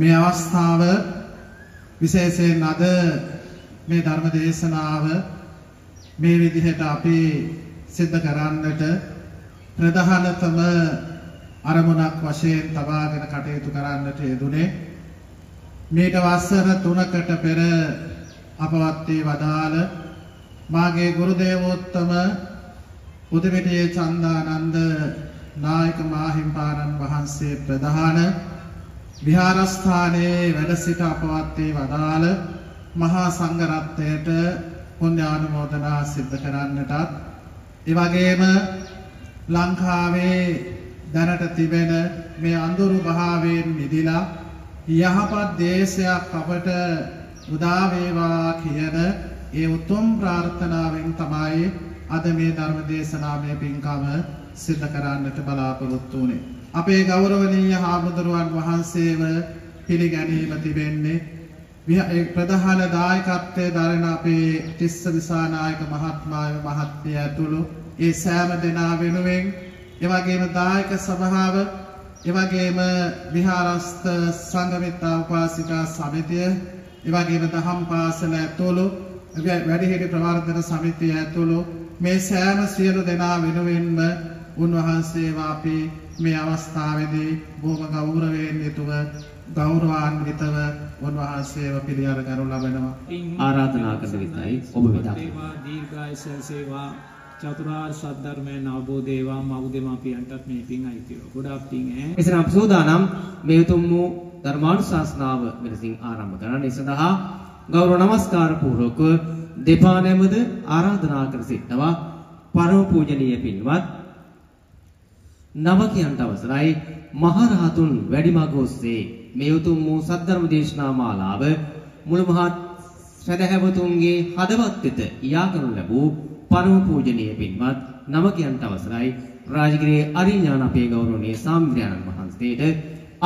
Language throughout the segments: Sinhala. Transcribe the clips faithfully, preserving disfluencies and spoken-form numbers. මේ අවස්ථාව විශේෂයෙන් අද මේ ධර්ම දේශනාව මේ විදිහට අපි සිද්ධ කරන්නට ප්‍රධානතම අරමුණක් වශයෙන් තබාගෙන කටයුතු කරන්නට යෙදුනේ මේක වසර තුනකට පෙර අපවත් වී වදාළ මාගේ ගුරු දේවෝත්තම උදවිතේ චන්දානන්ද නායක මාහිම්පාණන් වහන්සේ ප්‍රධාන විහාරස්ථානයේ වැඩ සිට අපවත් වී වදාළ මහා සංඝ රත්නයට පුණ්‍ය ආනුමෝදනා සිද්ධ කරන්නටත් ඒ වගේම ලංකාවේ දැනට තිබෙන මේ අඳුරු භාවයෙන් මිදලා යහපත් දේශයක් අපට උදා වේවා කියන ඒ උතුම් ප්‍රාර්ථනාවෙන් තමයි අද මේ ධර්ම දේශනාවේ පින්කම සිද්ධ කරන්නට බලාපොරොත්තු වුනේ. අපේ ගෞරවනීය හාමුදුරුවන් වහන්සේව පිළිගැනීම තිබෙන්නේ මේ ප්‍රධාන දායකත්වයේ දරන අපේ තිස්ස දිසානායක මහත්මයාගේ මහත්මිය ඇතුළු ඒ සෑම දෙනා වෙනුවෙන් ඒ වගේම දායක සභාව ඒ වගේම විහාරස්ථ සංගමිතා උපාසිකා සමිතිය ඒ වගේම දහම් පාසල ඇතුළු වැඩිහිටි ප්‍රවර්ධන සමිතිය ඇතුළු මේ සෑම සියලු දෙනා වෙනුවෙන්ම උන්වහන්සේව අපි මේ අවස්ථාවේදී බොහොම ගෞරවයෙන් යුතුව ගෞරවාන්විතව උන්වහන්සේව පිළිඅර ගනු ලබනවා. ආරාධනා කරන විටයි ඔබ වෙත දීර්ඝායස සේවා චතුරාර්ය සත්‍යධර්මයන් අවබෝධ වේවා මව්දෙමාපියන්ටත් මේ පින් අයිති වේවා. ගොඩාක් පින් ඈ. එසේනම් අප සෝදානම් මේ උතුම් වූ ධර්මානුශාසනාව මෙලෙසින් ආරම්භ කරන්න. ඒ සඳහා ගෞරව නමස්කාර පූර්වක දෙපා නැමද ආරාධනා කර සිටනවා පරම පූජනීය පින්වත් නවකයන්ට අවසරයි මහරහතුන් වැඩිමග ඔස්සේ මේ උතුම් වූ සද්ධර්ම දේශනා මාලාව මුළු මහත් සදහැවතුන්ගේ හදවත් වෙත යා කරනු ලැබූ පරම පූජනීය පින්වත් නවකයන්ට අවසරයි රාජගිරියේ අරිඥාන අපේ ගෞරවනීය සාමිද්‍රයන්න් වහන්සේට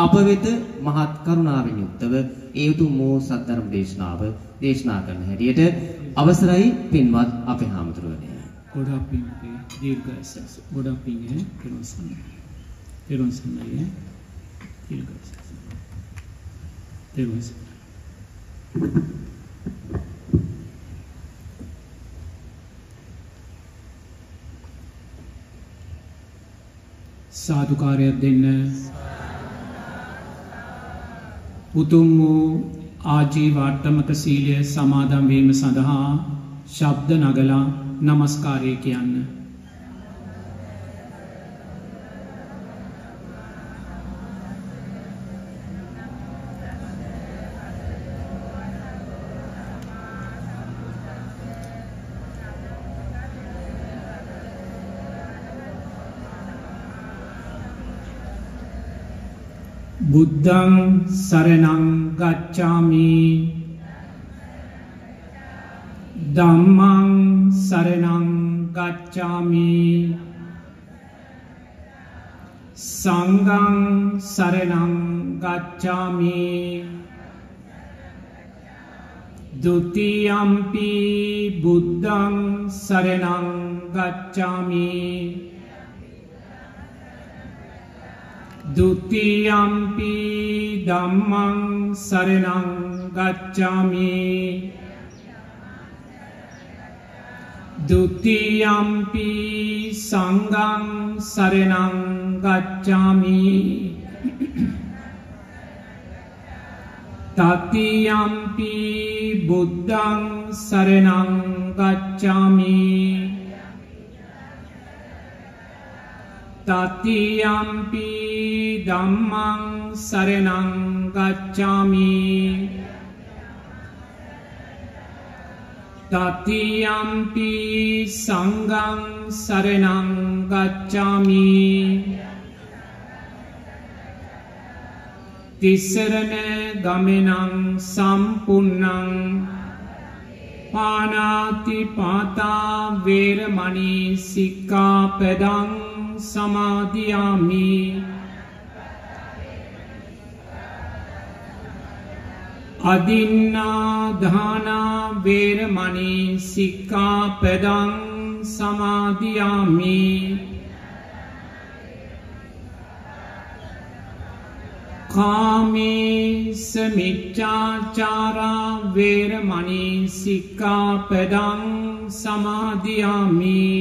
අප වෙත මහත් කරුණාවෙන් යුක්තව ඒ උතුම් වූ සද්ධර්ම දේශනාව දේශනා කරන හැටියට අවසරයි පින්වත් අපේ හාමුදුරුවනේ. ගොඩක් පින් දීර්ඝායස ගොඩක් පින් ඈ පිරුණසන් පිරුණසන් ඈ දීර්ඝායස දීර්ඝායස සාදුකාරය දෙන්න උතුම් වූ ආජීවාට්ටමක සීලය සමාදන් වීම සඳහා ශබ්ද නගලා নমස්කාරය කියන්න. බුද්ධං සරණං ගච්ඡාමි ධම්මං සරණං ගච්ඡාමි සංඝං සරණං ගච්ඡාමි ဒုတိယံපි බුද්ධං සරණං ගච්ඡාමි ဒုတိယံපි ධම්මං සරණං ගච්ඡාමි ဒုတိယံපි සංඝං සරණං ගච්ඡාමි တတိယံပි බුද්ධං සරණං ගච්ඡාමි တတိယံပි ධම්මං සරණං ගච්ඡාමි တတိယံပि සංඝං සරණං ගච්ඡාමි တိ සරණ ගමනං සම්පුන්නං පාණාති පාතා වේරමණී සික්ඛාපදං සමාදියාමි අදින්නා දානා වේරමණී සික්ඛාපදං සමාදියාමි मुखामे समिच्छाचारा वेरमणि सिक्खापदं समादियामि।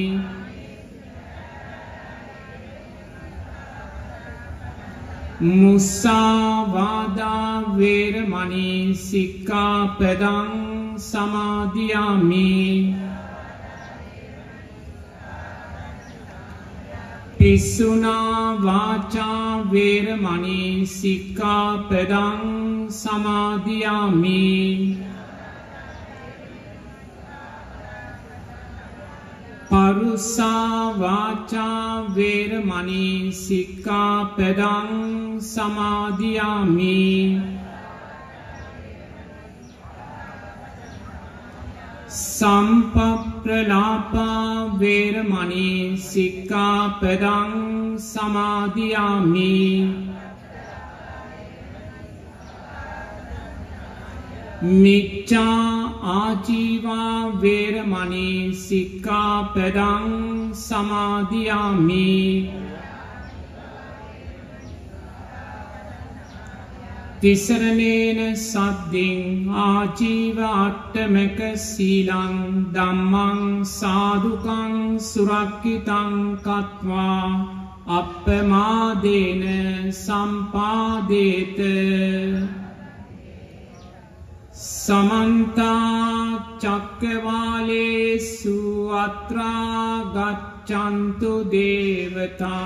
मुस्सावादा वेरमणि सिक्खापदं समादियामि। पिस्सुना वाचा वेरमणि सिक्खापदं समादियामि। परुस्सा वाचा वेरमणि सिक्खापदं समादियामि। संपप्रलापा वेरमणि सिक्खापदं समादियामि। मिच्छा आजीवा वेरमणि सिक्खापदं समादियामि। तिसरनेन सद्दिं आजीव अट्टमक शीलं धम्मं साधुकं सुरक्षितं कृत्वा अपमादेन सम्पादेत। समन्त चक्रवालेषु अत्र गच्छन्तु देवता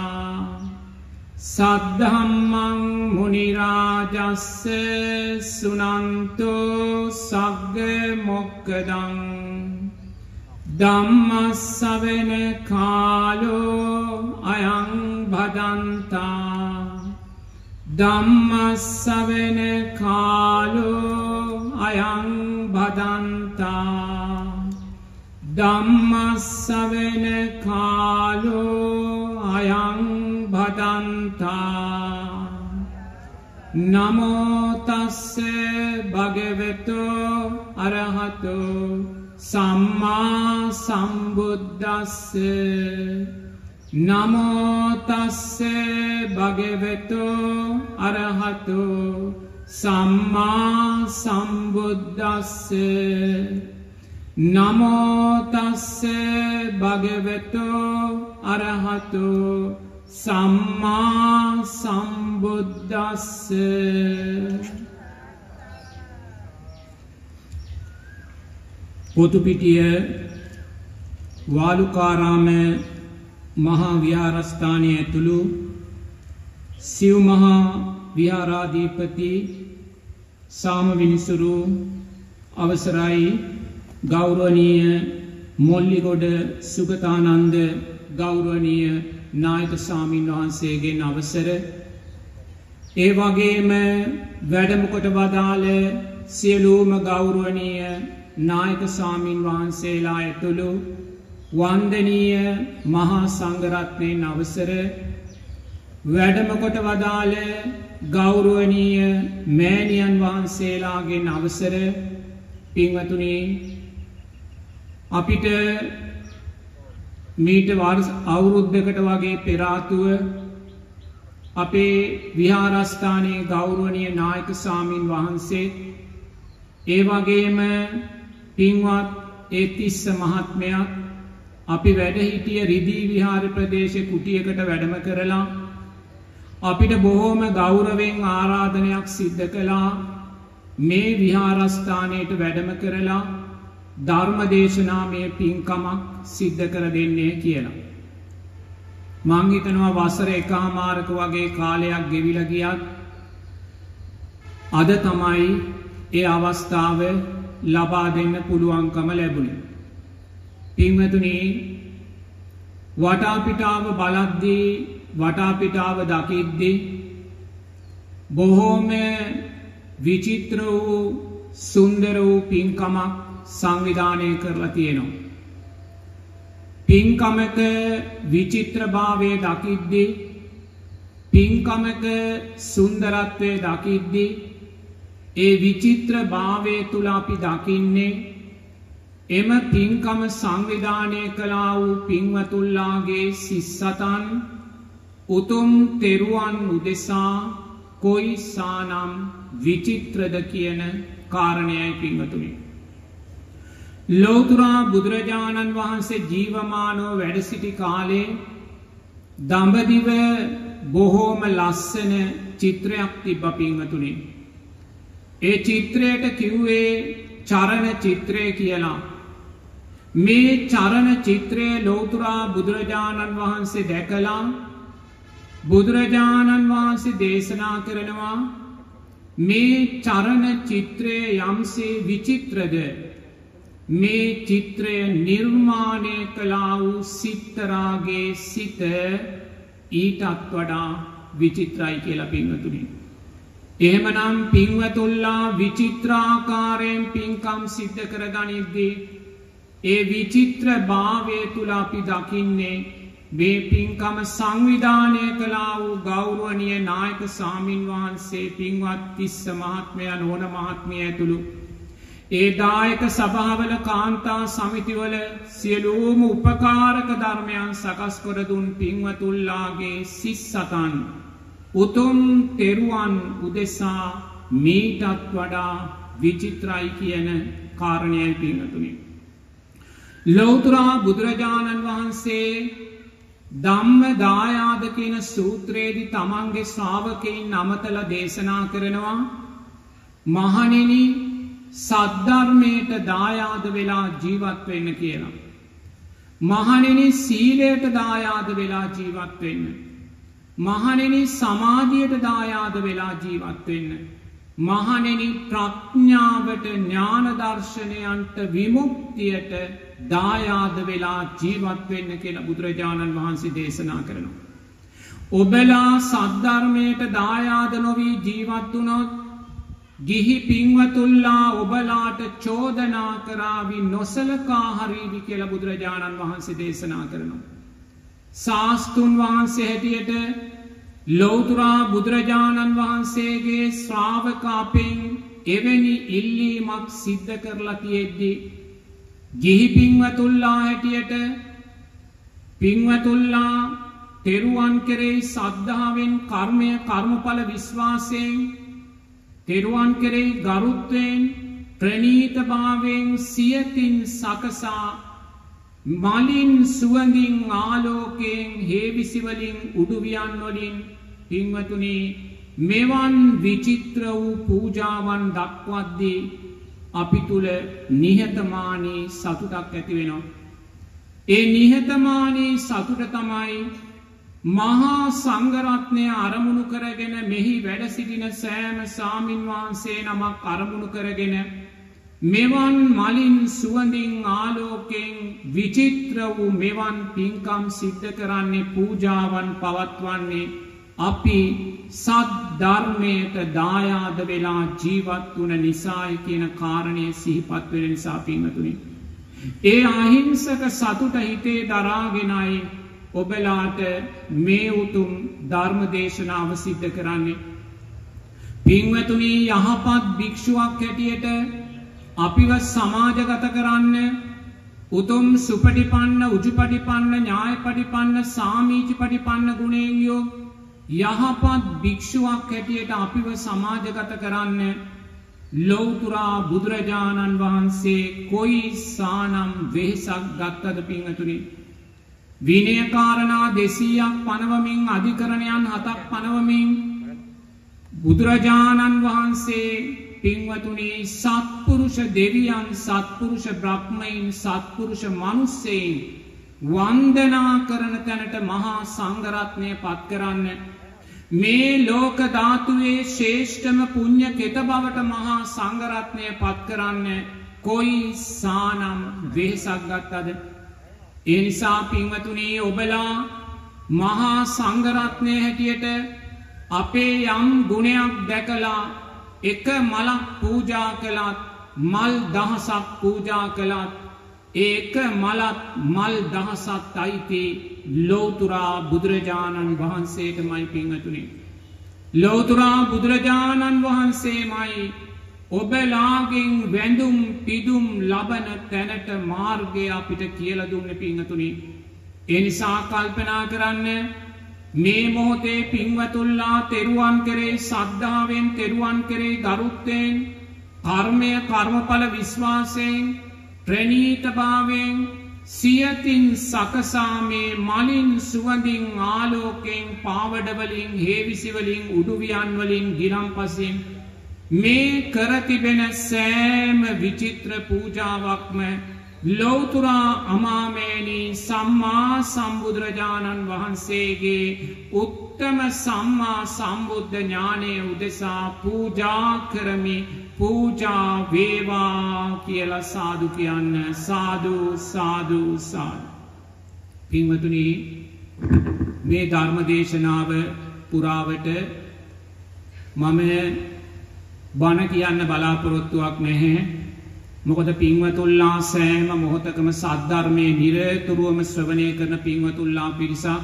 सद्धम्मं मुनिराजस्स सुनन्तो सग्गमोक्खदं। धम्मस्सवेन कालो अयं भदन्ता धम्मस्सवेन कालो अयं भदन्ता धम्मस्सवेन कालो अयं भदन्ता। नमो तस्से भगवतो अरहतो सम्मा सम्बुद्धस्से। नमो तस्से भगवतो अरहतो सम्मा सम्बुद्धस्से। नमो तस्से भगवतो अरहतो सम्मा सम्बुद्धस्से। पोतुपिटिय वालुकाराम महाविहारस्थाने तुलु शिव महाविहाराधिपति साम विनिसुरु अवसराई गौरवनीय मोल्लिगोड सुगतानंद गौरवनीय नायक स्वामीන් වහන්සේගෙන් අවසර ඒ වගේම වැඩම කොට වදාළ සියලුම ගෞරවනීය නායක ස්වාමින් වහන්සේලා ඇතුළු වන්දනීය මහා සංඝ රත්නයේ අවසර වැඩම කොට වදාළ ගෞරවනීය මෑණියන් වහන්සේලාගෙන් අවසර පින්වතුනි අපිට मीट वर्ष अवरुद्धकट वगे पेरातुव अपे विहारस्थाने गौरवनीय नायक स्वामीन वහන්සේ ඒ වගේම පින්වත් ඒ තිස්ස මහත්මයා අපි වැඩ සිටිය රිදී විහාර ප්‍රදේශේ කුටියකට වැඩම කරලා අපිට බොහෝම ගෞරවයෙන් ආරාධනයක් සිද්ධ කළා මේ විහාරස්ථානයට වැඩම කරලා ධර්ම දේශනාමය පින්කමක් සිද්ධ කර දෙන්නේ කියලා. මං හිතනවා වසර එකමාරක වගේ කාලයක් ගෙවිලා ගියත් අද තමයි ඒ අවස්ථාව ලබා දෙන්න පුළුවන්කම ලැබුණේ. පින්වතුනි වටා පිටාව බලද්දී වටා පිටාව දකිද්දී බොහෝම විචිත්‍ර වූ සුන්දර වූ පින්කමක් සංවිධානය කරලා තියෙනවා. පින්කමක විචිත්‍රභාවය දකිද්දී පින්කමක සුන්දරත්වය දකිද්දී ඒ විචිත්‍රභාවය තුල අපි දකින්නේ එම පින්කම සංවිධානය කළා වූ පින්වතුන්ලාගේ සිස්සතන් උතුම් තෙරුවන් උදෙසා कोई सानाम विचित्र दकियन कारणयाय पिंगतुमे लौतुरा बुद्रजानन वहंसे जीवमानो වැඩ සිටි කාලේ දඹදිව බොහෝම ලස්සන චිත්‍රයක් තිබ්බා පින්වතුනි. ඒ චිත්‍රයට කිව්වේ චරණ චිත්‍රය කියලා. මේ චරණ චිත්‍රය ලෞතුරා බුදුරජාණන් වහන්සේ දැකලා බුදුරජාණන් වහන්සේ දේශනා කරනවා මේ චරණ චිත්‍රය යම්සේ විචිත්‍රද මේ චිත්‍රය නිර්මාණය කළා වූ සිත්තරාගේ සිත ඊටත් වඩා विचित्रයි කියලා පින්වතුනි. එහෙමනම් පින්වතුල්ලා විචිත්‍රාකාරයෙන් පින්කම් සිද්ධ කරගනිද්දී ඒ විචිත්‍ර භාවය තුල අපි දකින්නේ මේ පින්කම සංවිධානය කළා වූ ගෞරවනීය නායක ස්වාමින් වහන්සේ පින්වත් තිස්ස මහත්මයා නෝන මහත්මිය ඇතුළු ඒ දායක සභාවල කාන්තා සමිතිවල සියලුම උපකාරක ධර්මයන් සකස් කර දුන් පින්වතුල්ලාගේ සිස්සතන් උතුම් තෙරුවන් උදෙසා මේටත් වඩා විචිත්‍රයි කියන කාරණයයි පින්වතුනි. ලෞතර බුදුරජාණන් වහන්සේ ධම්ම දායාද කියන සූත්‍රයේදී තමන්ගේ ශ්‍රාවකයන් නමතලා දේශනා කරනවා මහණෙනි සද්ධර්මයට දායාද වෙලා ජීවත් වෙන්න කියලා. මහණෙනි සීලයට දායාද වෙලා ජීවත් වෙන්න. මහණෙනි සමාධියට දායාද වෙලා ජීවත් වෙන්න. මහණෙනි ප්‍රඥාවට ඥාන දර්ශනයන්ට විමුක්තියට දායාද වෙලා ජීවත් වෙන්න කියලා බුදුරජාණන් වහන්සේ දේශනා කරනවා. ඔබලා සද්ධර්මයට දායාද නොවි ජීවත් වුණොත් ගිහි පින්වතුල්ලා ඔබලාට චෝදනා කරાવી නොසලකා හරිවි කියලා බුදුරජාණන් වහන්සේ දේශනා කරනවා. සාස්තුන් වහන්සේ හැටියට ලෞතර බුදුරජාණන් වහන්සේගේ ශ්‍රාවකයන් එවැනි ඉල්ලීමක් සිද්ධ කරලා තියෙද්දී ගිහි පින්වතුල්ලා හැටියට පින්වතුල්ලා තෙරුවන් කෙරෙහි සද්ධාවෙන් කර්මය කර්මඵල විශ්වාසයෙන් තෙරුවන් කෙරෙහි ගරුත්වයෙන් ප්‍රණීතභාවයෙන් සියතින් සකසා මලින් සුවඳින් ආලෝකයෙන් හේවිසිවලින් උඩුවියන් වලින් පින්වතුනි මෙවන් විචිත්‍ර වූ පූජාවන් දක්වද්දී අපි තුල නිහතමානී සතුටක් ඇති වෙනවා. ඒ නිහතමානී සතුට තමයි මහා සංඝරත්නය අරමුණු කරගෙන මෙහි වැඩ සිටින සෑම ස්වාමින් වහන්සේ නමක් අරමුණු කරගෙන මෙවන් මලින් සුවඳින් ආලෝකයෙන් විචිත්‍ර වූ මෙවන් පින්කම් සිද්ධ කරන්නේ පූජාවන් පවත්වන්නේ අපි සත් ධර්මයට දායාද වෙලා ජීවත් වුණ නිසායි කියන කාරණය සිහිපත් වෙන නිසා පින්වතුනි ඒ අහිංසක සතුට හිතේ දරාගෙනයි ඔබලාට මේ උතුම් ධර්ම දේශනාව සිද්ධ කරන්නේ. පින්වතුනි යහපත් භික්ෂුවක් හැටියට අපිව සමාජගත කරන්න උතුම් සුපටිපන්න උජුපටිපන්න ඥායපටිපන්න සාමීචිපටිපන්න ගුණයෙන් යුක් යහපත් භික්ෂුවක් හැටියට අපිව සමාජගත කරන්න ලෞතර බුදුරජාණන් වහන්සේ කොයි සානම් වෙහසක් ගත්තද පින්වතුනි. විනය කාරණා දෙසීයක් පනවමින් අධිකරණයන් හතක් පනවමින් බුදුරජාණන් වහන්සේ පින්වතුනි සත්පුරුෂ දෙවියන් සත්පුරුෂ බ්‍රහ්මයන් සත්පුරුෂ මනුස්සයන් වන්දනා කරන තැනට මහා සංඝරත්නය පත් කරන්න මේ ලෝක ධාතුවේ ශ්‍රේෂ්ඨම පුණ්‍ය කෙත බවට මහා සංඝරත්නය පත් කරන්න කොයි සානම් වෙහසක් ගත්තද. ඒ නිසා පින්වතුනි ඔබලා මහා සංඝරත්නය හැටියට අපේ යම් ගුණයක් දැකලා එක මලක් පූජා කළත් මල් දහසක් පූජා කළත් ඒක මලත් මල් දහසක් අයිති ලෞතර බුදුරජාණන් වහන්සේටමයි පින්වතුනි. ලෞතර බුදුරජාණන් වහන්සේමයි ඔබලාගෙන් වැඳුම් පිදුම් ලබන තැනට මාර්ගය අපිට කියලා දුන්නේ පින්වතුනි. ඒ නිසා කල්පනා කරන්න මේ මොහොතේ පින්වතුන්ලා තෙරුවන් කෙරෙහි ශ්‍රද්ධාවෙන්, තෙරුවන් කෙරෙහි ගරුත්වයෙන්, කර්මය කර්මඵල විශ්වාසයෙන්, ප්‍රණීතභාවයෙන්, සියතින් සකසා මේ මලින් සුවඳින් ආලෝකයෙන් පාවඩවලින් හේවිසිවලින් උඩුවියන් වලින් ගිලම්පසින් මේ කර තිබෙන සෑම විචිත්‍ර පූජාවක්ම ලෞතර අමාමේනී සම්මා සම්බුදුරජාණන් වහන්සේගේ උත්තම සම්මා සම්බුද්ධ ඥානයේ උදෙසා පූජා කරමි. පූජා වේවා කියලා සාදු කියන්න. සාදු සාදු සාදු. පින්වතුනි, මේ ධර්ම දේශනාව පුරාවට මම බණ කියන්න බලාපොරොත්තුවක් නැහැ. මොකද පින්වතුන්ලා සෑම මොහොතකම සද්ධර්මයේ නිරතුරුවම ශ්‍රවණය කරන පින්වතුන්ලා පිරිසක්.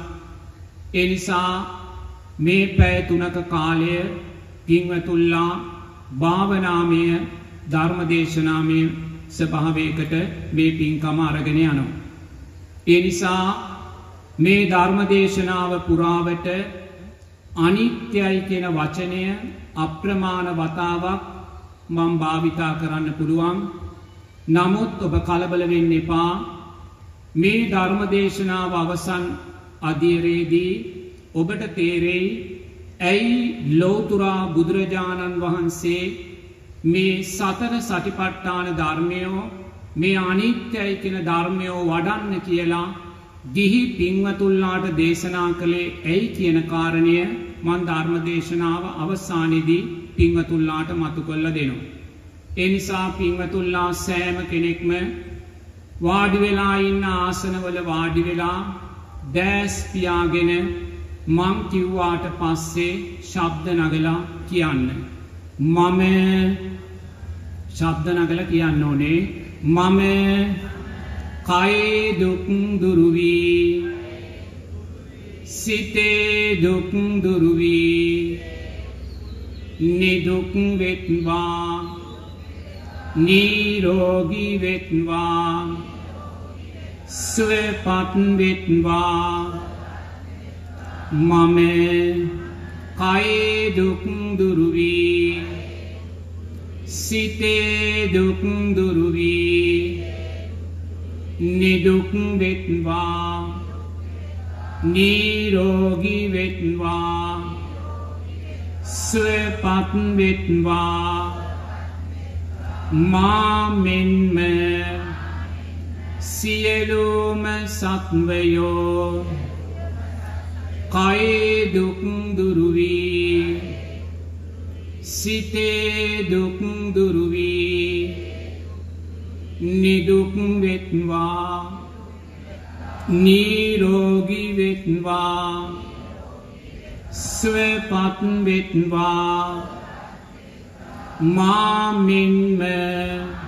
ඒ නිසා මේ පැය තුනක කාලය පින්වතුන්ලා භාවනාමය ධර්මදේශනාමය ස්වභාවයකට මේ පින්කම අරගෙන යනවා. ඒ නිසා මේ ධර්මදේශනාව පුරාවට අනිත්‍යයි කියන වචනය අප්‍රමාණ වතාවක් මම භාවිතා කරන්න පුළුවන්. නමුත් ඔබ කලබල වෙන්න එපා. මේ ධර්මදේශනාව අවසන් අධීරේදී ඔබට තේරෙයි ඇයි ලෞතුරා බුදුරජාණන් වහන්සේ මේ සතර සටිපට්ඨාන ධර්මයෝ මේ අනිත්‍යයි කියන ධර්මයෝ වඩන්න කියලා දිහි පින්වතුන්ලාට දේශනා කළේ ඇයි කියන කාරණය මන් ධර්ම දේශනාව අවසානයේදී පින්වතුන්ලාට මතු කරලා දෙනවා. ඒ නිසා පින්වතුන්ලා සෑම කෙනෙක්ම වාඩි වෙලා ඉන්න ආසනවල වාඩි වෙලා දැස් පියාගෙන මං කිව්වාට පස්සේ ශබ්ද නගලා කියන්න. මම ශබ්ද නගලා කියන්න ඕනේ. මම කයේ දුක් දුරු වී, සිතේ දුක් දුරු වී, නිදුක් වෙත්වා, නිරෝගී වෙත්වා, සුවපත් වෙත්වා. මම කයේ දුක් දුරු වී, සිතේ දුක් දුරු වී, නිදුක් වෙත්වා, නිරෝගී වෙත්වා, සුවපත් වෙත්වා. මා මෙන්ම සියලුම සත්වයෝ කයේ දුක් දුරු වී, සිතේ දුක් දුරු වී, නිදුක් වෙත්වා, නිරෝගී වෙත්වා, සුවපත් වෙත්වා.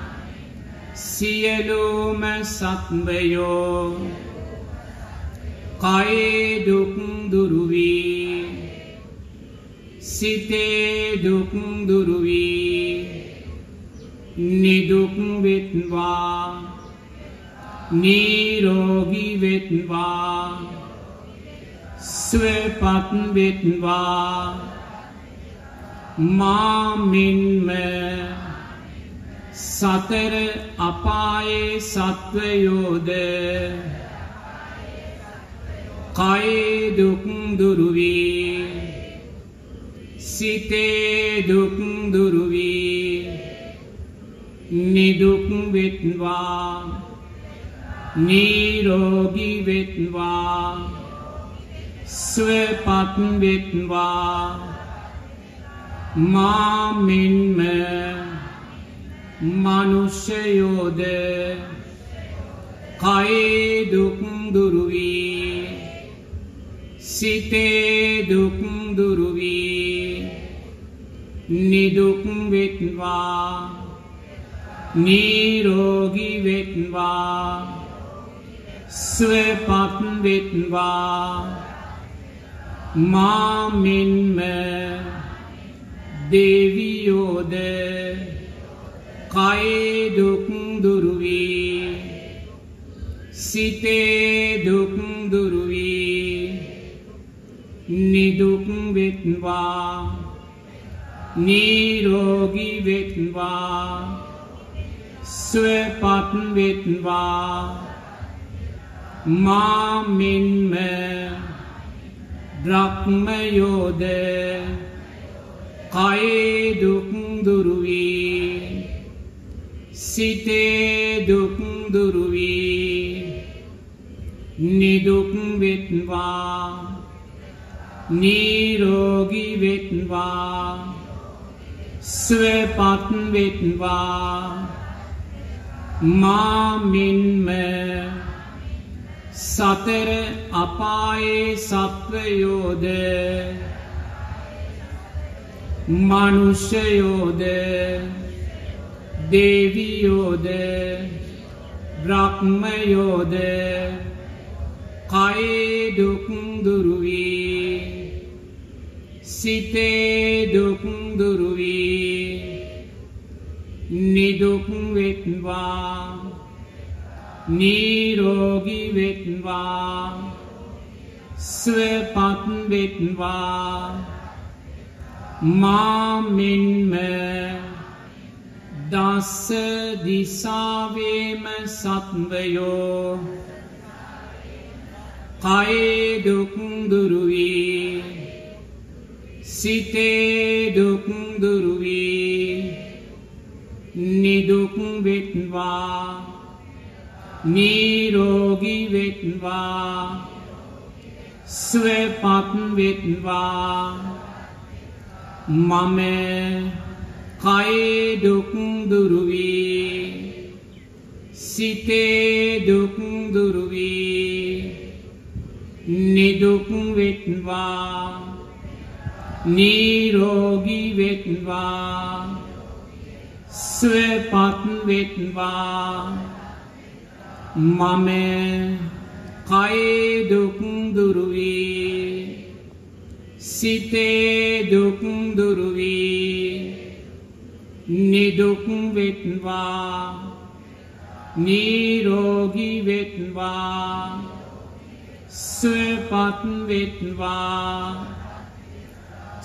මා මෙන්ම සියලුම සත්වයෝ කයේ දුක් දුරු වී, සිතේ දුක් දුරු වී, නිදුක් වෙත්වා, නිරෝගී වෙත්වා, සුවපත් වෙත්වා. මා මෙන්ම සතර අපායේ සත්වයෝද කයේ දුක් දුරු වී, සිතේ දුක් දුරු වී, නිදුක් වෙත්වා, නිරෝගී වෙත්වා, සුවපත් වෙත්වා. මා මෙන්ම මනුෂ්‍යයෝද කයේ දුක් දුරු වී, සිතේ දුක් දුරු වී, නිදුක් වෙත්වා, නිරෝගී වෙත්වා, සුවපත් වෙත්වා. මා මෙන්ම දෙවියෝද කයේ දුක් දුරු වී, සිතේ දුක් දුරු වී, निदुःखं विद्वा निरोगी विद्वा स्वपत्न विद्वा मामिन्मे ब्रह्मयोदे काये दुःखं दुर्वी सिते दुःखं दुर्वी निदुःखं विद्वा निरोगी विद्वा स्वपत्न विद्वा मामिन्मे सतर अपाये सत्वयोदे मनुष्ययोदे देवियोदे ब्रह्मयोदे काये दुःखं दुर्वी सिते दुःखं दुर्वी निदुःखं विद्वा निरोगी विद्वा स्वपत्न विद्वा मामिन्मे दस दिशावेम सत्वयो काये दुःखं दुर्वी सिते दुःखं दुर्वी निदुःखं विद्वा निरोगी विद्वा स्वपत्न विद्वा मम काये दुःखं दुर्वी सिते दुःखं दुर्वी निदुःखं विद्वा निरोगी विद्वा स्वपत्न विद्वा मम काये दुःखं दुर्वी सिते दुःखं दुर्वी निदुःखं विद्वा निरोगी विद्वा स्वपत्न विद्वा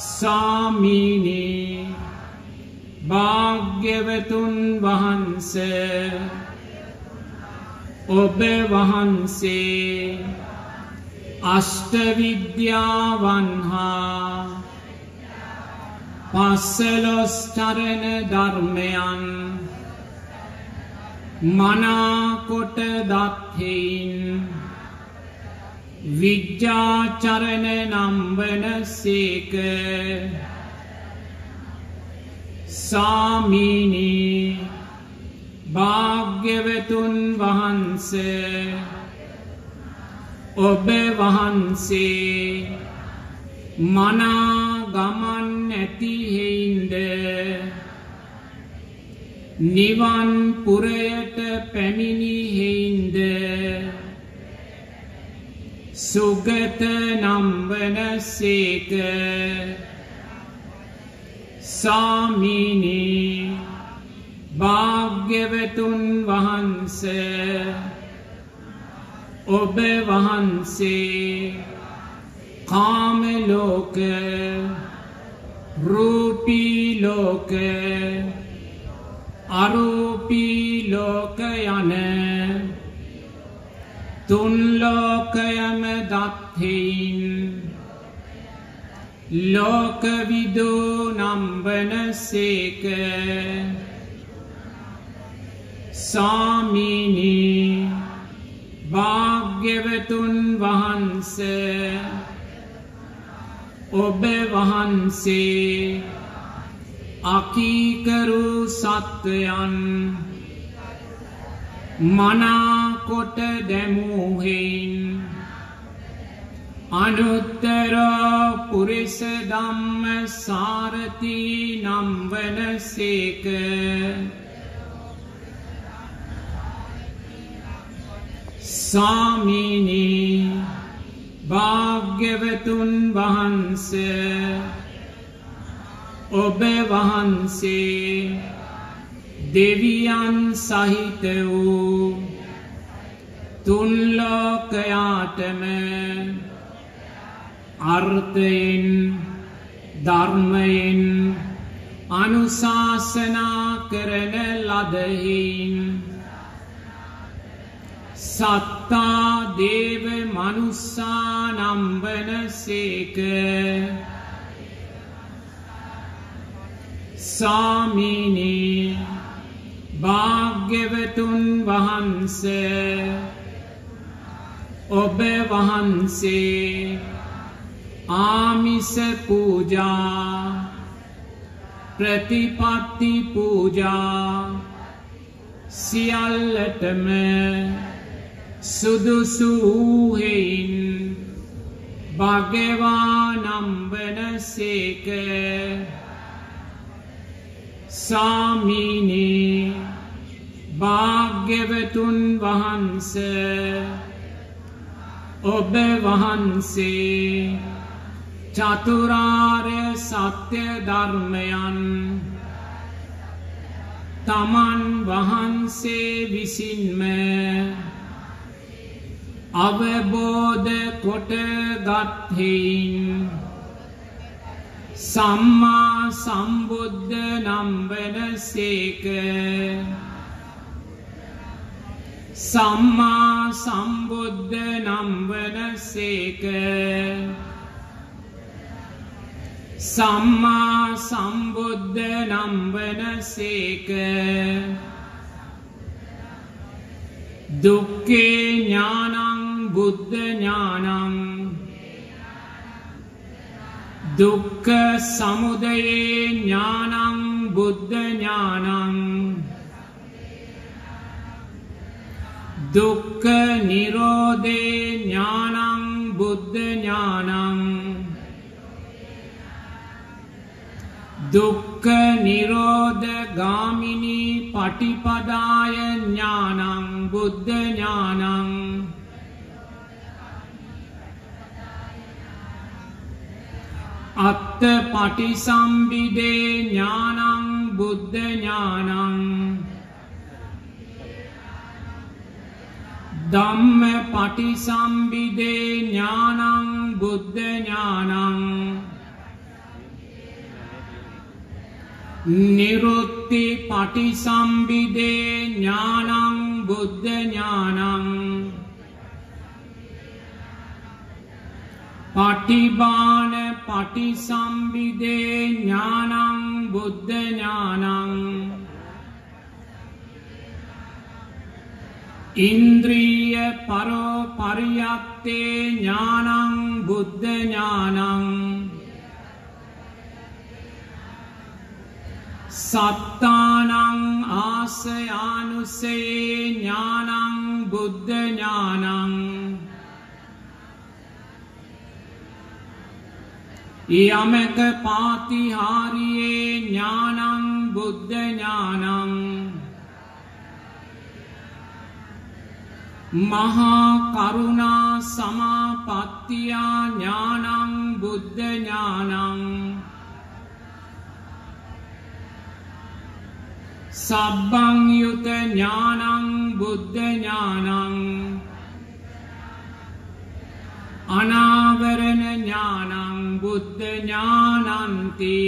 स्वामिने भाग्यवतुन वहंसे ඔබ වහන්සේ අෂ්ට විද්‍යාවන් හා පස්වලොස් චරණ ධර්මයන් මනාකොට දක්ෙයින් විද්‍යා චරණ නම් වනසේක සාමිනී भाग्यवतुन वहंसे ඔබ වහන්සේ මනා ගමන් ඇති හේින්ද නිවන් පුරයට පැමිණි හේින්ද සුගත නම් වනසේක සාමිනී भाग्यवतुन वहंसे ඔබ වහන්සේ काम लोक रूपी लोक आरोपी लोक යන තුන් ලෝකයම දත්තේන් लोक විදෝ නම් වනසේක स्वामिनी भाग्यवतुन वहंसे ඔබ වහන්සේ අකීකරු සත්වයන් මනාකොට දැමූහෙයින් අනුත්තර පුරිස ධම්ම සාරති නම් වනසේක स्वामिनी भाग्यवतुन वहंसे ඔබ වහන්සේ දෙවියන් සහිත වූ තුන් ලෝකයාටම අර්ථයෙන් ධර්මයෙන් අනුශාසනා කරන ලදෙහින් සත්තා දේව මනුස්සා නම්බන සේක සාමිනී භාග්‍යවතුන් වහන්සේ ඔබ වහන්සේ ආමිස පූජා ප්‍රතිපත්ති පූජා සියල්ලටම සුදුසු හේයින් භාග්‍යවා නම්බන සේක සාමිනී භාග්‍යවතුන් වහන්සේ ඔබ වහන්සේ චතුරාර්ය සත්‍ය ධර්මයන් තමන් වහන්සේ විසින්ම අවබෝධ කොටගත් හේයින් සම්මා සම්බුද්ධ නම් වනසේක සම්මා සම්බුද්ධ නම් වනසේක සම්මා සම්බුද්ධ නම් වනසේක දුක්ඛේ ඥානං බුද්ධ ඥානං දුක්ඛ සමුදයේ ඥානං බුද්ධ ඥානං දුක්ඛ නිරෝධේ ඥානං බුද්ධ ඥානං දුක්ඛ නිරෝධ ගාමිනී පටිපදාය ඥානං බුද්ධ ඥානං අත්ථ පටිසම්භිදේ ඥානං බුද්ධ ඥානං ධම්ම පටිසම්භිදේ ඥානං බුද්ධ ඥානං නිරුත්ති පටිසම්භිදේ ඥානං බුද්ධ ඥානං පටිභාන පටිසම්භිදේ ඥානං බුද්ධ ඥානං ඉන්ද්‍රිය පරෝපරියත්තේ ඥානං බුද්ධ ඥානං සත්තානං ආසයානුසේ ඥානං බුද්ධ ඥානං යමක පාතිහාරියේ ඥානං බුද්ධ ඥානං මහා කරුණා සමාපත්තියා ඥානං බුද්ධ ඥානං සබ්බං යුත ඥානං බුද්ධ ඥානං අනාවරණ ඥානං බුද්ධ ඥානන්ති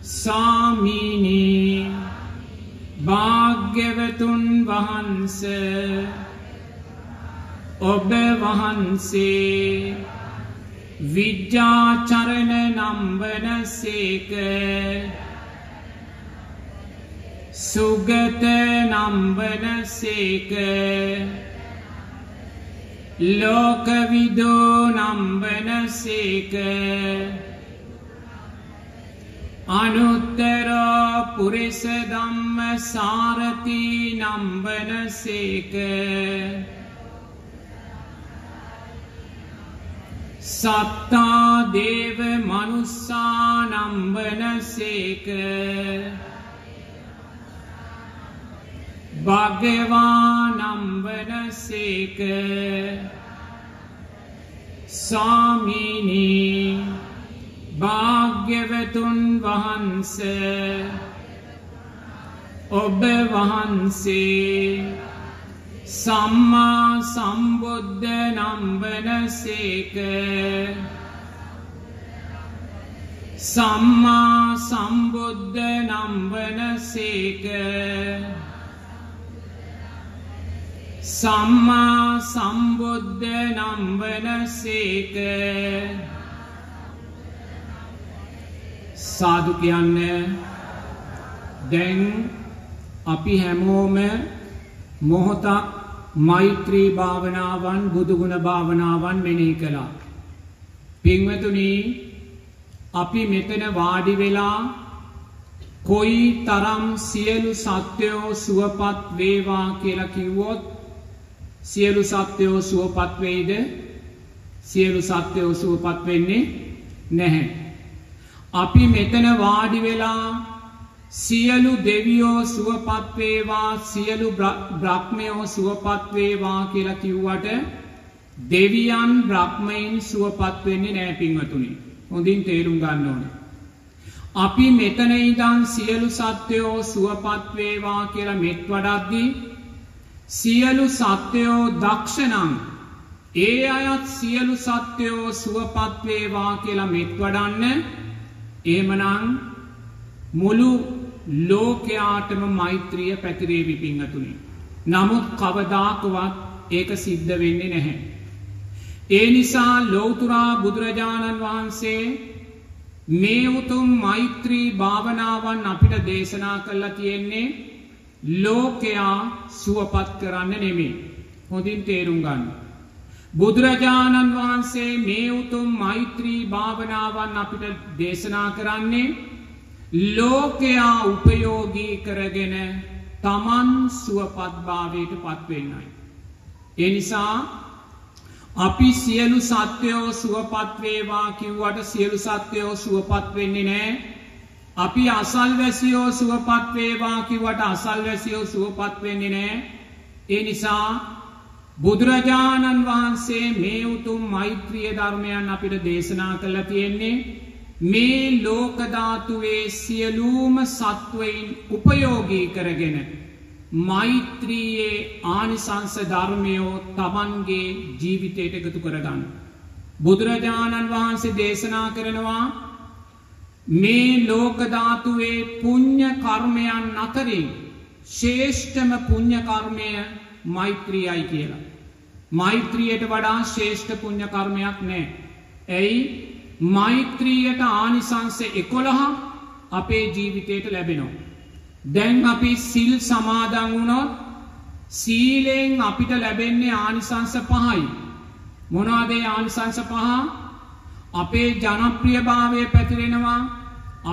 සාමිනී භාග්‍යවතුන් වහන්සේ ඔබ වහන්සේ විද්‍යාචරණ නම් වනසේක සුගත නම් වනසේක ලෝකවිදෝ නම්බනසේක අනුත්තර පුරිස ධම්ම සාරති නම්බනසේක සත්තා දේව මනුස්සා නම්බනසේක භාග්‍යවා නම්බනසේක සාමිනී භාග්‍යවතුන් වහන්සේ ඔබ වහන්සේ सम्मा संबुद्ध नंबन सेक सम्मा संबुद्ध नंबन सेक सम्मा संबुद्ध नंबन सेक साधु කියන්නේ දැන් අපි හැමෝම මොහොතක් मैत्री भावनावन बुधगुण भावनावन मेने कला पिंगवतुनी अपि मेतन वाड़ी वेला कोई तरम सियलु सत्यो सुवपत वेवा केला किवोत सियलु सत्यो सुवपत वेद सियलु सत्यो सुवपत वेन्ने නැහැ अपि मेतन वाड़ी वेला सियलु देवियो सुवपत वेवा सियलु ब्राह्मयो सुवपत वेवा කියලා කිව්වට දෙවියන් බ්‍රාහ්මයන් සුවපත් වෙන්නේ නැහැ පින්වතුනි. හොඳින් තේරුම් ගන්න ඕනේ. අපි මෙතන ඉඳන් සියලු සත්වයෝ සුවපත් වේවා කියලා මෙත් වඩද්දී සියලු සත්වයෝ දක්ෂණං ඒ අයත් සියලු සත්වයෝ සුවපත් වේවා කියලා මෙත් වඩන්න. එහෙමනම් මුළු ලෝකයාටම මෛත්‍රිය පැතිරේවි පිංගතුනි. නමුත් කවදාකවත් ඒක සිද්ධ වෙන්නේ නැහැ. ඒ නිසා ලෞතර බුදුරජාණන් වහන්සේ මේ උතුම් මෛත්‍රී භාවනාවන් අපිට දේශනා කළා කියන්නේ ලෝකයා සුවපත් කරන්න නෙමෙයි. හොඳින් තේරුම් ගන්න. බුදුරජාණන් වහන්සේ මේ උතුම් මෛත්‍රී භාවනාවන් අපිට දේශනා කරන්නේ ලෝකයා උපයෝගී කරගෙන තමන් සුවපත් භාවයට පත් වෙන්නයි. ඒ නිසා අපි සියලු සත්වයෝ සුවපත් වේවා කිව්වට සියලු සත්වයෝ සුවපත් වෙන්නේ නැහැ. අපි අසල්වැසියෝ සුවපත් වේවා කිව්වට අසල්වැසියෝ සුවපත් වෙන්නේ නැහැ. ඒ නිසා බුදුරජාණන් වහන්සේ මේ උතුම් මෛත්‍රී ධර්මයන් අපිට දේශනා කළා කියන්නේ මේ ලෝක ධාතුවේ සියලුම සත්වයින් උපයෝගී කරගෙන මෛත්‍රියේ ආනිසංස ධර්මය තමන්ගේ ජීවිතයට එකතු කරගන්න. බුදුරජාණන් වහන්සේ දේශනා කරනවා මේ ලෝක ධාතුවේ පුණ්‍ය කර්මයන් අතරින් ශ්‍රේෂ්ඨම පුණ්‍ය කර්මය මෛත්‍රියයි කියලා. මෛත්‍රියට වඩා ශ්‍රේෂ්ඨ පුණ්‍ය කර්මයක් නැහැ. එයි මෛත්‍රියට ආනිසංස එකොළහ අපේ ජීවිතයට ලැබෙනවා. දැන් අපි සිල් සමාදන් වුණොත් සීලෙන් අපිට ලැබෙන්නේ ආනිසංස පහයි. මොනවාද ඒ ආනිසංස පහ? අපේ ජනප්‍රියභාවය පැතිරෙනවා.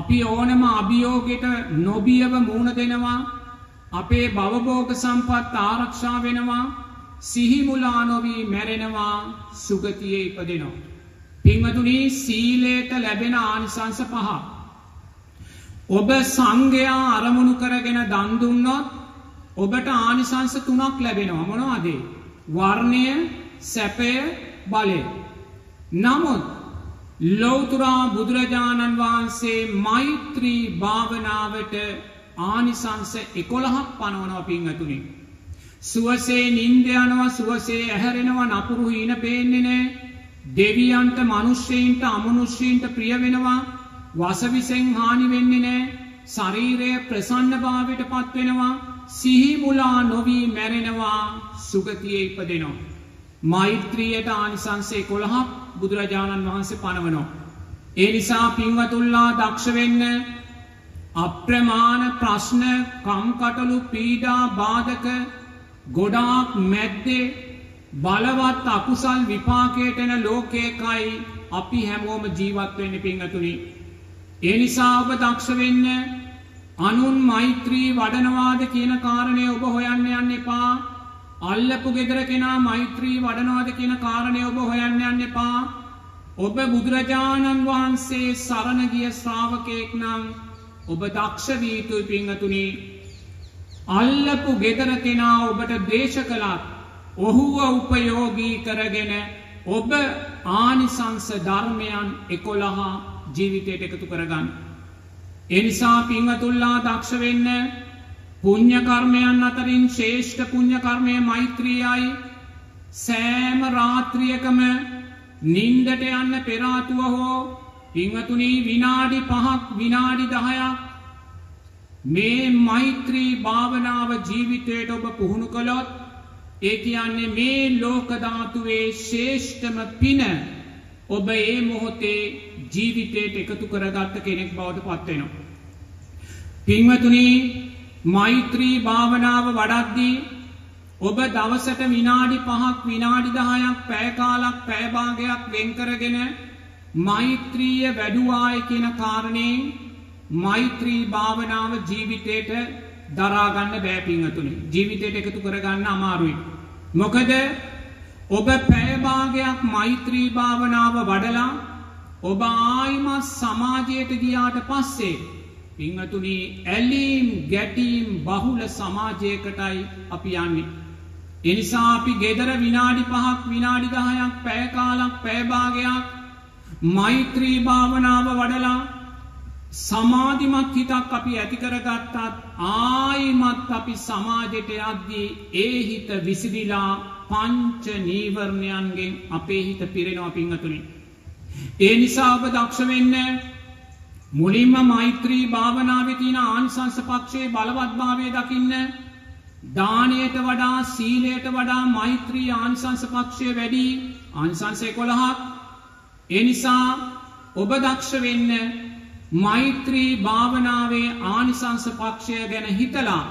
අපි ඕනම අභියෝගයට නොබියව මුහුණ දෙනවා. අපේ භවභෝග සම්පත් ආරක්ෂා වෙනවා. සිහි මුලා නොවි මැරෙනවා. සුගතියේ ඉපදෙනවා. පින්වතුනි සීලයට ලැබෙන ආනිසංස පහ. ඔබ සංඝයා අරමුණු කරගෙන දන් දුන්නොත් ඔබට ආනිසංස තුනක් ලැබෙනවා. මොනවාද? වර්ණය, සැපය, බලය. නමුත් ලෞතර බුදුරජාණන් වහන්සේ මෛත්‍රී භාවනාවට ආනිසංස එකොළහක් පනවනවා පින්වතුනි. සුවසේ නිින්ද යනවා, සුවසේ ඇහැරෙනවා, නපුරු හීන පේන්නේ නැහැ. දෙවියන්ට මනුෂ්‍යයන්ට අමනුෂ්‍යයන්ට ප්‍රිය වෙනවා. වසවිසෙන් හානි වෙන්නේ නැහැ. ශරීරය ප්‍රසන්න භාවයට පත් වෙනවා. සිහි මුලා නොවි මැරෙනවා. සුගතියේ ඉපදෙනවා. මෛත්‍රියට ආනිසංස එකොළහක් බුදුරජාණන් වහන්සේ පනවනවා. ඒ නිසා පින්වතුන්ලා දක්ෂ වෙන්න. අප්‍රමාණ ප්‍රශ්න, කම්කටොළු, පීඩා, බාධක ගොඩාක් මැද්දේ බලවත් අකුසල් විපාකයටන ලෝකයකයි අපි හැමෝම ජීවත් වෙන්නේ පින්වතුනි. ඒ නිසා ඔබ දක්ෂ වෙන්න. අනුන් මෛත්‍රී වඩනවාද කියන කාරණය ඔබ හොයන්න යන්න එපා. අල්ලපු ගෙදර කෙනා මෛත්‍රී වඩනවාද කියන කාරණය ඔබ හොයන්න යන්න එපා. ඔබ බුදුරජාණන් වහන්සේ සරණ ගිය ශ්‍රාවකෙක් නම් ඔබ දක්ෂ විය යුතුයි පින්වතුනි. අල්ලපු ගෙදර කෙනා ඔබට ද්වේෂ කළත් ඔහුව උපයෝගී කරගෙන ඔබ ආනිසංස ධර්මයන් එකොළහ ජීවිතයට එකතු කරගන්න. ඒ නිසා පින්වතුන්ලා දක්ෂ වෙන්න. පුණ්‍ය කර්මයන් අතරින් ශ්‍රේෂ්ඨ පුණ්‍ය කර්මය මෛත්‍රියයි. සෑම රාත්‍රියකම නිින්දට යන්න පෙර ආතුව හෝ පින්වතුනි විනාඩි පහක් විනාඩි දහයක් මේ මෛත්‍රී භාවනාව ජීවිතයට ඔබ පුහුණු කළොත් ඒ කියන්නේ මේ ලෝක ධාතුවේ ශ්‍රේෂ්ඨම පින ඔබ ඒ මොහොතේ ජීවිතයට එකතු කරගත් කෙනෙක් බවට පත් වෙනවා. පින්වතුනි මෛත්‍රී භාවනාව වඩද්දී ඔබ දවසට විනාඩි පහක් විනාඩි දහයක් පැය කාලක් පැය භාගයක් වෙන් කරගෙන මෛත්‍රිය වැඩුවායි කියන කාරණේ මෛත්‍රී භාවනාව ජීවිතයට දරාගන්න බෑ පින්වතුනි. ජීවිතයට එකතු කරගන්න අමාරුයි. මොකද ඔබ පැය භාගයක් මෛත්‍රී භාවනාව වඩලා ඔබ ආයිමත් සමාජයට ගියාට පස්සේ පින්වතුනි ඇලීම් ගැටීම් බහුල සමාජයකටයි අපි යන්නේ. ඒ නිසා අපි ගෙදර විනාඩි පහක් විනාඩි දහයක් පැය කාලක් පැය භාගයක් මෛත්‍රී භාවනාව වඩලා සමාධිමත් හිතක් අපි ඇති කරගත්තත් ආයිමත් අපි සමාජයට යද්දී ඒ හිත විසිරිලා පංච නීවරණයන්ගෙන් අපේ හිත පිරෙනවා පින්වතුනි. ඒ නිසා ඔබ දක්ෂ වෙන්න මුලින්ම මෛත්‍රී භාවනාවේ තියෙන ආනිසංස පක්ෂයේ බලවත්භාවය දකින්න. දානයට වඩා සීලයට වඩා මෛත්‍රී ආනිසංස පක්ෂය වැඩි. ආනිසංස එකොළහක්. ඒ නිසා ඔබ දක්ෂ වෙන්න මෛත්‍රී භාවනාවේ ආනිසංස පක්ෂය ගැන හිතලා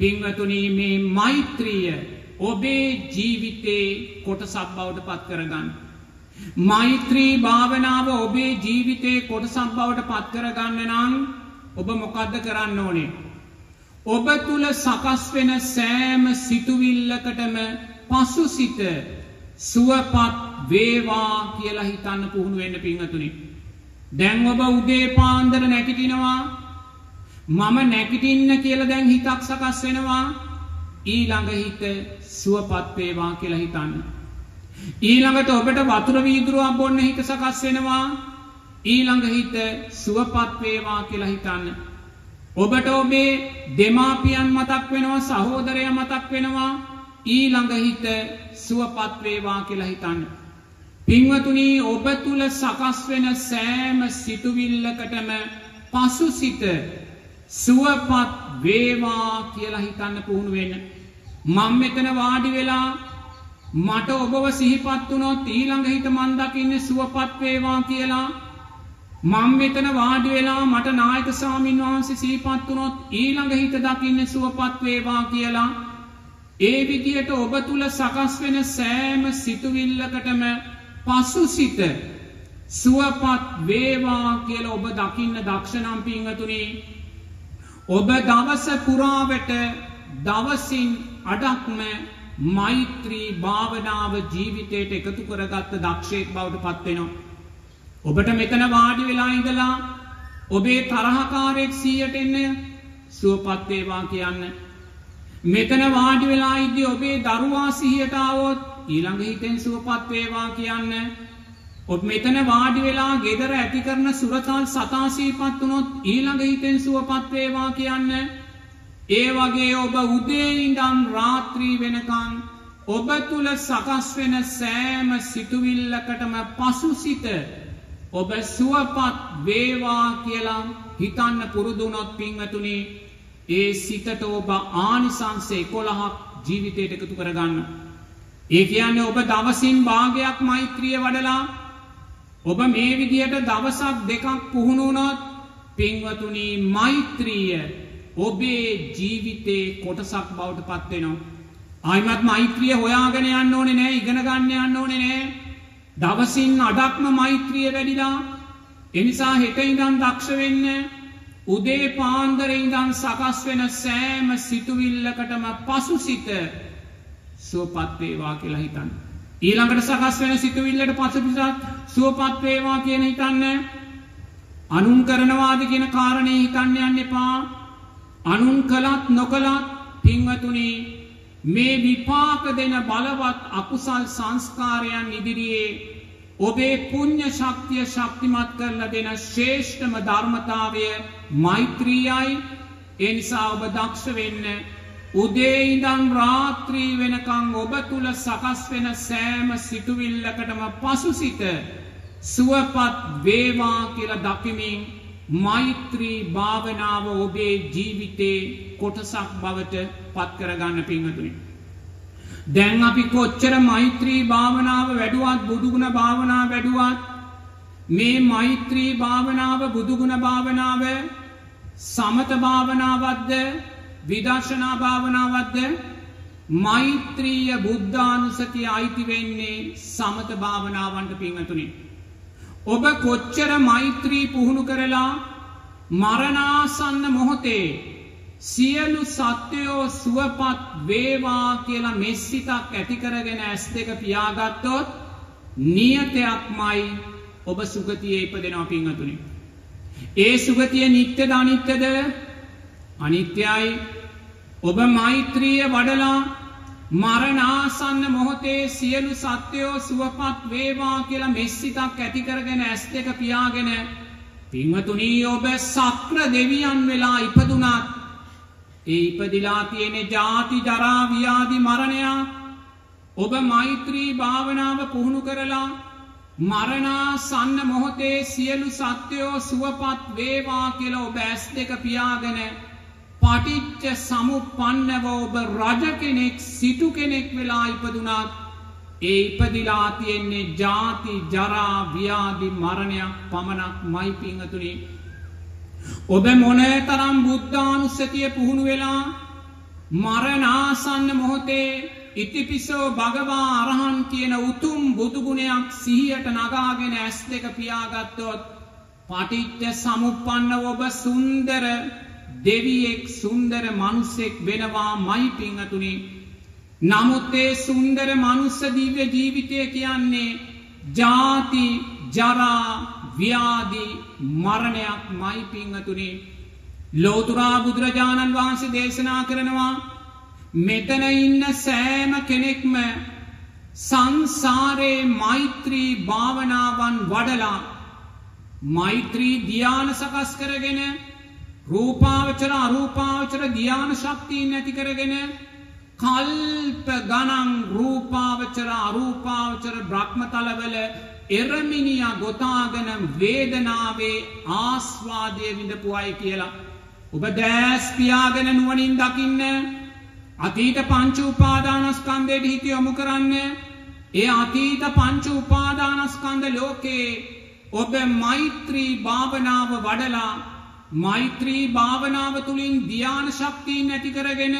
පින්වතුනි මේ මෛත්‍රිය ඔබේ ජීවිතේ කොටසක් බවට පත් කරගන්න. මෛත්‍රී භාවනාව ඔබේ ජීවිතේ කොටසක් බවට පත් කරගන්න නම් ඔබ මොකද්ද කරන්න ඕනේ? ඔබ තුල සකස් වෙන සෑම සිතුවිල්ලකටම පසුසිත සුවපත් වේවා කියලා හිතන්න පුහුණු වෙන්න පින්වතුනි. දැන් ඔබ උදේ පාන්දර නැගිටිනවා මම නැගිටින්න කියලා දැන් හිතක් සකස් වෙනවා. ඊළඟ හිත සුවපත් වේවා කියලා හිතන්න. ඊළඟට ඔබට වතුර වීදුරුවක් බොන්න හිත සකස් වෙනවා. ඊළඟ හිත සුවපත් වේවා කියලා හිතන්න. ඔබට ඔබේ දෙමාපියන් මතක් වෙනවා, සහෝදරයා මතක් වෙනවා. ඊළඟ හිත සුවපත් වේවා කියලා හිතන්න. පින්වතුනි ඔබ තුල සකස් වෙන සෑම සිතුවිල්ලකටම පසුසිත සුවපත් වේවා කියලා හිතන්න පුහුණු වෙන්න. මම මෙතන වාඩි වෙලා මට ඔබව සිහිපත් වුණොත් ඊළඟ හිත මන් දකින්නේ සුවපත් වේවා කියලා. මම මෙතන වාඩි වෙලා මට නායක ස්වාමීන් වහන්සේ සිහිපත් වුණොත් ඊළඟ හිත දකින්නේ සුවපත් වේවා කියලා. ඒ විදියට ඔබ තුල සකස් වෙන සෑම සිතුවිල්ලකටම පසුසිත සුවපත් වේවා කියලා ඔබ දකින්න දක්ෂනම් පින්වතුනි ඔබ දවස පුරාවට දවසින් අඩක්ම මෛත්‍රී භාවනාව ජීවිතයට එකතු කරගත්ත දක්ෂයෙක් බවට පත් වෙනවා. ඔබට මෙතන වාඩි වෙලා ඉඳලා ඔබේ තරහකාරයෙක් සියයට එන්න සුවපත් වේවා කියන්න. මෙතන වාඩි වෙලා ඉද්දී ඔබේ දරුවා සිහියට આવොත් ඊළඟ හිතෙන් සුවපත් වේවා කියන්න. ඔබ මෙතන වාඩි වෙලා ගෙදර ඇති කරන සුරතල් සතා සිහිපත් වුණොත් ඊළඟ හිතෙන් සුවපත් වේවා කියන්න. ඒ වගේ ඔබ උදේ ඉඳන් රාත්‍රී වෙනකන් ඔබ තුල සකස් වෙන සෑම සිතුවිල්ලකටම පසුසිත ඔබ සුවපත් වේවා කියලා හිතන්න පුරුදු වුණොත් පින්වතුනි ඒ සිතට ඔබ ආනිසංස එකොළහක් ජීවිතයට එකතු කරගන්න. ඒ කියන්නේ ඔබ දවසින් භාගයක් මෛත්‍රිය වඩලා ඔබ මේ විදියට දවසක් දෙකක් පුහුණු වුණොත් පින්වතුනි මෛත්‍රිය ඔබේ ජීවිතේ කොටසක් බවට පත් වෙනවා. ආයිමත් මෛත්‍රිය හොයාගෙන යන්න ඕනේ නෑ, ඉගෙන ගන්න යන්න ඕනේ නෑ. දවසින් අඩක්ම මෛත්‍රිය වැඩිලා ඒ නිසා හෙට ඉඳන් දක්ෂ වෙන්න උදේ පාන්දර ඉඳන් සකස් වෙන සෑම සිතුවිල්ලකටම පසුසිත සුවපත් වේවා කියලා හිතන්න. ඊළඟට සකස් වෙන සිතුවිල්ලට පසුපිසත් සුවපත් වේවා කියන හිතන්න. අනුන් කරනවාද කියන කාරණේ හිතන්න යන්න එපා. අනුන් කළත් නොකළත් පින්වතුනි මේ විපාක දෙන බලවත් අකුසල් සංස්කාරයන් ඉදිරියේ ඔබේ පුණ්‍ය ශක්තිය ශක්තිමත් කරලා දෙන ශ්‍රේෂ්ඨම ධර්මතාවය මෛත්‍රියයි. ඒ නිසා ඔබ දක්ෂ වෙන්න උදේ ඉඳන් රාත්‍රී වෙනකන් ඔබ තුල සකස් වෙන සෑම සිතුවිල්ලකටම පසුසිත සුවපත් වේවා කියලා දකිමින් මෛත්‍රී භාවනාව ඔබේ ජීවිතේ කොටසක් බවට පත් කරගන්න පින්වතුනි. දැන් අපි කොච්චර මෛත්‍රී භාවනාව වැඩුවත් බුදුගුණ භාවනාව වැඩුවත් මේ මෛත්‍රී භාවනාව බුදුගුණ භාවනාව සමත භාවනාවක්ද විදර්ශනා භාවනාවක්ද? මෛත්‍රීය බුද්ධානුසතිය අයිති වෙන්නේ සමත භාවනාවන්ට පින්වතුනි. ඔබ කොච්චර මෛත්‍රී පුහුණු කරලා මරණාසන්න මොහොතේ සියලු සත්වයෝ සුවපත් වේවා කියලා මෙසිතක් ඇති කරගෙන ඇස් දෙක පියාගත්තොත් නියතයක්මයි ඔබ සුගතියේ ඉපදෙනවා පින්වතුනි. ඒ සුගතිය නිත්‍යද අනිත්‍යද? අනිත්‍යයි. ඔබ මෛත්‍රිය වඩලා මරණාසන්න මොහොතේ සියලු සත්වයෝ සුවපත් වේවා කියලා මෙසිතක් ඇති කරගෙන ඇස් දෙක පියාගෙන පින්වතුනි ඔබ සක්‍ර දෙවියන් වෙලා ඉපදුණා. ඒ ඉපදිලා තියෙන ජාති ජරා ව්‍යාධි මරණය ඔබ මෛත්‍රී භාවනාව පුහුණු කරලා මරණාසන්න මොහොතේ සියලු සත්වයෝ සුවපත් වේවා කියලා ඔබ ඇස් දෙක පියාගෙන පටිච්ච සමුප්පන්නව ඔබ රජ කෙනෙක් සිටු කෙනෙක් වෙලා ඉපදුණාත් ඒ ඉපදිලා තියෙන්නේ ජාති ජරා ව්‍යාධි මරණයක් පමණක්මයි පින්වතුනි. ඔබ මොනතරම් බුද්ධානුස්සතිය පුහුණු වෙලා මරණාසන්න මොහොතේ ඉතිපිසෝ භගවා අරහන් කියන උතුම් බුදුගුණයක් සිහියට නගාගෙන ඇස් දෙක පියාගත්තොත් පටිච්ච සමුප්පන්නව ඔබ සුන්දර දෙවියෙක් සුන්දර මනුස්සෙක් වෙනවා මයි පින්වතුනි. නමුත් ඒ සුන්දර මනුස්ස දිව්‍ය ජීවිතය කියන්නේ ජාති ජරා ව්‍යාධි මරණයක් මයි පින්වතුනි. ලෝතර බුදුරජාණන් වහන්සේ දේශනා කරනවා මෙතන ඉන්න සෑම කෙනෙක්ම සංසාරේ මෛත්‍රී භාවනාවන් වඩලා මෛත්‍රී ධ්‍යාන සකස් කරගෙන රූපාවචර අරූපාවචර ධ්‍යාන ශක්තියින් ඇති කරගෙන කල්ප ගණන් රූපාවචර අරූපාවචර බ්‍රහ්මතලවල එරමිනියා ගොතාගෙන වේදනාවේ ආස්වාදය විඳපුවයි කියලා ඔබ දැස් පියාගෙන නුවණින් දකින්න. අතීත පංච උපාදානස්කන්ධයට හිත යොමු කරන්න. ඒ අතීත පංච උපාදානස්කන්ධ ලෝකේ ඔබ මෛත්‍රී භාවනාව වඩලා මෛත්‍රී භාවනාව තුලින් ධ්‍යාන ශක්තිය ඇති කරගෙන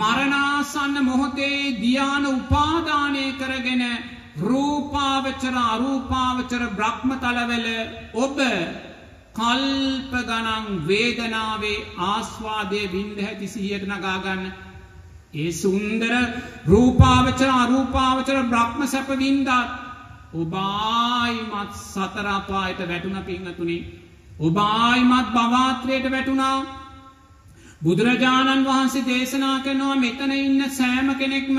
මරණාසන්න මොහොතේ ධ්‍යාන උපාදානය කරගෙන රූපාවචර අරූපාවචර බ්‍රහ්මතලවල ඔබ කල්ප ගණන් වේදනාවේ ආස්වාදයේ විඳ ඇති සිහියට නගා ගන්න. ඒ සුන්දර රූපාවචර අරූපාවචර බ්‍රහ්ම සැප වින්දත් ඔබායිමත් සතර අපායට වැටුණ පින්වතුනි. ඔබායිමත් භවත්‍රයට වැටුණා. බුදුරජාණන් වහන්සේ දේශනා කරනවා මෙතන ඉන්න සෑම කෙනෙක්ම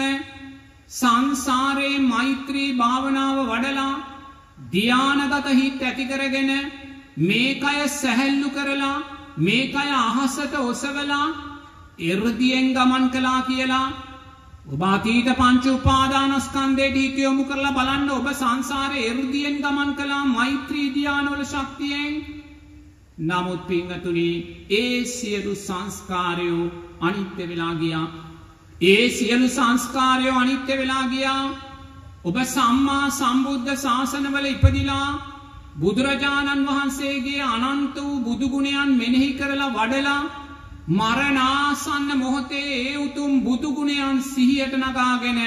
සංසාරේ මෛත්‍රී භාවනාව වඩලා ධානාගත හිත් ඇති කරගෙන මේකය සැහැල්ලු කරලා මේකය අහසට ඔසවලා එර්දියෙන් ගමන් කළා කියලා ඔබ අතීත පංච උපාදානස්කන්ධයට හිත යොමු කරලා බලන්න. ඔබ සංසාරේ එර්දියෙන් ගමන් කළා මෛත්‍රී ධානවල ශක්තියෙන්. නමුත් පින්වතුනි ඒ සියලු සංස්කාරයෝ අනිත්‍ය වෙලා ගියා. ඒ සියලු සංස්කාරයෝ අනිත්‍ය වෙලා ගියා. ඔබ සම්මා සම්බුද්ධ ශාසනවල ඉපදිලා බුදුරජාණන් වහන්සේගේ අනන්ත වූ බුදුගුණයන් මෙනෙහි කරලා වඩලා මරණාසන්න මොහොතේ ඒ උතුම් බුදුගුණයන් සිහියට නගාගෙන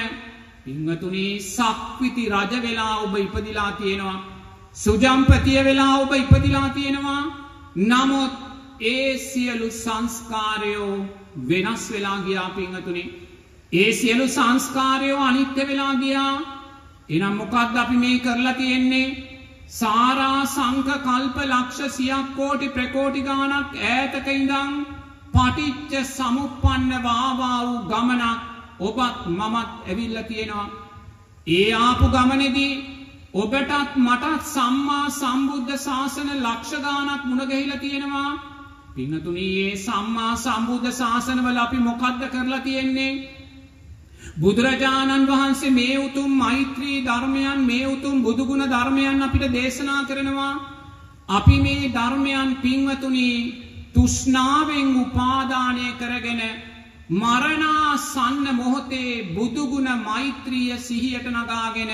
පින්වතුනි සක්විති රජ වෙලා ඔබ ඉපදිලා තියෙනවා. සුජම්පතිය වෙලා ඔබ ඉපදිලා තියෙනවා. නමුත් ඒ සියලු සංස්කාරයෝ වෙනස් වෙලා ගියා පින්වතුනි. ඒ සියලු සංස්කාරයෝ අනිත්‍ය වෙලා ගියා. එනම් මොකද්ද අපි මේ කරලා තියෙන්නේ? සාරා සංඛ කල්ප ලක්ෂ සියක් කෝටි ප්‍රකෝටි ගාණක් ඈතක ඉඳන් පටිච්ච සමුප්පන්න වාවා වූ ගමනක් ඔබත් මමත් ඇවිල්ලා තියෙනවා. ඒ ආපු ගමනේදී ඔබටත් මටත් සම්මා සම්බුද්ධ ශාසන ලක්ෂ ගාණක් මුණ ගැහිලා තියෙනවා. පින්තුනි මේ සම්මා සම්බුද්ධ ශාසනවල අපි මොකද්ද කරලා තියෙන්නේ? බුදුරජාණන් වහන්සේ මේ උතුම් මෛත්‍රී ධර්මයන් මේ උතුම් බුදු ගුණ ධර්මයන් අපිට දේශනා කරනවා. අපි මේ ධර්මයන් පින්වතුනි තෘෂ්ණාවෙන් උපාදානය කරගෙන මරණාසන්න මොහොතේ බුදු ගුණ මෛත්‍රිය සිහියට නගාගෙන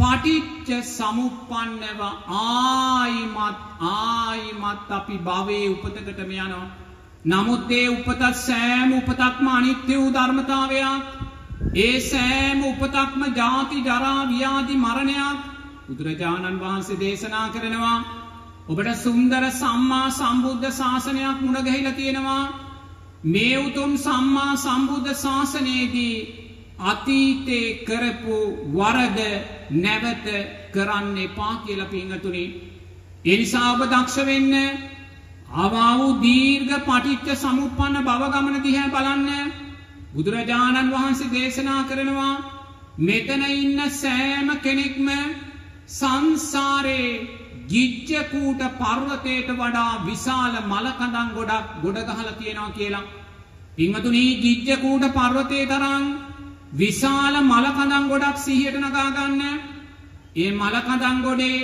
පටිච්ච සමුප්පන්නව ආයිමත් ආයිමත් අපි භවයේ උපතකටම යනවා. නමුත් ඒ උපත සෑම උපතක්ම අනිත්‍ය වූ ධර්මතාවයක්. ඒ සෑම උපතක්ම ජාති ජරා ව්‍යාධි මරණයක්. බුදුරජාණන් වහන්සේ දේශනා කරනවා ඔබට සුන්දර සම්මා සම්බුද්ධ ශාසනයක් මුණ ගැහිලා තියෙනවා. මේ උතුම් සම්මා සම්බුද්ධ ශාසනයේදී අතීතේ කරපු වරද නැවත කරන්න එපා කියලා පින්තුනි. ඒ නිසා ඔබ දක්ෂ වෙන්න. ආවා වූ දීර්ඝ පටිච්ච සමුප්පන්න භව ගමන දිහා බලන්න. බුදුරජාණන් වහන්සේ දේශනා කරනවා මෙතන ඉන්න සෑම කෙනෙක්ම සංසාරේ ගිජ්ජකූට පර්වතයට වඩා විශාල මල කඳන් ගොඩක් ගොඩ ගහලා තියෙනවා කියලා. පින්වතුනි ගිජ්ජකූට පර්වතේ තරම් විශාල මල කඳන් ගොඩක් සිහියට නගා ගන්න. ඒ මල කඳන් ගොඩේ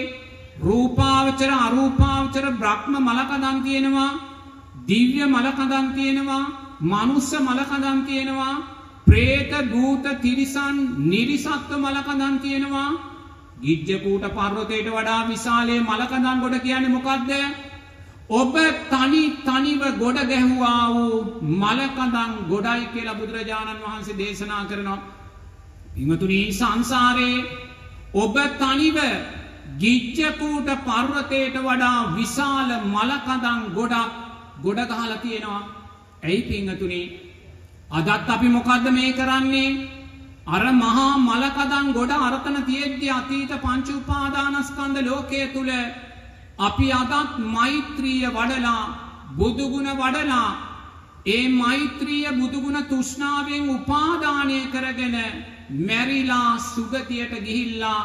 රූපාවචර අරූපාවචර බ්‍රහ්ම මල කඳන් තියෙනවා. දිව්‍ය මල කඳන් තියෙනවා. මනුස්ස මලකඳන් තියෙනවා. ප්‍රේත භූත තිරිසන් නිරිසත්ව මලකඳන් තියෙනවා. ගිජ්ජකූට පර්වතයට වඩා විශාලයේ මලකඳන් ගොඩ කියන්නේ මොකද්ද? ඔබ තනි තනිව ගොඩ ගැහුවා වූ මලකඳන් ගොඩයි කියලා බුදුරජාණන් වහන්සේ දේශනා කරනවා. විමතුණී සංසාරේ ඔබ තනිව ගිජ්ජකූට පර්වතයට වඩා විශාල මලකඳන් ගොඩක් ගොඩ ගහලා තියෙනවා. ඇයි පින්තුනි අදත් අපි මොකද්ද මේ කරන්නේ? අර මහා මලකඳන් ගොඩ අරතන තියෙද්දී අතීත පංච උපාදානස්කන්ධ ලෝකයේ තුල අපි අදත් මෛත්‍රිය වඩලා බුදු ගුණ වඩලා ඒ මෛත්‍රිය බුදු ගුණ තෘෂ්ණාවෙන් උපාදානය කරගෙන මැරිලා සුගතියට ගිහිල්ලා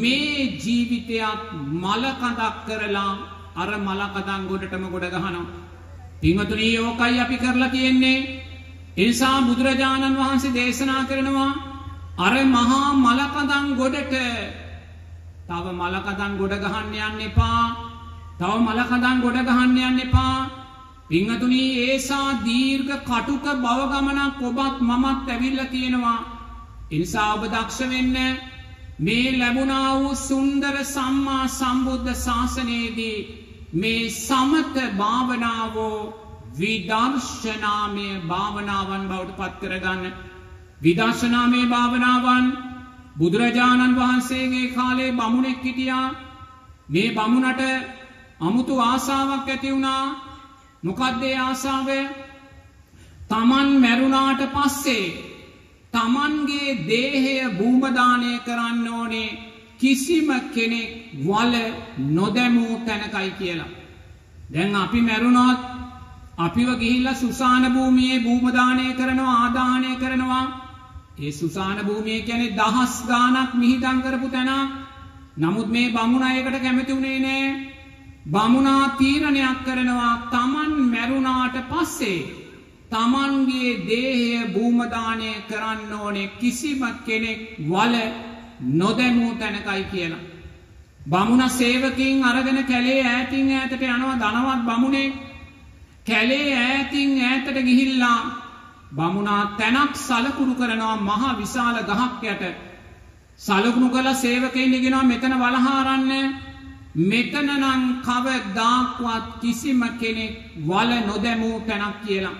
මේ ජීවිතයත් මලකඳක් කරලා අර මලකඳන් ගොඩටම ගොඩ ගහනවා. පින්වතුනි යෝකයි අපි කරලා තියෙන්නේ. එනිසා බුදුරජාණන් වහන්සේ දේශනා කරනවා අර මහා මලකඳන් ගොඩට තව මලකඳන් ගොඩ ගහන්න යන්න එපා. තව මලකඳන් ගොඩ ගහන්න යන්න එපා. පින්වතුනි ඒසා දීර්ඝ කටුක භව ගමනක් ඔබත් මමත් ඇවිල්ලා තියෙනවා. එනිසා ඔබ දක්ෂ වෙන්න. මේ ලැබුණා වූ සුන්දර සම්මා සම්බුද්ධ ශාසනයේදී මේ සමත භාවනාවෝ විදර්ශනාමය භාවනාවන් බවට පත් කරගන්න. විදර්ශනාමය භාවනාවන් බුදුරජාණන් වහන්සේගේ කාලේ බමුණෙක් හිටියා. මේ බමුණට අමුතු ආසාවක් ඇති වුණා. මොකද්ද ඒ ආසාව? තමන් මැරුණාට පස්සේ තමන්ගේ දේහය භූම දානය කරන්න ඕනේ. කිසිම කෙනෙක් වල නොදැමූ තැනකයි කියලා. දැන් අපි මැරුණොත් අපිව ගිහිල්ලා සුසාන භූමියේ භූම දානය කරනවා, ආදානය කරනවා. ඒ සුසාන භූමිය කියන්නේ දහස් ගාණක් මිහිදන් කරපු තැන. නමුත් මේ බමුණා ඒකට කැමති උනේ නෑ. බමුණා තීරණයක් කරනවා Taman මැරුණාට පස්සේ Tamanගේ දේහය භූම දානය කරන්න ඕනේ. කිසිම කෙනෙක් වල නොදැමූ තැනකයි කියලා. බමුණ සේවකයන් අරගෙන කැලේ ඈතින් ඈතට යනවා. ධනවත් බමුණේ කැලේ ඈතින් ඈතට ගිහිල්ලා බමුණා තැනක් සලකුණු කරනවා මහ විශාල ගහක් යට. සලකුණු කළ සේවකයන් ඉගෙනවා මෙතන වලහා අරන්න. මෙතන නම් කවදාක්වත් කිසිම කෙනෙක් වල නොදැමූ තැනක් කියලා.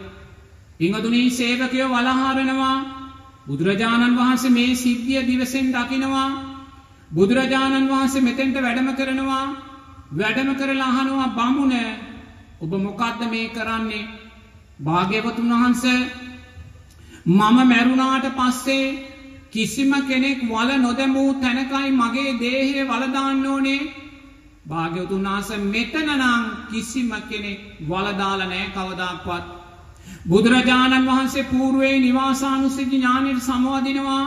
ඉංගදුනි සේවකයෝ වලහා අරනවා. බුදුරජාණන් වහන්සේ මේ සිද්ධිය දිවසෙන් දකිනවා. බුදුරජාණන් වහන්සේ මෙතෙන්ට වැඩම කරනවා. වැඩම කරලා අහනවා බමුණ ඔබ මොකද්ද මේ කරන්නේ? භාග්‍යවතුන් වහන්සේ මම මැරුණාට පස්සේ කිසිම කෙනෙක් වල නොදැමූ තැනකයි මගේ දේහය වල දාන්න ඕනේ. භාග්‍යවතුන් වහන්සේ මෙතන නම් කිසිම කෙනෙක් වල දාලා නැහැ කවදාක්වත්. බුදුරජාණන් වහන්සේ పూర్වේ නිවාසානුස්සති ඥානෙට සමවදිනවා.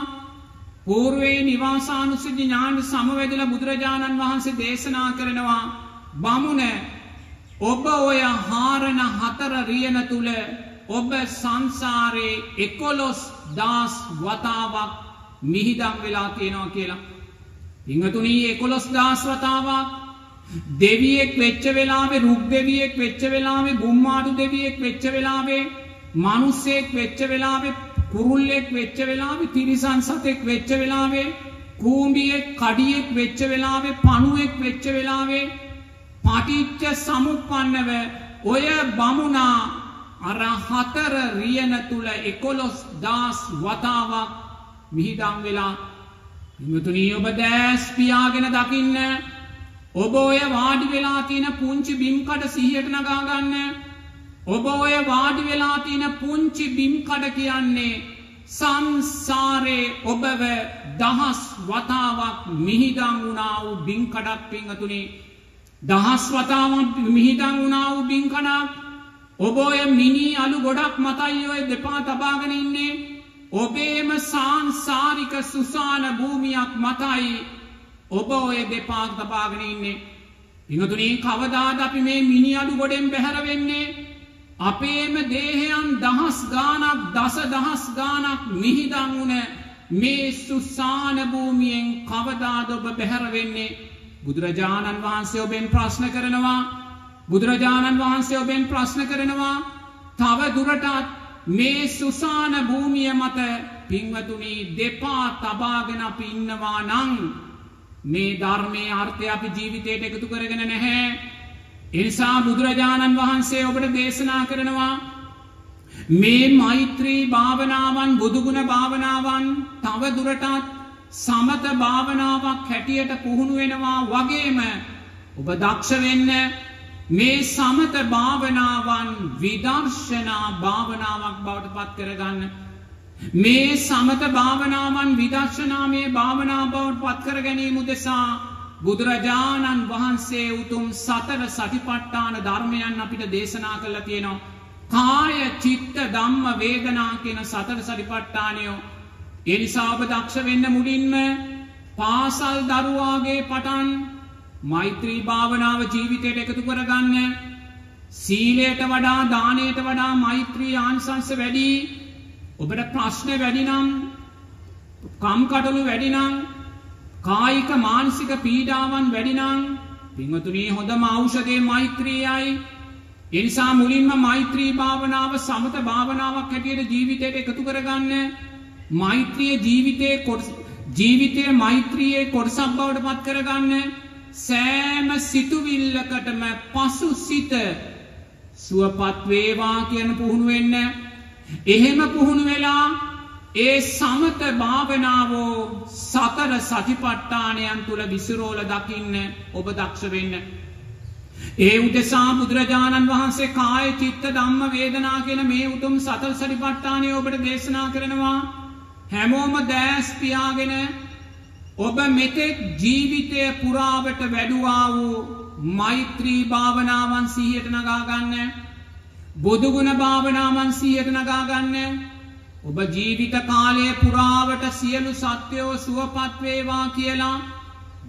పూర్වේ නිවාසානුස්සති ඥාන සමවැදලා බුදුරජාණන් වහන්සේ දේශනා කරනවා බමුණ ඔබ ඔය හාරණ හත ಹತ್ತರ ರಿಯನ ತುಲೆ ಒಬ್ಬ ಸಂಸಾರೇ ಎಕೊಲೊಸ್ ದಾಸ್ ವತಾವಕ್ මිහිදම් වෙලා තියෙනවා කියලා. ඉංගතුණී එකොළොස් දාස් වතාවක් දෙවියෙක් වෙච්ච වෙලාවේ, රුක් දෙවියෙක් වෙච්ච වෙලාවේ, බුම්මාඩු දෙවියෙක් වෙච්ච වෙලාවේ, මිනිසෙක් වෙච්ච වෙලාවේ, කුරුල්ලෙක් වෙච්ච වෙලාවේ, තිරිසන් සතෙක් වෙච්ච වෙලාවේ, කූඹියෙක් කඩියෙක් වෙච්ච වෙලාවේ, පණුවෙක් වෙච්ච වෙලාවේ පටිච්ච සමුප්පන්නව ඔය බමුණා අර හතර රියන තුල එකොළොස් දාස් වතාවක් මිහිදම් වෙලා. ඉංගතුණී ඔබ දැස් පියාගෙන දකින්න, ඔබ ඔය වාඩි වෙලා තියෙන පුංචි බිම්කඩ සිහියට නගා ගන්න. ඔබ ඔය වාඩි වෙලා තියෙන පුංචි බිම්කඩ කියන්නේ සංසාරේ ඔබව දහස් වතාවක් මිහිදම් වුණා වූ බිම්කඩක්. පිංගතුණී දහස් වතාවක් මිහිදම් වුණා වූ බිම්කඩක්. ඔබ ඔය මිනි අලු ගොඩක් මතයි ඔය දෙපා තබාගෙන ඉන්නේ. ඔබේම සංසාරික සුසාන භූමියක් මතයි ඔබ ඔය දෙපා තබාගෙන ඉන්නේ. ඉංගතුණී කවදාද අපි මේ මිනි අඩු ගොඩෙන් බැහැර වෙන්නේ? අපේම දේහයන් දහස් ගාණක්, දසදහස් ගාණක් මිහිදම් වුණ මේ සුසාන භූමියෙන් කවදාද ඔබ බැහැර වෙන්නේ? බුදුරජාණන් වහන්සේ ඔබෙන් ප්‍රශ්න කරනවා. බුදුරජාණන් වහන්සේ ඔබෙන් ප්‍රශ්න කරනවා තව දුරටත් මේ සුසාන භූමිය මත. පින්වතුනි, දෙපා තබාගෙන අපි ඉන්නවා නම් මේ ධර්මයේ අර්ථය අපි ජීවිතයට එකතු කරගෙන නැහැ. ඒ නිසා බුදුරජාණන් වහන්සේ ඔබට දේශනා කරනවා මේ මෛත්‍රී භාවනාවන්, බුදුගුණ භාවනාවන් තව දුරටත් සමත භාවනාවක් හැටියට පුහුණු වෙනවා වගේම ඔබ දක්ෂ වෙන්න මේ සමත භාවනාවන් විදර්ශනා භාවනාවක් බවට පත් කරගන්න. මේ සමත භාවනාවන් විදර්ශනාමය භාවනා බවට පත් කර ගැනීම උදෙසා බුදුරජාණන් වහන්සේ උතුම් සතර සතිපට්ඨාන ධර්මයන් අපිට දේශනා කළා තියෙනවා. කාය, චිත්ත, ධම්ම, වේදනා කියන සතර සතිපට්ඨානය. ඒ නිසා ඔබ දක්ෂ වෙන්න මුලින්ම පාසල් දරුවාගේ පටන් මෛත්‍රී භාවනාව ජීවිතයට එකතු කරගන්න. සීලයට වඩා දානයට වඩා මෛත්‍රී ආනිසංස වැඩි. ඔබට ප්‍රශ්න වැඩි නම්, කම්කටොළු වැඩි නම්, කායික මානසික පීඩාවන් වැඩි නම් පින්වතුනි හොඳම ඖෂධය මෛත්‍රියයි. ඒ නිසා මුලින්ම මෛත්‍රී භාවනාව සමත භාවනාවක් හැටියට ජීවිතයට එකතු කරගන්න. මෛත්‍රිය ජීවිතයේ කොටස, ජීවිතයේ මෛත්‍රියේ කොටසක් බවට පත් කරගන්න. සෑම සිතුවිල්ලකටම පසු සිත සුවපත් වේවා කියන පුහුණු වෙන්න. එහෙම පුහුණු වෙලා ඒ සමත භාවනාව සතර සතිපට්ඨානයන් තුල විසිරෝල දකින්න ඔබ දක්ෂ වෙන්න. ඒ උදෙසා බුදුරජාණන් වහන්සේ කාය, චිත්ත, ධම්ම, වේදනා කියන මේ උතුම් සතර සතිපට්ඨානය ඔබට දේශනා කරනවා. හැමෝම දැස් පියාගෙන ඔබ මෙතෙක් ජීවිතය පුරාවට වැඩුවා වූ මෛත්‍රී භාවනාවන් සිහියට නගා ගන්න. බුදුගුණ භාවනාවන් සිහියට නගා ගන්න. ඔබ ජීවිත කාලයේ පුරාවට සියලු සත්වයෝ සුවපත් වේවා කියලා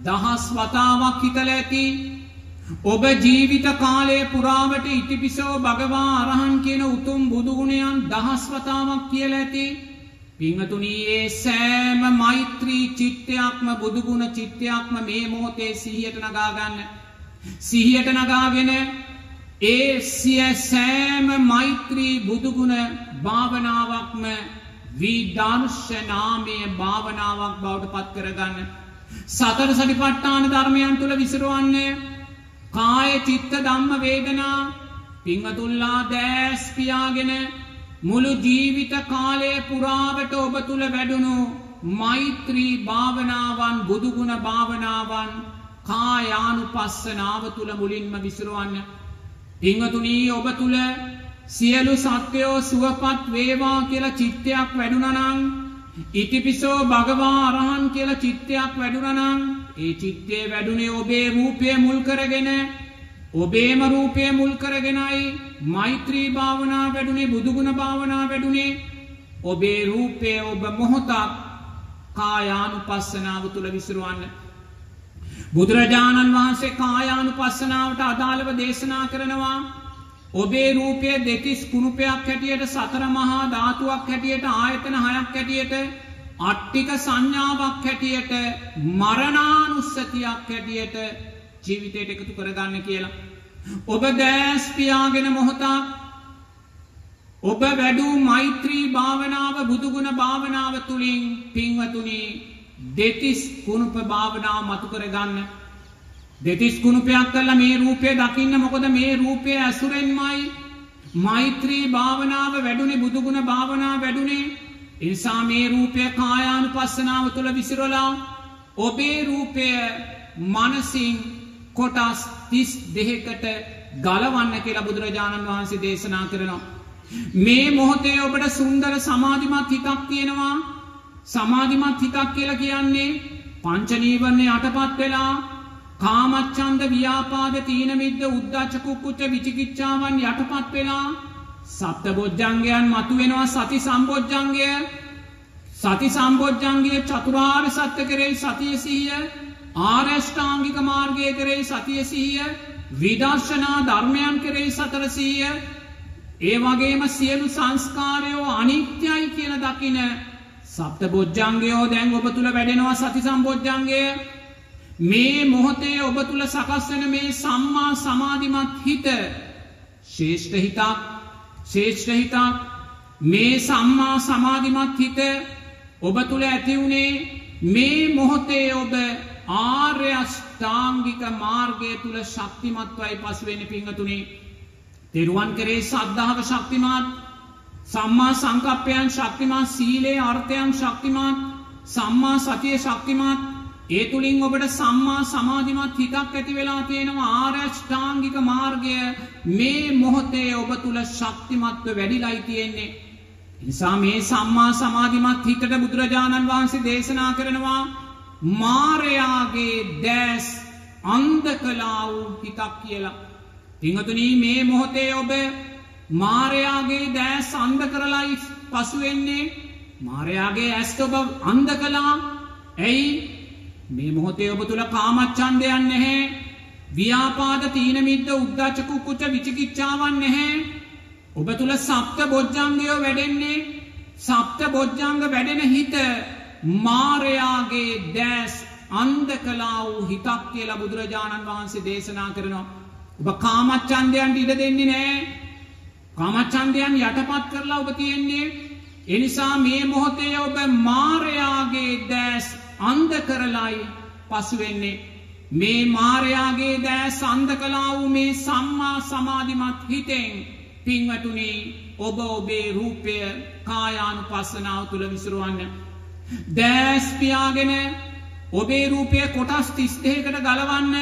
දහස් වතාවක් හිතලා ඇති. ඔබ ජීවිත කාලයේ පුරාවට ඉතිපිසෝ භගවා අරහන් කියන උතුම් බුදුගුණයන් දහස් වතාවක් කියලා ඇති. පින්වතුනී, සෑම මෛත්‍රී චිත්තයක්ම, බුදුගුණ චිත්තයක්ම මේ මොහොතේ සිහියට නගා ගන්න. සිහියට නගාගෙන ඒ සිය සෑම මෛත්‍රී බුදුගුණ භාවනාවක්ම විදර්ශනාමය භාවනාවක් බවට පත් කරගන්න. සතර සතිපට්ඨාන ධර්මයන් තුල විසිරවන්න. කාය, චිත්ත, ධම්ම, වේදනා පින්වතුන්ලා දැස් පියාගෙන මුළු ජීවිත කාලයේ පුරාවට ඔබ තුල වැඩුණු මෛත්‍රී භාවනාවන්, බුදුගුණ භාවනාවන් කායානුපස්සනාව තුල මුලින්ම විසිරවන්න. පින්වතුනි, ඔබ තුල සියලු සත්වයෝ සුවපත් වේවා කියලා චිත්තයක් වැඩුණා නම්, ඉතිපිසෝ භගවා අරහන් කියලා චිත්තයක් වැඩුණා නම්, ඒ චිත්තේ වැඩුණේ ඔබේ රූපය මුල් කරගෙන, ඔබේම රූපය මුල් කරගෙනයි මෛත්‍රී භාවනා වැඩුණේ, බුදුගුණ භාවනා වැඩුණේ. ඔබේ රූපය ඔබ මොහොතක් කායානුපස්සනාව තුල විසිරවන්න. බුදුරජාණන් වහන්සේ කායානුපස්සනාවට අදාළව දේශනා කරනවා ඔබේ රූපය දෙතිස් කුණුපයක් හැටියට සතර මහා ධාතුවක් හැටියට ආයතන හයක් හැටියට අට්ටික සංඥාවක් හැටියට මරණානුස්සතියක් හැටියට ජීවිතයට එකතු කරගන්න කියලා. ඔබ දැස් පියාගෙන මොහොතක් ඔබ වැඩු මෛත්‍රී භාවනාව බුදුගුණ භාවනාව තුළින් පින්වතුනි දෙතිස් කුණුප භාවනාව මතු කරගන්න. දෙතිස් කුණුපයක් කළා මේ රූපය දකින්න. මොකද මේ රූපය ඇසුරෙන්මයි මෛත්‍රී භාවනාව වැඩුණේ, බුදුගුණ භාවනාව වැඩුණේ. ඒ නිසා මේ රූපය කායානුපස්සනාව තුළ විසිරලා ඔබේ රූපය මනසින් කොටස් තිස් දෙකකට ගලවන්න කියලා බුදුරජාණන් වහන්සේ දේශනා කරනවා. මේ මොහොතේ ඔබට සුන්දර සමාධිමත් හිතක් තියෙනවා. සමාධිමත් හිතක් කියලා කියන්නේ පංච නීවරණේ අටපත් වෙලා කාමච්ඡන්ද ව්‍යාපාද තීන මිද්ද උද්ධච්ච කුක්කුච්ච විචිකිච්ඡාවන් යටපත් වෙලා සප්තබොධ්ජංගයන් මතුවෙනවා. සති සම්බොධ්ජංගය, සති සම්බොධ්ජංගයේ චතුරාර්ය සත්‍ය කෙරෙහි සතිය සිහිය, ආරෂ්ඨාංගික මාර්ගය කෙරෙහි සතිය සිහිය, විදර්ශනා ධර්මයන් කෙරෙහි සතර සිහිය, ඒ වගේම සියලු සංස්කාරයෝ අනිත්‍යයි කියන දකින සප්තබොධ්ජංගයෝ දැන් ඔබ තුල වැඩෙනවා. සති සම්බොධ්ජංගය මේ මොහොතේ ඔබ තුල සකස් වෙන මේ සම්මා සමාධිමත් හිත ශ්‍රේෂ්ඨ හිතක්, ශ්‍රේෂ්ඨ හිතක්. මේ සම්මා සමාධිමත් හිත ඔබ තුල ඇති වුණේ මේ මොහොතේ ඔබ ආර්ය අෂ්ටාංගික මාර්ගය තුල ශක්තිමත්වයි පසු වෙන්නේ. පිංගතුනේ තෙරුවන් කරේ සද්ධාව ශක්තිමත්, සම්මා සංකප්පයන් ශක්තිමත්, සීලේ අර්ථයන් ශක්තිමත්, සම්මා සතිය ශක්තිමත්. ඒ තුලින් ඔබට සම්මා සමාධිමත් හිතක් ඇති වෙලා තියෙනවා. ආරෂ්ඨාංගික මාර්ගය මේ මොහොතේ ඔබ තුල ශක්තිමත්ව වැඩිලයි තියෙන්නේ. ඒ නිසා මේ සම්මා සමාධිමත් හිතට බුදුරජාණන් වහන්සේ දේශනා කරනවා මාරයාගේ දැස් අන්ධ කළා වූ හිතක් කියලා. පිංගතුනි මේ මොහොතේ ඔබ මාරයාගේ දැස් අන්ධ කරලයි පසු වෙන්නේ. මාරයාගේ ඇස් ඔබ අන්ධ කළා. ඇයි? මේ මොහොතේ ඔබ තුල කාමච්ඡන්දයන් නැහැ, ව්‍යාපාද තීන මිද්ද උද්ධච්ච කුක්කුච්ච විචිකිච්ඡාවන් නැහැ. ඔබ තුල සප්තබොධ්ජංගය වැඩෙන්නේ. සප්තබොධ්ජංග වැඩෙන හිත මාරයාගේ දැස් අන්ධ කළා වූ හිතක් කියලා බුදුරජාණන් වහන්සේ දේශනා කරනවා. ඔබ කාමච්ඡන්දයන්ට ඉඩ දෙන්නේ නැහැ. කාමච්ඡන්දයන් යටපත් කරලා ඔබ තියෙන්නේ. ඒ නිසා මේ මොහොතේ ඔබ මායාවේ දැස් අන්ධ කරලයි පසු වෙන්නේ. මේ මායාවේ දැස් අන්ධ කළා වූ මේ සම්මා සමාධිමත් හිතෙන් පින්වතුනි ඔබ ඔබේ රූපය කායානුපස්සනාව තුළ විසිරවන්න. දැස් පියාගෙන ඔබේ රූපය කොටස් තිස් දෙකකට ගලවන්න.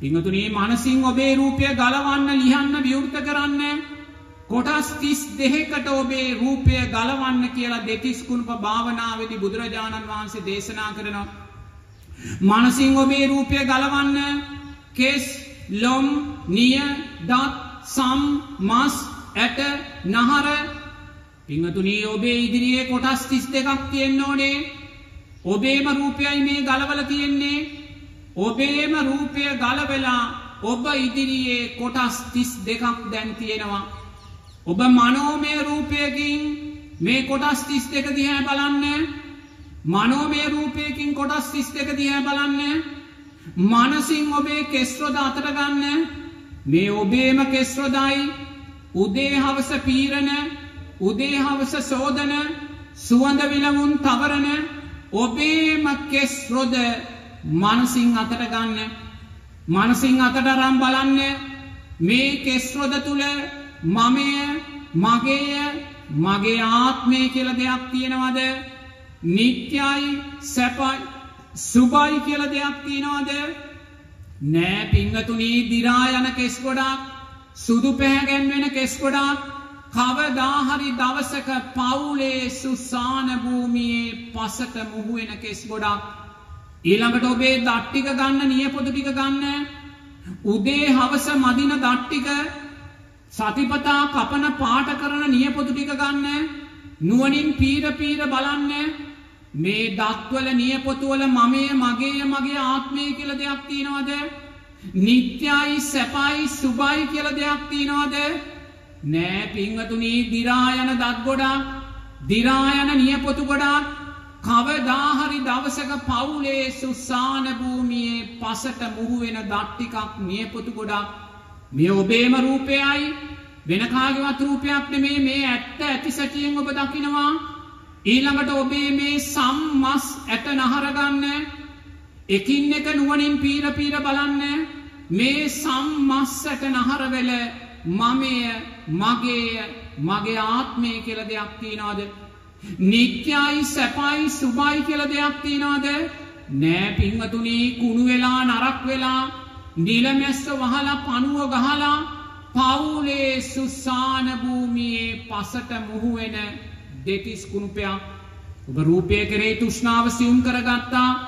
පිංගතුනේ මනසින් ඔබේ රූපය ගලවන්න, ලියන්න, විවෘත කරන්න. කොටස් තිස් දෙකකට ඔබේ රූපය ගලවන්න කියලා දෙතිස් කුණප භාවනාවේදී බුදුරජාණන් වහන්සේ දේශනා කරනවා. මනසින් ඔබේ රූපය ගලවන්න. කෙස්, ලොම්, නිය, දත්, සම්, මස්, ඇට, නහර. පිංගතුනේ ඔබේ ඉදිරියේ කොටස් තිස් දෙකක් තියෙන්න ඕනේ. ඔබේම රූපයයි මේ ගලවලා තියෙන්නේ. ඔබේම රූපය ගලවලා ඔබ ඉදිරියේ කොටස් තිස් දෙකක් දැන් තියෙනවා. ඔබ මනෝමය රූපයකින් මේ කොටස් තිස් දෙක දිහා බලන්න. මනෝමය රූපයකින් කොටස් තිස් දෙක දිහා බලන්න. මනසින් ඔබේ කෙස් රොද අතට ගන්න. මේ ඔබේම කෙස් රොදයි උදේ හවස පීරන, උදේ හවස සෝදන, සුවඳ විලවුන් තවරන ඔබේම කෙස් රොද මනසින් අතට ගන්න. මනසින් අතට අරන් බලන්න මේ කෙස් රොද තුල මමය, මගේය, මගේ ආත්මය කියලා දෙයක් තියෙනවද? නිට්ටයයි, සැපයි, සුභයි කියලා දෙයක් තියෙනවද? නෑ පිංගතුනි. දිරා යන කෙස් ගොඩක්, සුදු පැහැගෙන වෙන කෙස් ගොඩක් කවදා හරි දවසක පවුලේ සුසාන භූමියේ පසට මුහු වෙන කෙස් ගොඩක්. ඊළඟට ඔබේ දත් ටික ගන්න, නියපොතු ටික ගන්න, උදේ හවස මදින දත් ටික, සතිපතා කපන පාට කරන නියපොතු ටික ගන්න, නුවණින් පීර පීර බලන්න මේ දත්වල නියපොතු වල මමයේ, මගේ, මගේ ආත්මය කියලා දෙයක් තියනවද? නිත්‍යයි සැපයි සුබයි කියලා දෙයක් තියනවද? නෑ පින්වතුනි, දිරා යන දත් ගොඩක්, දිරා යන නියපොතු ගොඩක් කවදා හරි දවසක පවුලේ සුසාන භූමියේ පසට මුහු වෙන දත් ටිකක් නියපොතු ගොඩක්. මේ ඔබේම රූපයයි, වෙන කාගේවත් රූපයක් නෙමේ. මේ ඇත්ත ඇති සැටියෙන් ඔබ දකිනවා. ඊළඟට ඔබේ මේ සම්මස් ඇට නහර ගන්න, එකින් එක නුවණින් පීර පීර බලන්න. මේ සම්මස් ඇට නහර වල මමය, මගේ, මගේ ආත්මය කියලා දෙයක් තියනවද? නිත්‍යයි සැපයි සුබයි කියලා දෙයක් තියනවද? නෑ පින්වතුනි. කුණු වෙලා, නරක් වෙලා, නිලමැස්ස වහලා, පණුව ගහලා පවුලේ සුසාන භූමියේ පසට මුහු වෙන දෙතිස් කුණුපයක්. ඔබ රූපය කෙරේ තෘෂ්ණාව සියුම් කරගත්තා.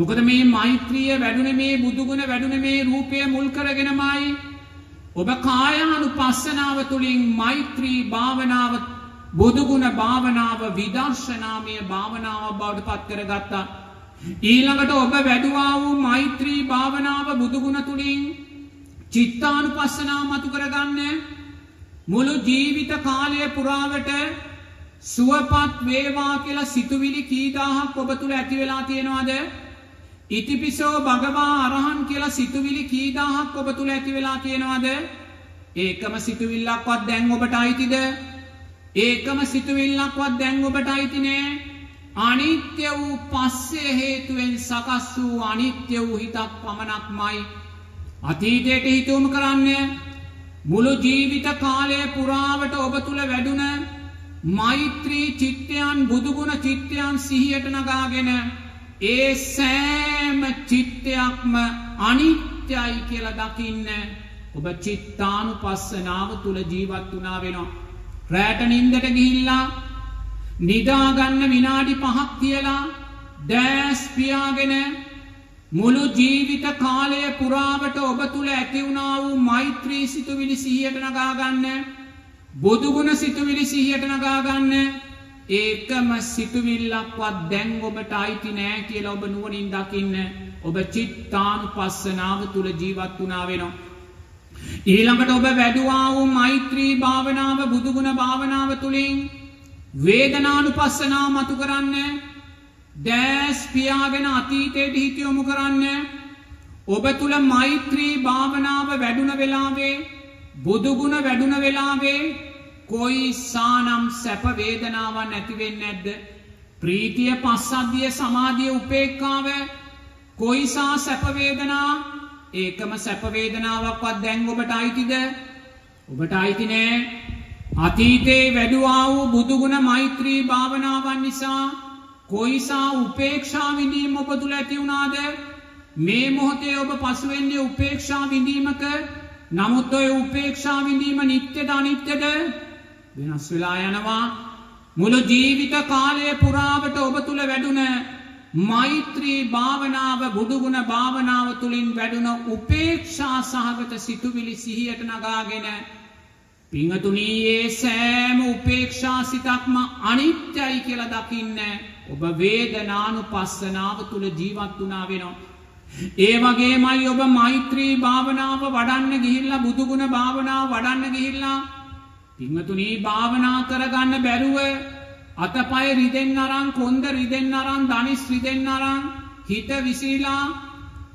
මොකද මේ මෛත්‍රිය වැඩුනේ, මේ බුදුගුණ වැඩුනේ මේ රූපය මුල් කරගෙනමයි. ඔබ කායානුපස්සනාව තුළින් මෛත්‍රී භාවනාව, බුදුගුණ භාවනාව, විදර්ශනාමය භාවනාව බවට පත් කරගත්තා. ඊළඟට ඔබ වැඩුවා වූ මෛත්‍රී භාවනාව බුදුගුණ තුළින් චිත්තානුපස්සනාව මතු කරගන්න. මුළු ජීවිත කාලය පුරාවට සුවපත් වේවා කියලා සිතුවිලි කීදාහක් ඔබ තුල ඇති වෙලා තියෙනවද? ඉතිපිසෝ භගවා අරහන් කියලා සිතුවිලි කීදාහක් ඔබ තුල ඇති වෙලා තියෙනවද? ඒකම සිතුවිල්ලක්වත් දැන් ඔබට අයිතිද? ඒකම සිතුවිල්ලක්වත් දැන් ඔබට අයිති නෑ. අනිත්‍ය වූ පස්සේ හේතුවෙන් සකස් වූ අනිත්‍ය වූ හිතක් පමණක්මයි. අතීතයට හිතෝම කරන්න. මුළු ජීවිත කාලය පුරාවට ඔබ තුල වැඩුණ මෛත්‍රී චිත්තයන්, බුදුගුණ චිත්තයන් සිහියට නගාගෙන ඒ සෑම චිත්තයක්ම අනිත්‍යයි කියලා දකින්න ඔබ චිත්තානුපස්සනාව තුල ජීවත් වුණා වෙනවා. රැට නිින්දට ගිහිල්ලා නිදා ගන්න විනාඩි පහක් තියලා දැස් පියාගෙන මුළු ජීවිත කාලය පුරාවට ඔබ තුල ඇති වුණා වූ මෛත්‍රී සිතුවිලි සිහියට නගා ගන්න, බුදුගුණ සිතුවිලි සිහියට නගා ගන්න. ඒකම සිතුවිල්ලක්වත් දැන් ඔබට අයිති නෑ කියලා ඔබ නුවණින් දකින්න ඔබ චිත්තානුපස්සනාව තුල ජීවත් වුණා වෙනවා. ඊළඟට ඔබ වැඩුවා වූ මෛත්‍රී භාවනාව, බුදුගුණ භාවනාව තුලින් වේදනානුපස්සනාව මතු කරන්න. දැස් පියාගෙන අතීතයට හිත යොමු කරන්න. ඔබ තුල මෛත්‍රී භාවනාව වැඩුණ වෙලාවේ, බුදුගුණ වැඩුණ වෙලාවේ කොයි සානම් සැප වේදනාවක් නැති වෙන්නේ නැද්ද? ප්‍රීතිය, පස්සද්ධිය, සමාධිය, උපේක්ඛාව කොයිසා සැප වේදනා? ඒකම සැප වේදනාවක්වත් දැන් ඔබට අයිතිද? ඔබට අයිති නෑ. අතීතේ වැඩුවා වූ බුදුගුණ මෛත්‍රී භාවනාවන් නිසා කොයිසා උපේක්ෂා විඳීම ඔබ තුල ඇති වුණාද? මේ මොහොතේ ඔබ පසු වෙන්නේ උපේක්ෂා විඳීමක. නමුත් ඔය උපේක්ෂා විඳීම නිත්‍යද අනිත්‍යද? වෙනස් වෙලා යනවා. මුළු ජීවිත කාලය පුරාවට ඔබ තුල වැඩුණ මෛත්‍රී භාවනාව, බුදුගුණ භාවනාව තුලින් වැඩුණ උපේක්ෂා සහගත සිතුවිලි සිහියට නගාගෙන පින්වතුනි, ඒ සෑම උපේක්ෂා සිතක්ම අනිත්‍යයි කියලා දකින්න ඔබ වේදනානුපස්සනාව තුල ජීවත් වුණා වෙනවා. ඒ වගේමයි ඔබ මෛත්‍රී භාවනාව වඩන්න ගිහිල්ලා, බුදුගුණ භාවනාව වඩන්න ගිහිල්ලා පින්වතුනි, භාවනා කරගන්න බැරුව අතපය රිදෙන්න අරන්, කොන්ද රිදෙන්න අරන්, ධනිස් රිදෙන්න අරන් හිත විසිරලා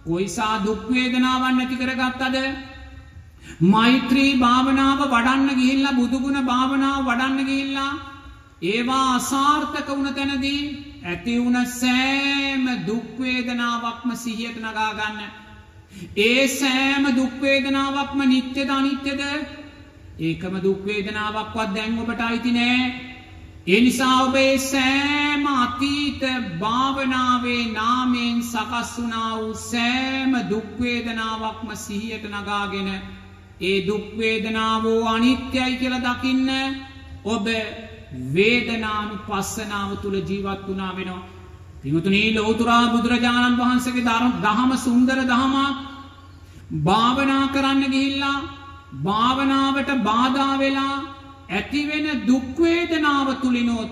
කොයිසා දුක් වේදනාවක් නැති කරගත්තද? මෛත්‍රී භාවනාව වඩන්න ගිහිල්ලා, බුදුගුණ භාවනාව වඩන්න ගිහිල්ලා ඒවා අසාර්ථක වුණ තැනදී ඇති වුණ සෑම දුක් වේදනාවක්ම සිහියට නගා ගන්න. ඒ සෑම දුක් වේදනාවක්ම නිත්‍යද අනිත්‍යද? ඒකම දුක් වේදනාවක්වත් දැන් ඔබට අයිති නෑ. ඒ නිසා ඔබේ සෑම අතීත භාවනාවේ නාමයෙන් සකස් වුණා වූ සෑම දුක් වේදනාවක්ම සිහියට නගාගෙන ඒ දුක් වේදනාව අනිත්‍යයි කියලා දකින්න ඔබ වේදනානුපස්සනාව තුල ජීවත් වුණා වෙනවා. පින්වතුනි, ලෞතර බුදුරජාණන් වහන්සේගේ දහම සුන්දර දහමක්. භාවනා කරන්න ගිහිල්ලා භාවනාවට බාධා වෙලා ඇති වෙන දුක් වේදනාව තුලිනොත්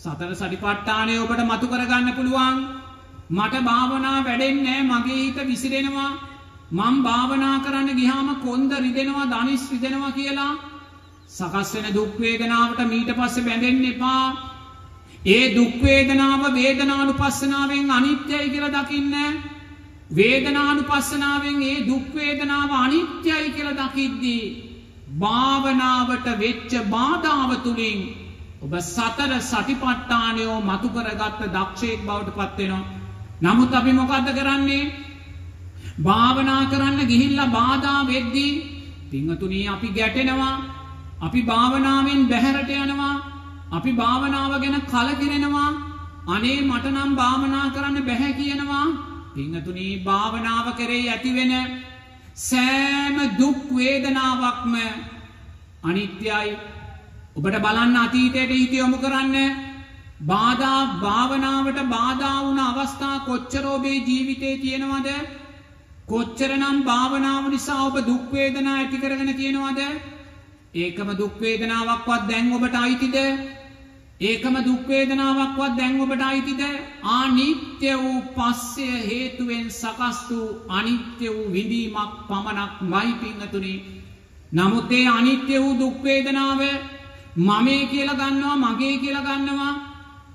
සතර සතිපට්ඨානය ඔබට මතු කරගන්න පුළුවන්. මට භාවනා වැඩෙන්නේ නැහැ, මගේ හිත විසිරෙනවා, මම භාවනා කරන්න ගියාම කොන්ද රිදෙනවා ධනිස් රිදෙනවා කියලා සකස් වෙන දුක් වේදනාවට මීට පස්සේ බැඳෙන්න එපා. ඒ දුක් වේදනාව වේදනානුපස්සනාවෙන් අනිත්‍යයි කියලා දකින්න. වේදනානුපස්සනාවෙන් ඒ දුක් වේදනාව අනිත්‍යයි කියලා දකිද්දී භාවනාවට වෙච්ච බාධාව තුලින් ඔබ සතර සතිපට්ඨානය මතු කරගත්ත දක්ෂයෙක් බවට පත් වෙනවා. නමුත් අපි මොකද්ද කරන්නේ? භාවනා කරන්න ගිහිල්ලා බාධා වෙද්දී පින්තුණී අපි ගැටෙනවා. අපි භාවනාවෙන් බැහැරට යනවා. අපි භාවනාව ගැන කලකිරෙනවා. අනේ මට නම් භාවනා කරන්න බැහැ කියනවා. පින්තුණී භාවනාව කරේ යටි වෙන සෑම දුක් වේදනාවක්ම අනිත්‍යයි. ඔබට බලන්න අතීතයට හිත යොමු කරන්න. බාධා භාවනාවට බාධා වුණ අවස්ථා කොච්චර ඔබේ ජීවිතේ තියෙනවද? කොච්චරනම් භාවනාව නිසා ඔබ දුක් වේදනා ඇති කරගෙන තියෙනවද? ඒකම දුක් වේදනාවක්වත් දැන් ඔබට අයිතිද? ඒකම දුක් වේදනාවක්වත් දැන් ඔබට අයිතිද? අනිත්‍ය වූ පස්ය හේතුවෙන් සකස් වූ අනිත්‍ය වූ විඳීමක් පමණක්මයි පින්තුනි. නමුත් ඒ අනිත්‍ය වූ දුක් වේදනාව මමේ කියලා ගන්නවා, මගේ කියලා ගන්නවා.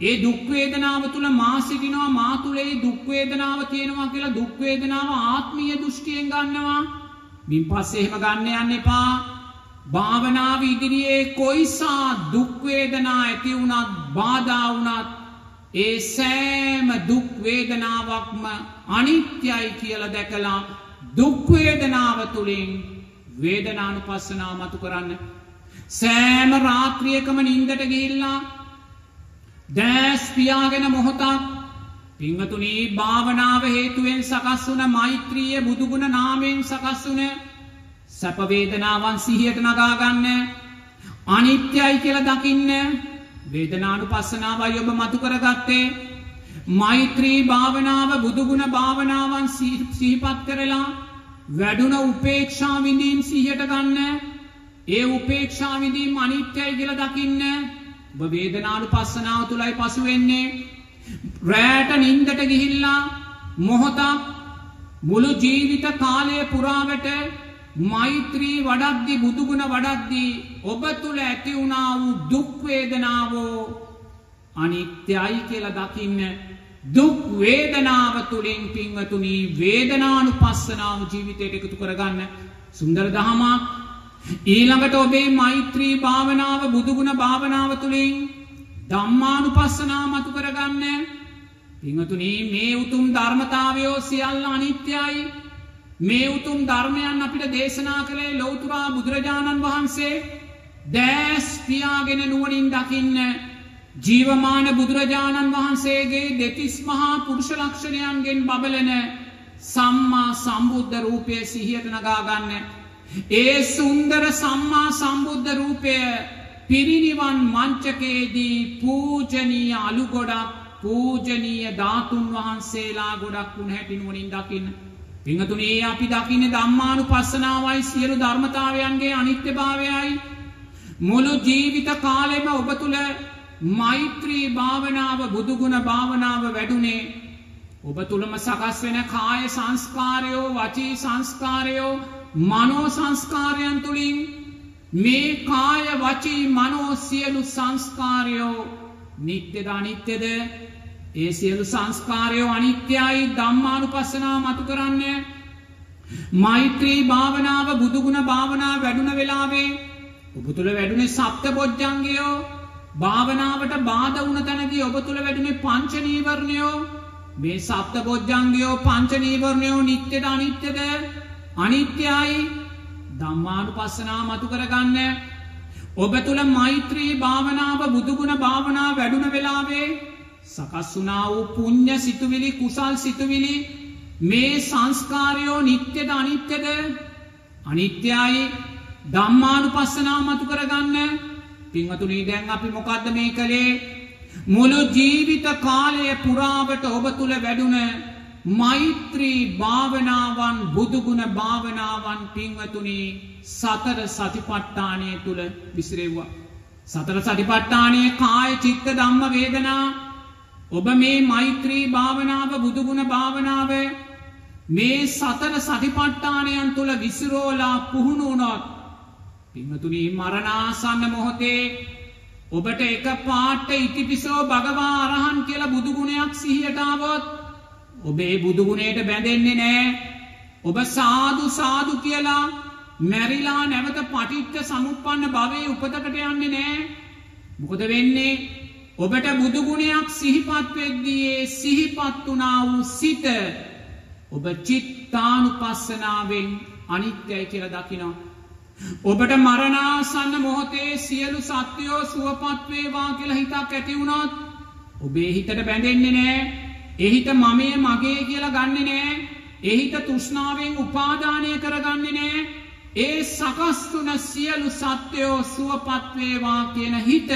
ඒ දුක් වේදනාව තුල මා සිටිනවා, මා තුලේ දුක් වේදනාව තියෙනවා කියලා දුක් වේදනාව ආත්මීය දෘෂ්ටියෙන් ගන්නවා. මින් පස්සේ එහෙම ගන්න යන්න එපා. භාවනාව ඉදිරියේ කොයිසා දුක් වේදනා ඇති වුණත් බාධා වුණත් ඒ සෑම දුක් වේදනාවක්ම අනිත්‍යයි කියලා දැකලා දුක් වේදනාව තුලින් වේදනානුපස්සනාව මතු කරන්න. සෑම රාත්‍රියකම නිින්දට ගිහිල්ලා දැස් පියාගෙන මොහොතක් පින්වතුනි භාවනාව හේතුවෙන් සකස් වුණ මෛත්‍රිය බුදුගුණ නාමයෙන් සකස් වුණ සැප වේදනාවන් සිහියට නගා ගන්න. අනිත්‍යයි කියලා දකින්න වේදනානුපස්සනාවයි ඔබ මතු කරගත්තේ. මෛත්‍රී භාවනාව බුදුගුණ භාවනාවන් සිහිපත් කරලා වැඩුණ උපේක්ෂා විඳීම් සිහියට ගන්න. ඒ උපේක්ෂා විඳීම් අනිත්‍යයි කියලා දකින්න. ඔබ වේදනානුපස්සනාව තුලයි පසු වෙන්නේ. රැට නිින්දට ගිහිල්ලා මොහොතක් මුළු ජීවිත කාලය පුරාවට මෛත්‍රී වඩද්දි බුදුගුණ වඩද්දි ඔබ තුල ඇති වුණා වූ දුක් වේදනාවෝ අනිත්‍යයි කියලා දකින්න. දුක් වේදනාව තුලින් පින්වතුනි වේදනානුපස්සනාව ජීවිතයට එකතු කරගන්න. සුන්දර දහමක්. ඊළඟට ඔබේ මෛත්‍රී භාවනාව බුදුගුණ භාවනාව තුලින් ධම්මානුපස්සනාව මතු කරගන්න. පින්වතුනි මේ උතුම් ධර්මතාවය සියල්ල අනිත්‍යයි. මේ උතුම් ධර්මයන් අපිට දේශනා කළේ ලෞතුරා බුදුරජාණන් වහන්සේ. දැස් පියාගෙන නුවණින් දකින්න ජීවමාන බුදුරජාණන් වහන්සේගේ දෙතිස් මහා පුරුෂ ලක්ෂණයන්ගෙන් බබලන සම්මා සම්බුද්ධ රූපය සිහියට නගා ගන්න. ඒ සුන්දර සම්මා සම්බුද්ධ රූපය පිරිනිවන් මංචකයේදී පූජනීය අලු ගොඩක් පූජනීය ධාතුන් වහන්සේලා ගොඩක් වුණ හැටි නුවණින් දකින්න. පින්තුණී අපි දකින්නේ ධම්මානුපස්සනාවයි සියලු ධර්මතාවයන්ගේ අනිත්‍යභාවයයි. මුළු ජීවිත කාලෙම ඔබ තුල මෛත්‍රී භාවනාව බුදුගුණ භාවනාව වැඩුණේ ඔබ තුලම සකස් වෙන කාය සංස්කාරයෝ වචී සංස්කාරයෝ මනෝ සංස්කාරයන් තුලින් මේ කාය වචී මනෝ සියලු සංස්කාරයෝ නිට්ටයද අනිත්‍යද? ඒ සියලු සංස්කාරයෝ අනිත්‍යයි. ධම්මානුපස්සනාව මතු කරන්න. මෛත්‍රී භාවනාව බුදුගුණ භාවනාව වැඩුණ වෙලාවේ ඔබ තුල වැඩුණේ සප්තබොජ්ජංගයෝ. භාවනාවට බාධා වුණ තැනදී ඔබ තුල වැඩුණේ පංච නීවරණයෝ. මේ සප්තබොජ්ජංගයෝ පංච නීවරණයෝ නිට්ටයද අනිත්‍යද? අනිත්‍යයි. ධම්මානුපස්සනාව මතු කරගන්න. ඔබ තුල මෛත්‍රී භාවනාව බුදුගුණ භාවනාව වැඩුණ වෙලාවේ සකස් වුණා වූ පුණ්‍ය සිතුවිලි කුසල් සිතුවිලි මේ සංස්කාරයෝ නිට්ටයද අනිත්‍යද? අනිත්‍යයි. ධම්මානුපස්සනාව මතු කරගන්න. පින්වතුනි දැන් අපි මොකද්ද මේ කලේ? මුළු ජීවිත කාලය පුරාවට ඔබ තුල වැඩුණ මෛත්‍රී භාවනාවන් බුදුගුණ භාවනාවන් පින්වතුනි සතර සතිපට්ඨානය තුල විසිරෙව්වා. සතර සතිපට්ඨානයේ කාය චිත්ත ධම්ම වේදනා ඔබ මේ මෛත්‍රී භාවනාව බුදුගුණ භාවනාව මේ සතර සතිපට්ඨානයන් තුල විසිරෝලා පුහුණු වුණොත් පින්තුනි මරණාසන්න මොහොතේ ඔබට එක පාට ඉතිපිසෝ භගවා අරහන් කියලා බුදු ගුණයක් සිහියට આવොත් ඔබ ඒ බුදු ගුණයට බැඳෙන්නේ නැහැ. ඔබ සාදු සාදු කියලා මැරිලා නැවත පටිච්ච සමුප්පන්න භවයේ උපතකට යන්නේ නැහැ. මොකද වෙන්නේ? ඔබට බුදු ගුණයක් සිහිපත් වෙද්දී සිහිපත් වුණා වූ සිත ඔබ චිත්තානුපස්සනාවෙන් අනිත්‍යයි කියලා දකිනවා. ඔබට මරණාසන්න මොහොතේ සියලු සත්‍යෝ සුවපත් වේවා කියලා හිතක් ඇති වුණොත් ඔබේ හිතට බැඳෙන්නේ නැහැ. ඒ හිත මමයේ මගේ කියලා ගන්නෙ නැහැ. ඒ හිත තෘෂ්ණාවෙන් උපාදානය කරගන්නේ නැහැ. ඒ සකස් වන සියලු සත්‍යෝ සුවපත් වේවා කියන හිත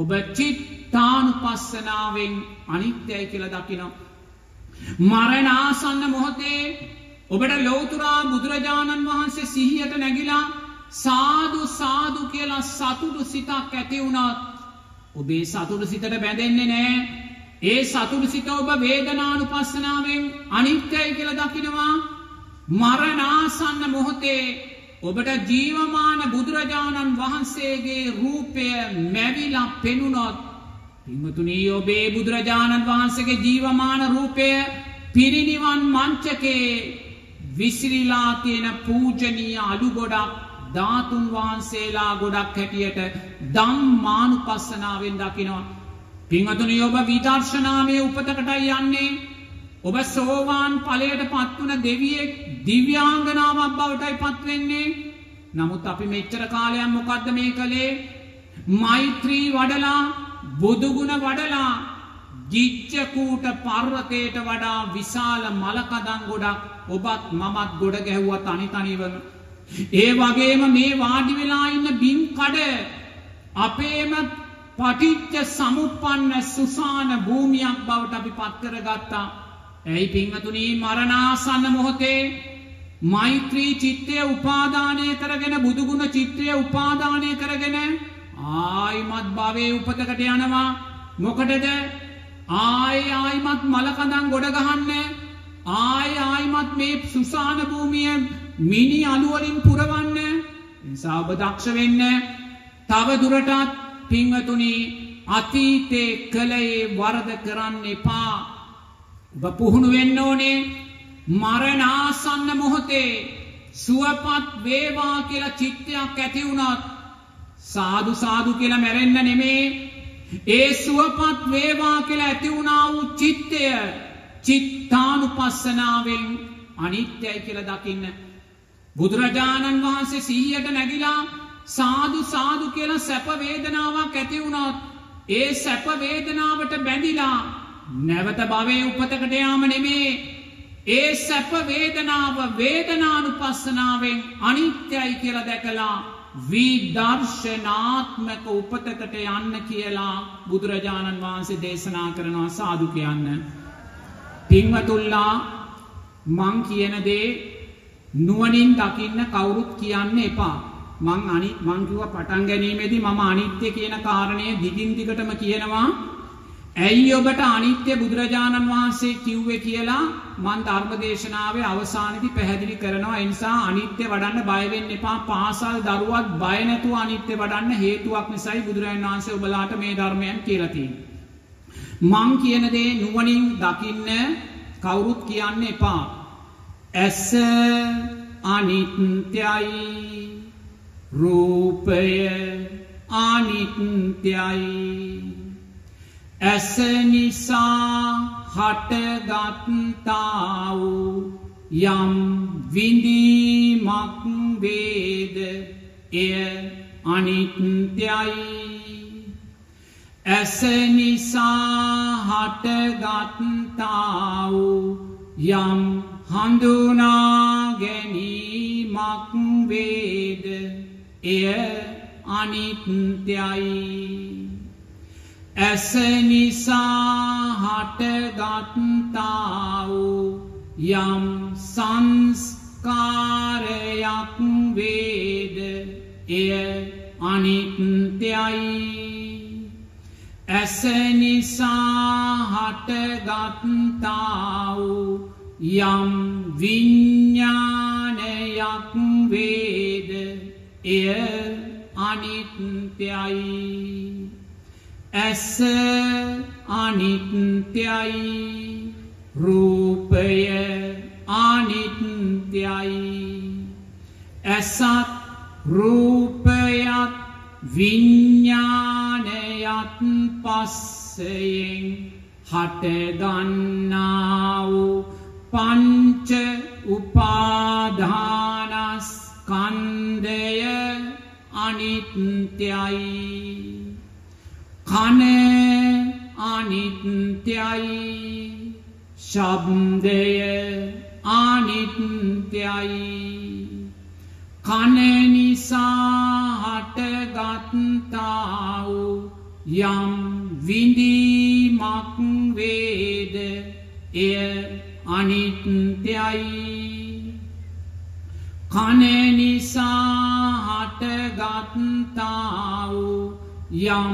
ඔබ චිත්තානුපස්සනාවෙන් අනිත්‍යයි කියලා දකිනවා. මරණාසන්න මොහොතේ ඔබට ලෞතුරා බුදුරජාණන් වහන්සේ සිහියට නැගිලා සාදු සාදු කියලා සතුටු සිතක් ඇති වුණත් ඔබේ සතුටු සිතට බැඳෙන්නේ නැහැ. ඒ සතුටු සිත ඔබ වේදනානුපස්සනාවෙන් අනිත්‍යයි කියලා දකිනවා. මරණාසන්න මොහොතේ ඔබට ජීවමාන බුදුරජාණන් වහන්සේගේ රූපය මැවිලා පෙනුනොත් පින්වතුනි ඔබේ බුදුරජාණන් වහන්සේගේ ජීවමාන රූපය පිරිනිවන් මංචකේ විසිරීලා තියෙන පූජනීය අලු ගොඩක් ධාතුන් වහන්සේලා ගොඩක් හැටියට ධම්මානුපස්සනාවෙන් දකිනවා. පින්වතුනි ඔබ විදර්ශනාවේ උපතකටයි යන්නේ. ඔබ සෝවාන් ඵලයට පත් වුණ දෙවියෙක් දිව්‍යාංගනාවක් බවටයි පත් වෙන්නේ. නමුත් අපි මෙච්චර කාලයක් මොකද්ද මේ කලේ? මෛත්‍රී වඩලා බුදු ගුණ වඩලා ජිච්ඡකූට පර්වතයට වඩා විශාල මලකඳන් ගොඩක් ඔබත් මමත් ගොඩ ගැහුවත් තනි තනිවම. ඒ වගේම මේ වාඩි වෙලා ඉන්න බිම් කඩ අපේම පටිච්ච සමුප්පන්න සුසාන භූමියක් බවට අපි පත් කරගත්තා. ඇයි පින්වතුනි? මරණාසන්න මොහොතේ මෛත්‍රී චිත්තය උපාදානය කරගෙන බුදුගුණ චිත්තය උපාදානය කරගෙන ආයිමත් භවයේ උපතකට යනවා. මොකටද? ආය ආයිමත් මලකඳන් ගොඩ ගහන්න, ආය ආයිමත් මේ සුසාන භූමිය මිනි අලු වලින් පුරවන්න. නිසා ඔබ දක්ෂ වෙන්න. තව දුරටත් පින්වතුනි අතීතේ කලයේ වරද කරන්න එපා. ඔබ පුහුණු වෙන්න ඕනේ. මරණාසන්න මොහොතේ සුවපත් වේවා කියලා චිත්තයක් ඇති වුණත් සාදු සාදු කියලා මැරෙන්න නෙමෙයි. ඒ සුවපත් වේවා කියලා ඇති වුණා වූ චිත්තය චිත්තානුපස්සනාවෙන් අනිත්‍යයි කියලා දකින්න. බුදුරජාණන් වහන්සේ සිහියට නැගිලා සාදු සාදු කියලා සැප වේදනාවක් ඇති වුණොත් ඒ සැප වේදනාවට බැඳිලා නැවත භවයේ උපතකට යාම නෙමේ. ඒ සැප වේදනාව වේදනානුපස්සනාවෙන් අනිත්‍යයි කියලා දැකලා විදර්ශනාත්මක උපතකට යන්න කියලා බුදුරජාණන් වහන්සේ දේශනා කරනවා. සාදු කියන්න. පින්වතුල්ලා මං කියන දේ නුවණින් දකින්න කවුරුත් කියන්න එපා. මං අනි මං කිව්ව පටන් ගැනීමේදී මම අනිත්‍ය කියන කාරණය දිගින් දිගටම කියනවා. ඇයි ඔබට අනිත්‍ය බුදුරජාණන් වහන්සේ කිව්වේ කියලා මන් ධර්මදේශනාවේ අවසානයේදී පැහැදිලි කරනවා. ඒ නිසා අනිත්‍ය වඩන්න බය වෙන්න එපා. පාසල් දරුවත් බය නැතුව අනිත්‍ය වඩන්න හේතුවක් නිසායි බුදුරජාණන් වහන්සේ ඔබලාට මේ ධර්මයන් කියලා තියෙන්නේ. මං කියන දේ නුවණින් දකින්න කවුරුත් කියන්න එපා. ඇස අනිත්‍යයි, රූපය අනිත්‍යයි, ඇස නිසා හටගත්තා වූ යම් විඳීමක් වේද එය අනිත්‍යයි. ඇස නිසා හටගත්තා වූ යම් හඳුනා ගැනීමක් වේද එය අනිත්‍යයි. ඇස නිසා හටගත්තා වූ යම් සංස්කාරයක් වේද එය අනිත්‍යයි. ඇස නිසා හටගත්තා වූ यं विज्ञानयक वेद एर अनित्यायि एस अनित्यायि रूपय अनित्यायि असत् रूपयत् विज्ञानयत् पस्सयेन हटदन्नावु पंच उपाधानस्कन्धय अनित्यायि कन अनित्यायि शब्दय अनित्यायि कनेनिसा हटगत्ताव यं विन्दीमक वेद एय अनित्यायि कनेनिसा हटगत्ताव यं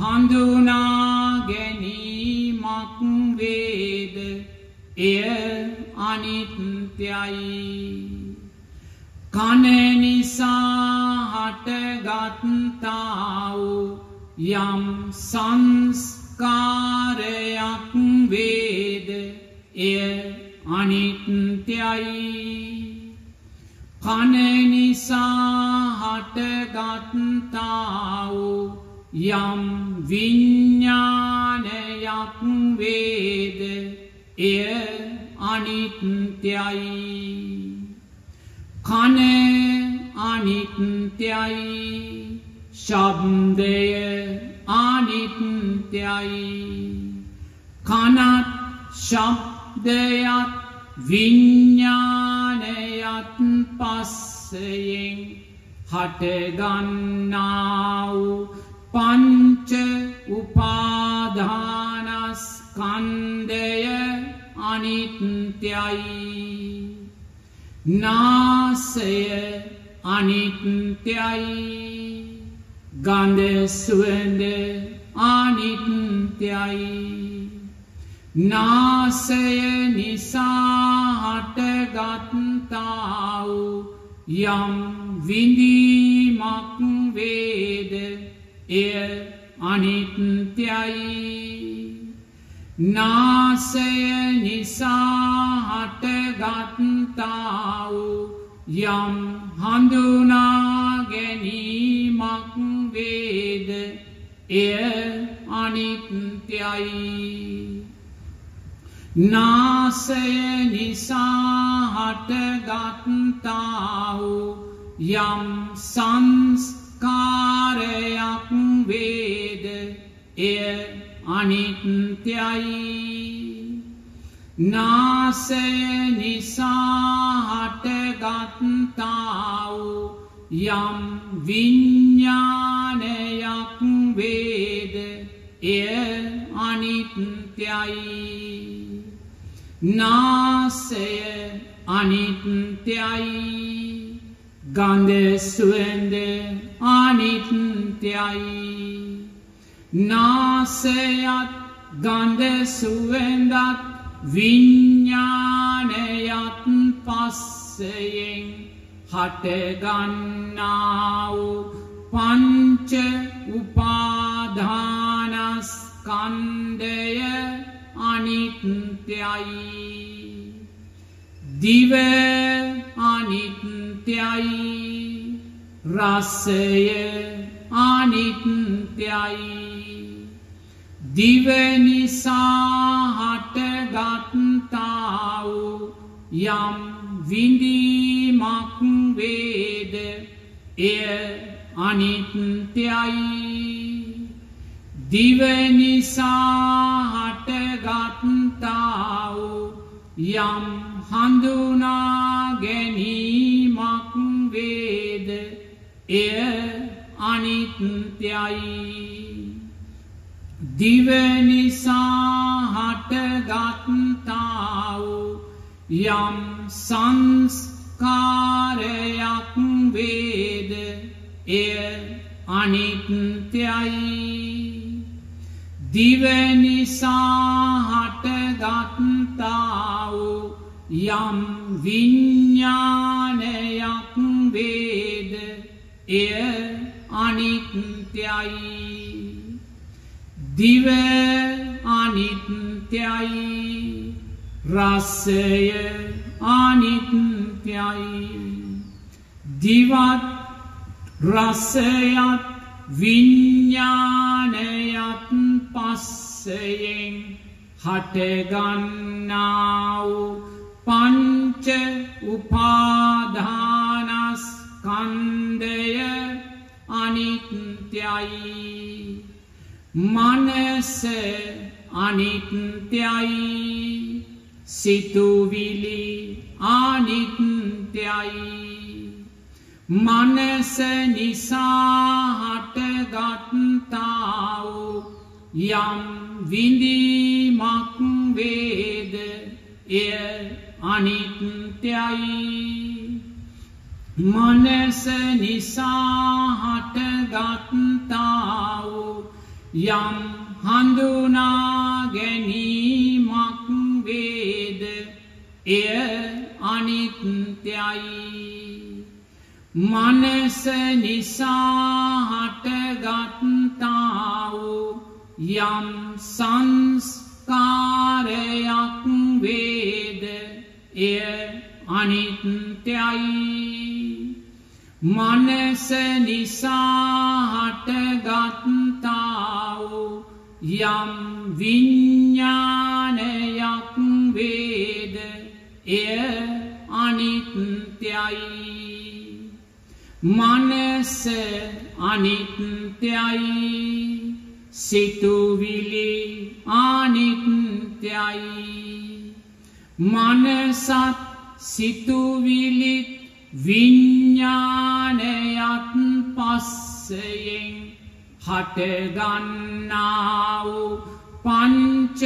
हंदुनागेनिमक वेद एय अनित्यायि कनेनिसा हटगत्ताओ यं संस्कारयक वेद एय अनित्यायि कनेनिसा हटगत्ताओ यं विज्ञानयक वेद एय अनित्यायि कने अनित्यायि शब्दे अनित्यायि कनत् शब्दयत् विज्ञानयत् पस्सयेन हटगन्नावु पंच उपाधानस्कन्धय अनित्यायि नासय अनित्यायि गंध सुगंध अनित्यायि नासय निसा हटगत्ताओ यं विन्दीमक वेद एय अनित्यायि नासय निसा हटगत्ताओ यं हंदुनागेनिमक वेद एय अनित्यायि नासय निसा हटगत्ताओ यं संस्कारयक वेद एय अनित्यायि नासय निसा हटगत्ताओ यं विज्ञानयक वेद एय अनित्यायि नासय अनित्यायि गंध सुगंध अनित्यायि नासयत् गंध सुगंधात् विज्ञानयत् पस्सयेन हटगन्नावु पंच उपाधानस्कन्धय अनित्यायि दिव अनित्यायि रसय अनित्यायि दिवनिसा हटगत्ताओ यं विन्दीमक वेद एय अनित्यायि दिवनिसा हटगत्ताओ यं हंदुनागेनिमक वेद एय अनित्यायि दिवनिसा हटगत्ताओ यं संस्कारयक वेद एय अनित्यायि दिवनिसा हटगत्ताओ यं विज्ञानयं वेद एय अनित्यायि दिव अनित्यायि रसय अनित्यायि दिवत् रसयत् विज्ञानयत् पस्सयेन हटगन्नाव पंच उपादानस्कन्धय अनित्यायि मनस अनित्यायि सितुविलि अनित्यायि मनस निसा हटगत्ताव यं विदिमक वेद एय अनित्यायि मनस निसा हटगत्ताव यं हंदुना गनीमक वेद एय अनित्यायि मनस निसा हटगत्ताव यं संस्कारयक वेद एय अनित्यायि मनस निसा हटगत्ताव यं विज्ञानयं वेद एय अनित्यायि मनस अनित्यायि सितुविलि अनित्यायि मनसत् सितुविलित् विज्ञानयत् पस्सयेन हटगन्नाव पञ्च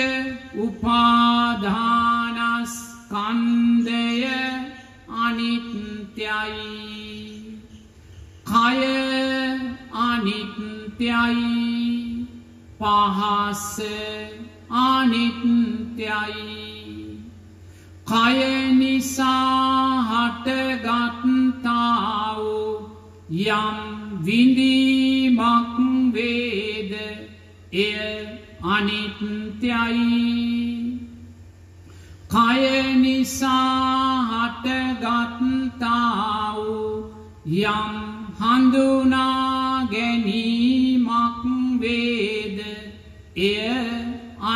उपादानस्कन्धय अनित्यायि काय अनित्यायि पहस अनित्यायि काय निसा हटगत्ताव यं विदिमक वेद एय अनित्यायि काय निसा हटगत्ताव यं हंदुना गनीमक वेद एय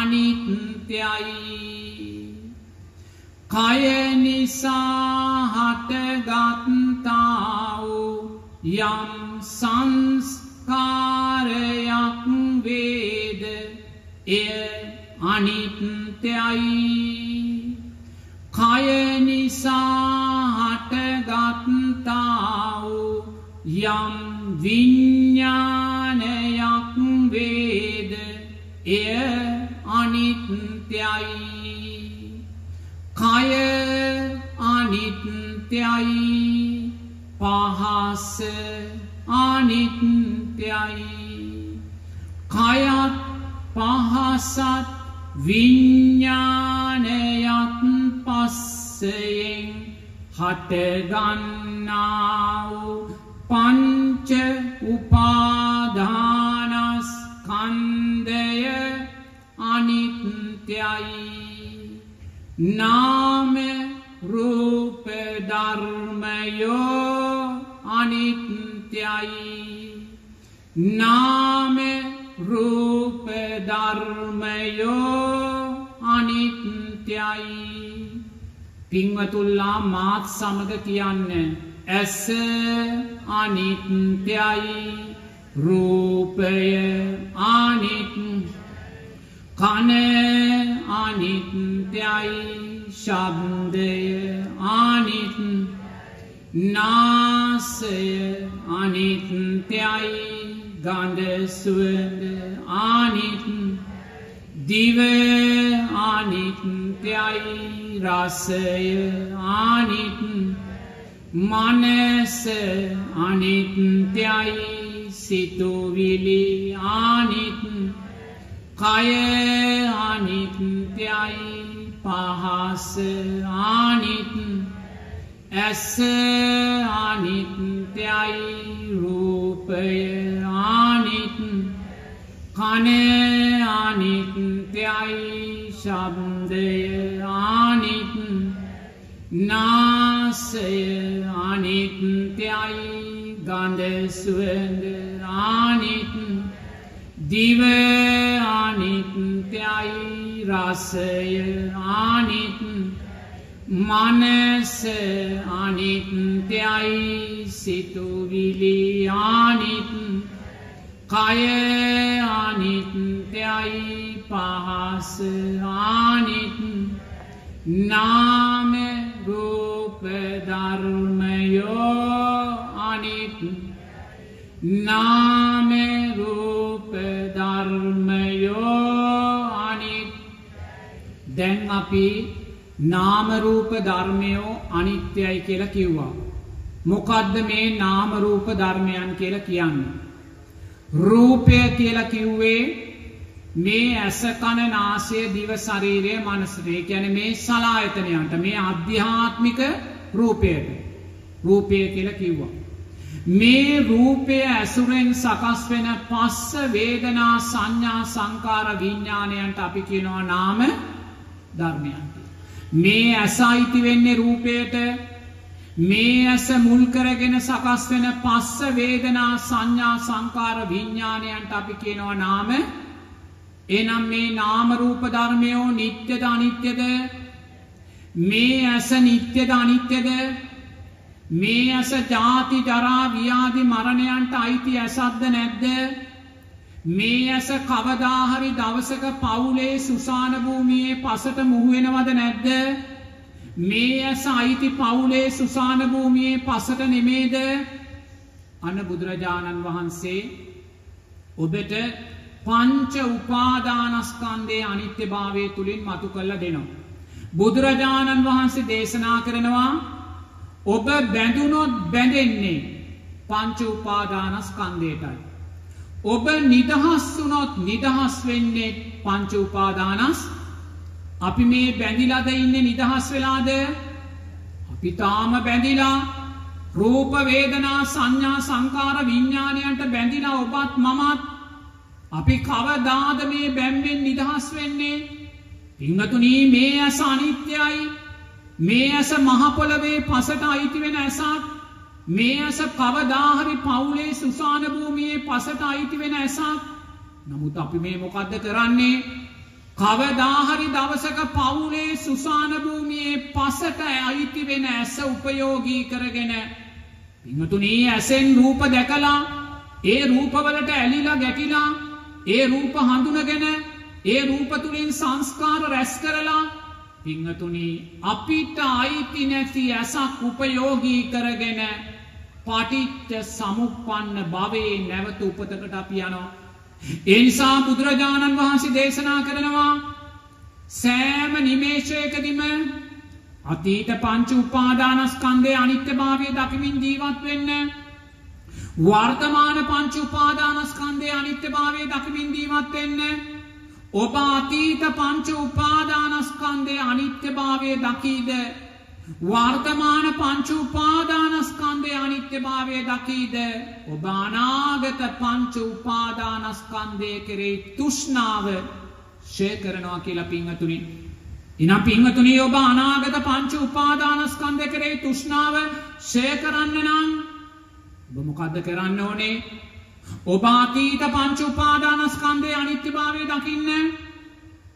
अनित्यायि काय निसा हटगत्ताव यं संस्कारयक वेद एय अनित्यायि काय निसा हटगत्ताव यं विज्ञानयक वेद एय अनित्यायि काय अनित्यायि पहस अनित्यायि कायत् पहसत् विज्ञानयत् पस्सयेन हटगन्नाव पञ्च उपादानस्कन्धय अनित्यायि नाम रूप धर्मयो अनित्यायि नाम रूप धर्मयो अनित्यायि पिंगतुल्ला मात समग कियान्ने एस अनित्यायि रूपय अनित्यायि कान अनित्यायि शब्दय अनित्यायि नासय अनित्यायि गंधस्वद अनित्यायि दिव अनित्यायि रसय अनित्यायि मनस अनित्यायि सितुविलि अनित्यायि काय अनित्यायि आनित एस आनित त्याई रूपय आनित खाने आनित त्याई शब्दय आनित नासय आनित त्याई गंधे सुगंध आनित दिवे आनित त्याई रासय आनित मनस आनित त्याई सितुविली आनित काय आनित त्याई पाहस आनित नाम रूप धर्मयो आनित नाम रूप धर्मयो දැන් අපි නාම රූප ධර්මය අනිත්‍යයි කියලා කිව්වා. මොකද්ද මේ නාම රූප ධර්මයන් කියලා කියන්නේ? රූපය කියලා කිව්වේ මේ ඇස කන නාසය දිව ශරීරය මනස. ඒ කියන්නේ මේ සලායතනයන්ට, මේ ආධ්‍යාත්මික රූපයට රූපය කියලා කිව්වා. මේ රූපය ඇසුරෙන් සකස් වෙන පස්ස වේදනා සංඥා සංකාර විඥාණයන්ට අපි කියනවා නාම ධර්මයන්ට. මේ ඇස අයිති වෙන්නේ රූපයට. මේ ඇස මුල් කරගෙන සකස් වෙන පස්ස වේදනා සංඥා සංකාර විඥාණයන්ට අපි කියනවා නාම. එනම් මේ නාම රූප ධර්මය නිට්ටයද අනිත්‍යද? මේ ඇස නිට්ටයද අනිත්‍යද? මේ ඇස ජාති ජරා ව්‍යාධි මරණයන්ට අයිති ඇසක්ද නැද්ද? මේ ඇස කවදා හරි දවසක පවුලේ සුසාන භූමියේ පසට මුහු වෙනවද නැද්ද? මේ ඇස අයිති පවුලේ සුසාන භූමියේ පසට නෙමේද? අන බුදුරජාණන් වහන්සේ ඔබට පංච උපාදානස්කන්ධයේ අනිත්‍යභාවය තුලින් මතු කරලා දෙනවා. බුදුරජාණන් වහන්සේ දේශනා කරනවා ඔබ බැඳුනොත් බැඳෙන්නේ පංච උපාදානස්කන්ධයටයි. ඔබ නිදහස් වුනොත් නිදහස් වෙන්නේ පංච උපාදානස්. අපි මේ බැඳිලාද ඉන්නේ? නිදහස් වෙලාද? අපි තාම බැඳිලා රූප වේදනා සංඥා සංකාර විඥාණයන්ට බැඳිලා. ඔබත් මමත් අපි කවදාද මේ බැම්බෙන් නිදහස් වෙන්නේ? පින්වතුනි, මේ ඇස අනිත්‍යයි. මේ ඇස මහපොළවේ පසට අයිති වෙන ඇසක්. මේ ඇස කවදාහරි පවුලේ සුසාන භූමියේ පසට අයිති වෙන ඇසක්. නමුත් අපි මේ මොකද්ද කරන්නේ? කවදාහරි දවසක පවුලේ සුසාන භූමියේ පසට අයිති වෙන ඇස උපයෝගී කරගෙන, පින්තුණී ඇසෙන් රූප දැකලා ඒ රූපවලට ඇලිලා ගැටිලා ඒ රූප හඳුනගෙන ඒ රූප තුලින් සංස්කාර රැස් කරලා, පින්තුණී අපිට අයිති නැති ඇසක් උපයෝගී කරගෙන පටිච්ච සමුප්පන්න භවයේ නැවත උපතකට අපි යනවා. ඒ නිසා බුදුරජාණන් වහන්සේ දේශනා කරනවා සෑම නිමේෂයකදීම අතීත පංච උපාදානස්කන්ධයේ අනිත්‍යභාවය දකිමින් ජීවත් වෙන්න, වර්තමාන පංච උපාදානස්කන්ධයේ අනිත්‍යභාවය දකිමින් ජීවත් වෙන්න. ඔබ අතීත පංච උපාදානස්කන්ධයේ අනිත්‍යභාවය දකීද? වර්තමාන පංච උපාදානස්කන්ධයේ අනිත්‍යභාවය දකීද? ඔබ අනාගත පංච උපාදානස්කන්ධයේ කෙරෙහි තෘෂ්ණාව ෂේ කරනවා කියලා පින්වතුනි. එනම් පින්වතුනි, ඔබ අනාගත පංච උපාදානස්කන්ධයේ කෙරෙහි තෘෂ්ණාව ෂේ කරන්න නම් ඔබ මොකද්ද කරන්න ඕනේ? ඔබ අතීත පංච උපාදානස්කන්ධයේ අනිත්‍යභාවය දකින්න.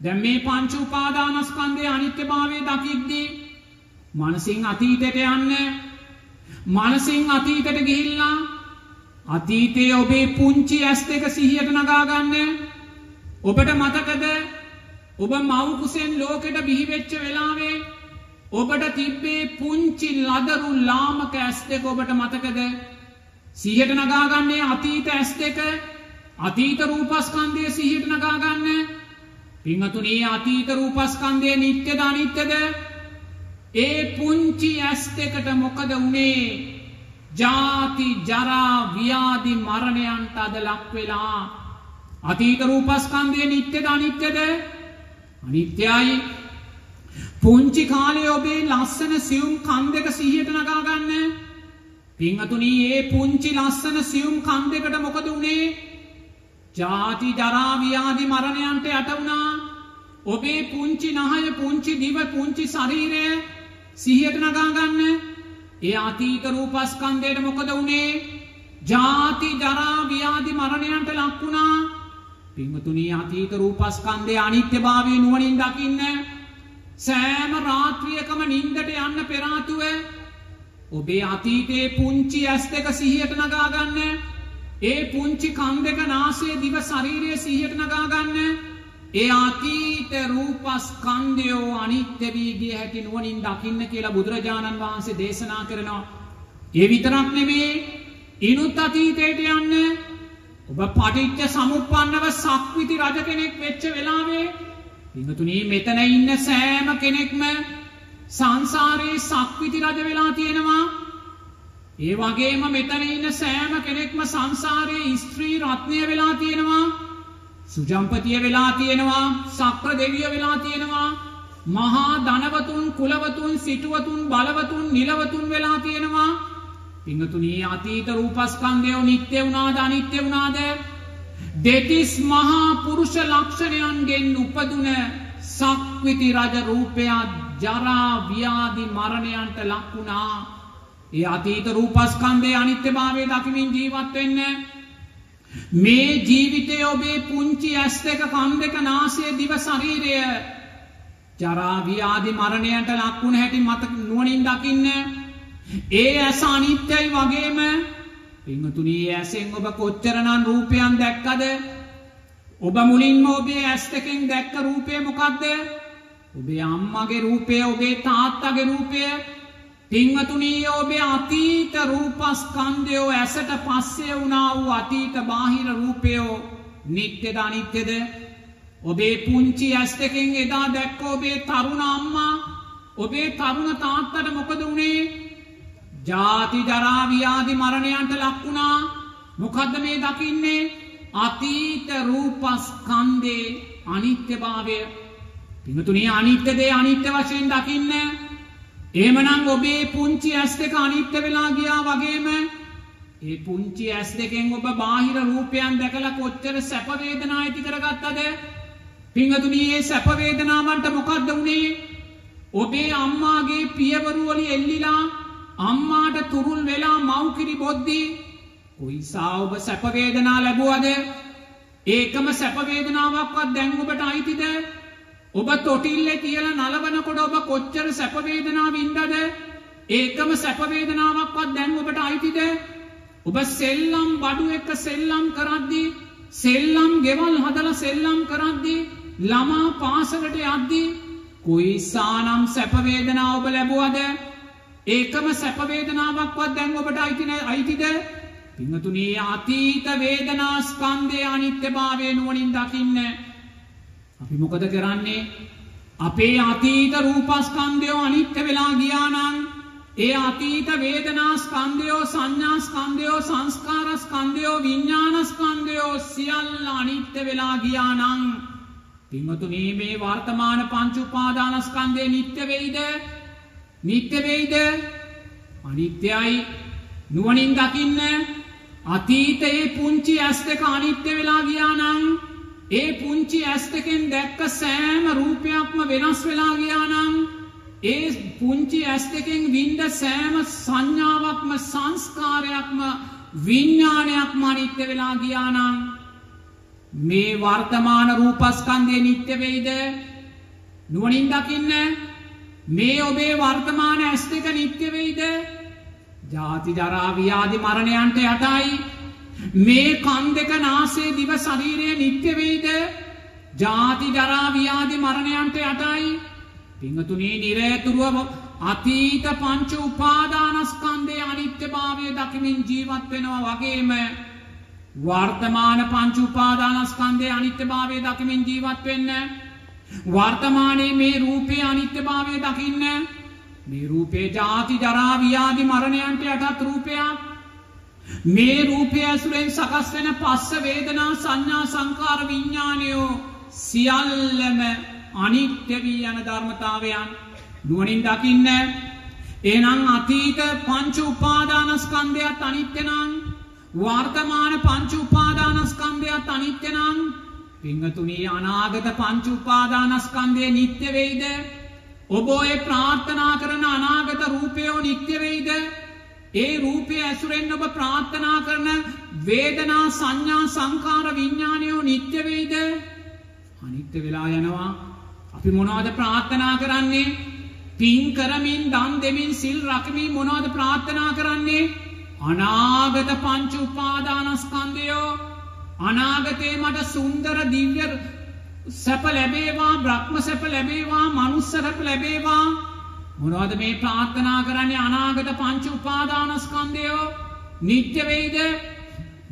දැන් මේ පංච උපාදානස්කන්ධයේ අනිත්‍යභාවය දකිද්දී මනසින් අතීතයට යන්න. මනසින් අතීතයට ගිහිල්ලා අතීතයේ ඔබේ පුංචි ඇස් දෙක සිහියට නගා ගන්න. ඔබට මතකද ඔබ මව් කුසෙන් ලෝකෙට බිහි වෙච්ච වෙලාවේ ඔබට තිබ්බේ පුංචි ලදරු ලාමක ඇස් දෙක? ඔබට මතකද? සිහියට නගාගන්නේ අතීත ඇස් දෙක, අතීත රූපස්කන්ධයේ සිහියට නගාගන්න. පින්වතුනි, අතීත රූපස්කන්ධයේ නිට්ටයද අනිත්‍යද? ඒ පුංචි ඇස් දෙකට මොකද වුනේ? ජාති ජරා ව්‍යාධි මරණයන්ට අද ලක් වෙලා. අතීත රූපස්කන්ධයේ නිට්ටයද අනිත්‍යද? අනිත්‍යයි. පුංචි කාලේ ඔබේ ලස්සන සියුම් කන් දෙක සිහියට නගා ගන්න. පින්වතුනි, මේ පුංචි ලස්සන සියුම් කන් දෙකට මොකද උනේ? ජාති ජරා ව්‍යාධි මරණයන්ට යට වුණා. ඔබේ පුංචි නහය, පුංචි දිව, පුංචි ශරීරය සිහියට නගා ගන්න. ඒ අතීත රූපස්කන්ධයට මොකද උනේ? ජාති ජරා ව්‍යාධි මරණයන්ට ලක් වුණා. පින්වතුනි, අතීත රූපස්කන්ධයේ අනිත්‍යභාවය නුවණින් දකින්න. සෑම රාත්‍රියකම නිින්දට යන්න පෙර ආතුව ඔබේ අතීතයේ පුංචි ඇස් දෙක සිහියට නගා ගන්න. ඒ පුංචි කන් දෙක, නාසය, දිව, ශරීරය සිහියට නගා ගන්න. ඒ අතීත රූපස්කන්ධය අනිත්‍ය වී ගිය හැටි නුවණින් දකින්න කියලා බුදුරජාණන් වහන්සේ දේශනා කරනවා. ඒ විතරක් නෙමෙයි, ඊනුත් අතීතයට යන්න. ඔබ පටිච්ච සමුප්පන්නව සක්විති රජ කෙනෙක් වෙච්ච වෙලාවේ පින්වතුනි, මෙතන ඉන්න සෑම කෙනෙක්ම සංසාරේ සක්විති රජ වෙලා තියෙනවා. ඒ වගේම මෙතන ඉන්න සෑම කෙනෙක්ම සංසාරේ ස්ත්‍රී රත්නය වෙලා තියෙනවා. සුජම්පතිය වෙලා තියෙනවා, සක්‍ර දෙවිය වෙලා තියෙනවා, මහා ධනවතුන්, කුලවතුන්, සිටුවතුන්, බලවතුන්, නිලවතුන් වෙලා තියෙනවා. පින්වතුනි, අතීත රූපස්කන්ධය නිට්ටය වුණාද, අනිත්‍ය වුණාද? දෙතිස් මහා පුරුෂ ලක්ෂණයන්ගෙන් උපදුන සක්විති රජ රූපය ජරා ව්‍යාධි මරණයන්ට ලක් වුණා. ඒ අතීත රූපස්කන්ධයේ අනිත්‍යභාවය දකිමින් ජීවත් වෙන්න. මේ ජීවිතයේ ඔබේ පුංචි ඇස් දෙක, කන් දෙක, නාසය, දිව, ශරීරය ජරා ව්‍යාධි මරණයන්ට ලක් වුණ හැටි මත නුවණින් දකින්න. ඒ ඇස අනිත්‍යයි වගේම පින්වතුනි, ඇසෙන් ඔබ කොච්චරනම් රූපයන් දැක්කද? ඔබ මුලින්ම ඔබේ ඇස් දෙකෙන් දැක්ක රූපය මොකක්ද? ඔබේ අම්මගේ රූපය, ඔබේ තාත්තගේ රූපය. පින්වතුනි, ඔබේ අතීත රූපස්කන්ධය ඇසට පස්සේ වුණා වූ අතීත බාහිර රූපය නිට්ටයද අනිත්‍යද? ඔබේ පුංචි ඇස් දෙකෙන් එදා දැක්ක ඔබේ තරුණ අම්මා, ඔබේ තරුණ තාත්තට මොකද වුනේ? ජාති ජරා ව්‍යාධි මරණයන්ට ලක් වුණා. මොකද්ද මේ දකින්නේ? අතීත රූපස්කන්ධේ අනිත්‍යභාවය. පින්තුණි, අනිත්‍ය දේ අනිත්‍ය වශයෙන් දකින්න. එහෙමනම් ඔබේ පුංචි ඇස් දෙක අනිත්‍ය වෙලා ගියා වගේම ඒ පුංචි ඇස් දෙකෙන් ඔබ බාහිර රූපයන් දැකලා කොච්චර සැප වේදනා ඇති කරගත්තද? පින්තුණි, මේ සැප වේදනාවන්ට මොකද්ද වුනේ? ඔබේ අම්මාගේ පියවරු වලින් එල්ලිලා අම්මාට තුරුල් වෙලා මව්කිරි බොද්දි කොයිසා ඔබ සැප වේදනා ලැබුවද? ඒකම සැප වේදනාවක්වත් දැන් ඔබට අයිතිද? ඔබ තොටිල්ලේ තියලා නලවනකොට ඔබ කොච්චර සැප වේදනාව වින්දාද? ඒකම සැප වේදනාවක්වත් දැන් ඔබට අයිතිද? ඔබ සෙල්ලම් බඩු එක්ක සෙල්ලම් කරද්දි, සෙල්ලම් ගෙවල් හදලා සෙල්ලම් කරද්දි, ළමා පාසලට යද්දි කොයිසානම් සැප වේදනාව ඔබ ලැබුවද? ඒකම සැප වේදනාවක්වත් දැන් ඔබට අයිති අයිතිද? පින්වතුනි, අතීත වේදනා ස්කන්ධයේ අනිත්‍යභාවය නුවණින් දකින්න. අපි මොකද කරන්නේ? අපේ අතීත රූපස්කන්ධය අනිත්‍ය වෙලා ගියා නම් ඒ අතීත වේදනා ස්කන්ධය, සංඥා ස්කන්ධය, සංස්කාර ස්කන්ධය, විඥාන ස්කන්ධය සියල්ල අනිත්‍ය වෙලා ගියා නම් පින්වතුනි, මේ වර්තමාන පංච උපාදාන ස්කන්ධය නිට්ටය වෙයිද? නිට්ටය වේද? අනිත්‍යයි. නුවණින් දකින්න. අතීතයේ පුංචි ඇස් දෙක අනිත්‍ය වෙලා ගියා නම් ඒ පුංචි ඇස් දෙකෙන් දැක්ක සෑම රූපයක්ම වෙනස් වෙලා ගියා නම් ඒ පුංචි ඇස් දෙකෙන් විඳ සෑම සංඥාවක්ම, සංස්කාරයක්ම, විඥානයක්ම අනිත්‍ය වෙලා ගියා නම් මේ වර්තමාන රූපස්කන්ධය නිට්ටය වේද? නුවණින් දකින්න. මේ ඔබේ වර්තමාන ඇස් දෙක නිට්ටය වෙයිද? ජාති ජරා ව්‍යාධි මරණයන්ට යටයි. මේ කන් දෙක, නාසය, දිව, ශරීරය නිට්ටය වෙයිද? ජාති ජරා ව්‍යාධි මරණයන්ට යටයි. පින්තුණී, නිරේතුරුව අතීත පංච උපාදානස්කන්ධයේ අනිත්‍යභාවය දකිමින් ජීවත් වෙනවා වගේම වර්තමාන පංච උපාදානස්කන්ධයේ අනිත්‍යභාවය දකිමින් ජීවත් වෙන්න. වර්තමානයේ මේ රූපේ අනිත්‍යභාවය දකින්න. මේ රූපේ ජාති ජරා ව්‍යාධි මරණයන්ට යටත් රූපයක්. මේ රූපය ඇසුරෙන් සකස් වෙන පස්ස වේදනා, සංඥා, සංකාර, විඥානය සියල්ලම අනිත්‍ය වී යන ධර්මතාවයන්. නුවණින් දකින්න. එහෙනම් අතීත පංච උපාදානස්කන්ධයත් අනිත්‍ය නම්, වර්තමාන පංච උපාදානස්කන්ධයත් අනිත්‍ය නම්, පින්තුණී අනාගත පංච උපාදානස්කන්ධය නිට්ටය වෙයිද? ඔබ ඔය ප්‍රාර්ථනා කරන අනාගත රූපය නිට්ටය වෙයිද? ඒ රූපය ඇසුරෙන් ඔබ ප්‍රාර්ථනා කරන වේදනා සංඥා සංකාර විඥානය නිට්ටය වෙයිද? අනිත්‍ය වෙලා යනවා. අපි මොනවද ප්‍රාර්ථනා කරන්නේ? පින් කරමින් දන් දෙමින් සිල් රැකමින් මොනවද ප්‍රාර්ථනා කරන්නේ? අනාගත පංච උපාදානස්කන්ධය අනාගතේ මට සුන්දර දිව්‍ය සැප ලැබේවා, බ්‍රහ්ම සැප ලැබේවා, මනුස්ස සැප ලැබේවා. මොනවද මේ ප්‍රාර්ථනා කරන්නේ? අනාගත පංච උපාදානස්කන්ධය නිට්ටය වේද?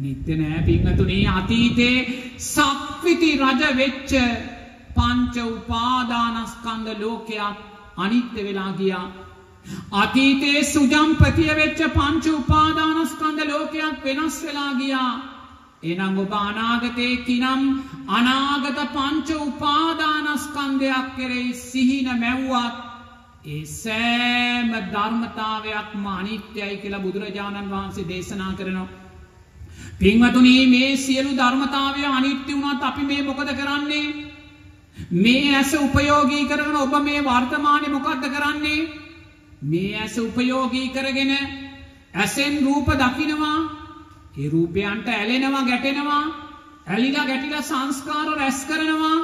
නිට්ටය නෑ පින්තුණී. අතීතේ සක්විති රජ වෙච්ච පංච උපාදානස්කන්ධ ලෝකයක් අනිත්‍ය වෙලා ගියා. අතීතේ සුජම්පතිය වෙච්ච පංච උපාදානස්කන්ධ ලෝකයක් වෙනස් වෙලා ගියා. එනම් ඔබ අනාගතේ කිනම් අනාගත පංච උපාදානස්කන්ධයක් කෙරෙහි සිහින මැව්වත් ඒ සෑම ධර්මතාවයක්ම අනිත්‍යයි කියලා බුදුරජාණන් වහන්සේ දේශනා කරනවා. පින්වතුනි, මේ සියලු ධර්මතාවය අනිත්‍ය වුණත් අපි මේ මොකද කරන්නේ? මේ ඇස උපයෝගී කරගෙන ඔබ මේ වර්තමානයේ මොකද්ද කරන්නේ? මේ ඇස උපයෝගී කරගෙන ඇසෙන් රූප දකිනවා. ඒ රූපයන්ට ඇලෙනවා, ගැටෙනවා. ඇලිලා ගැටිලා සංස්කාර රැස් කරනවා.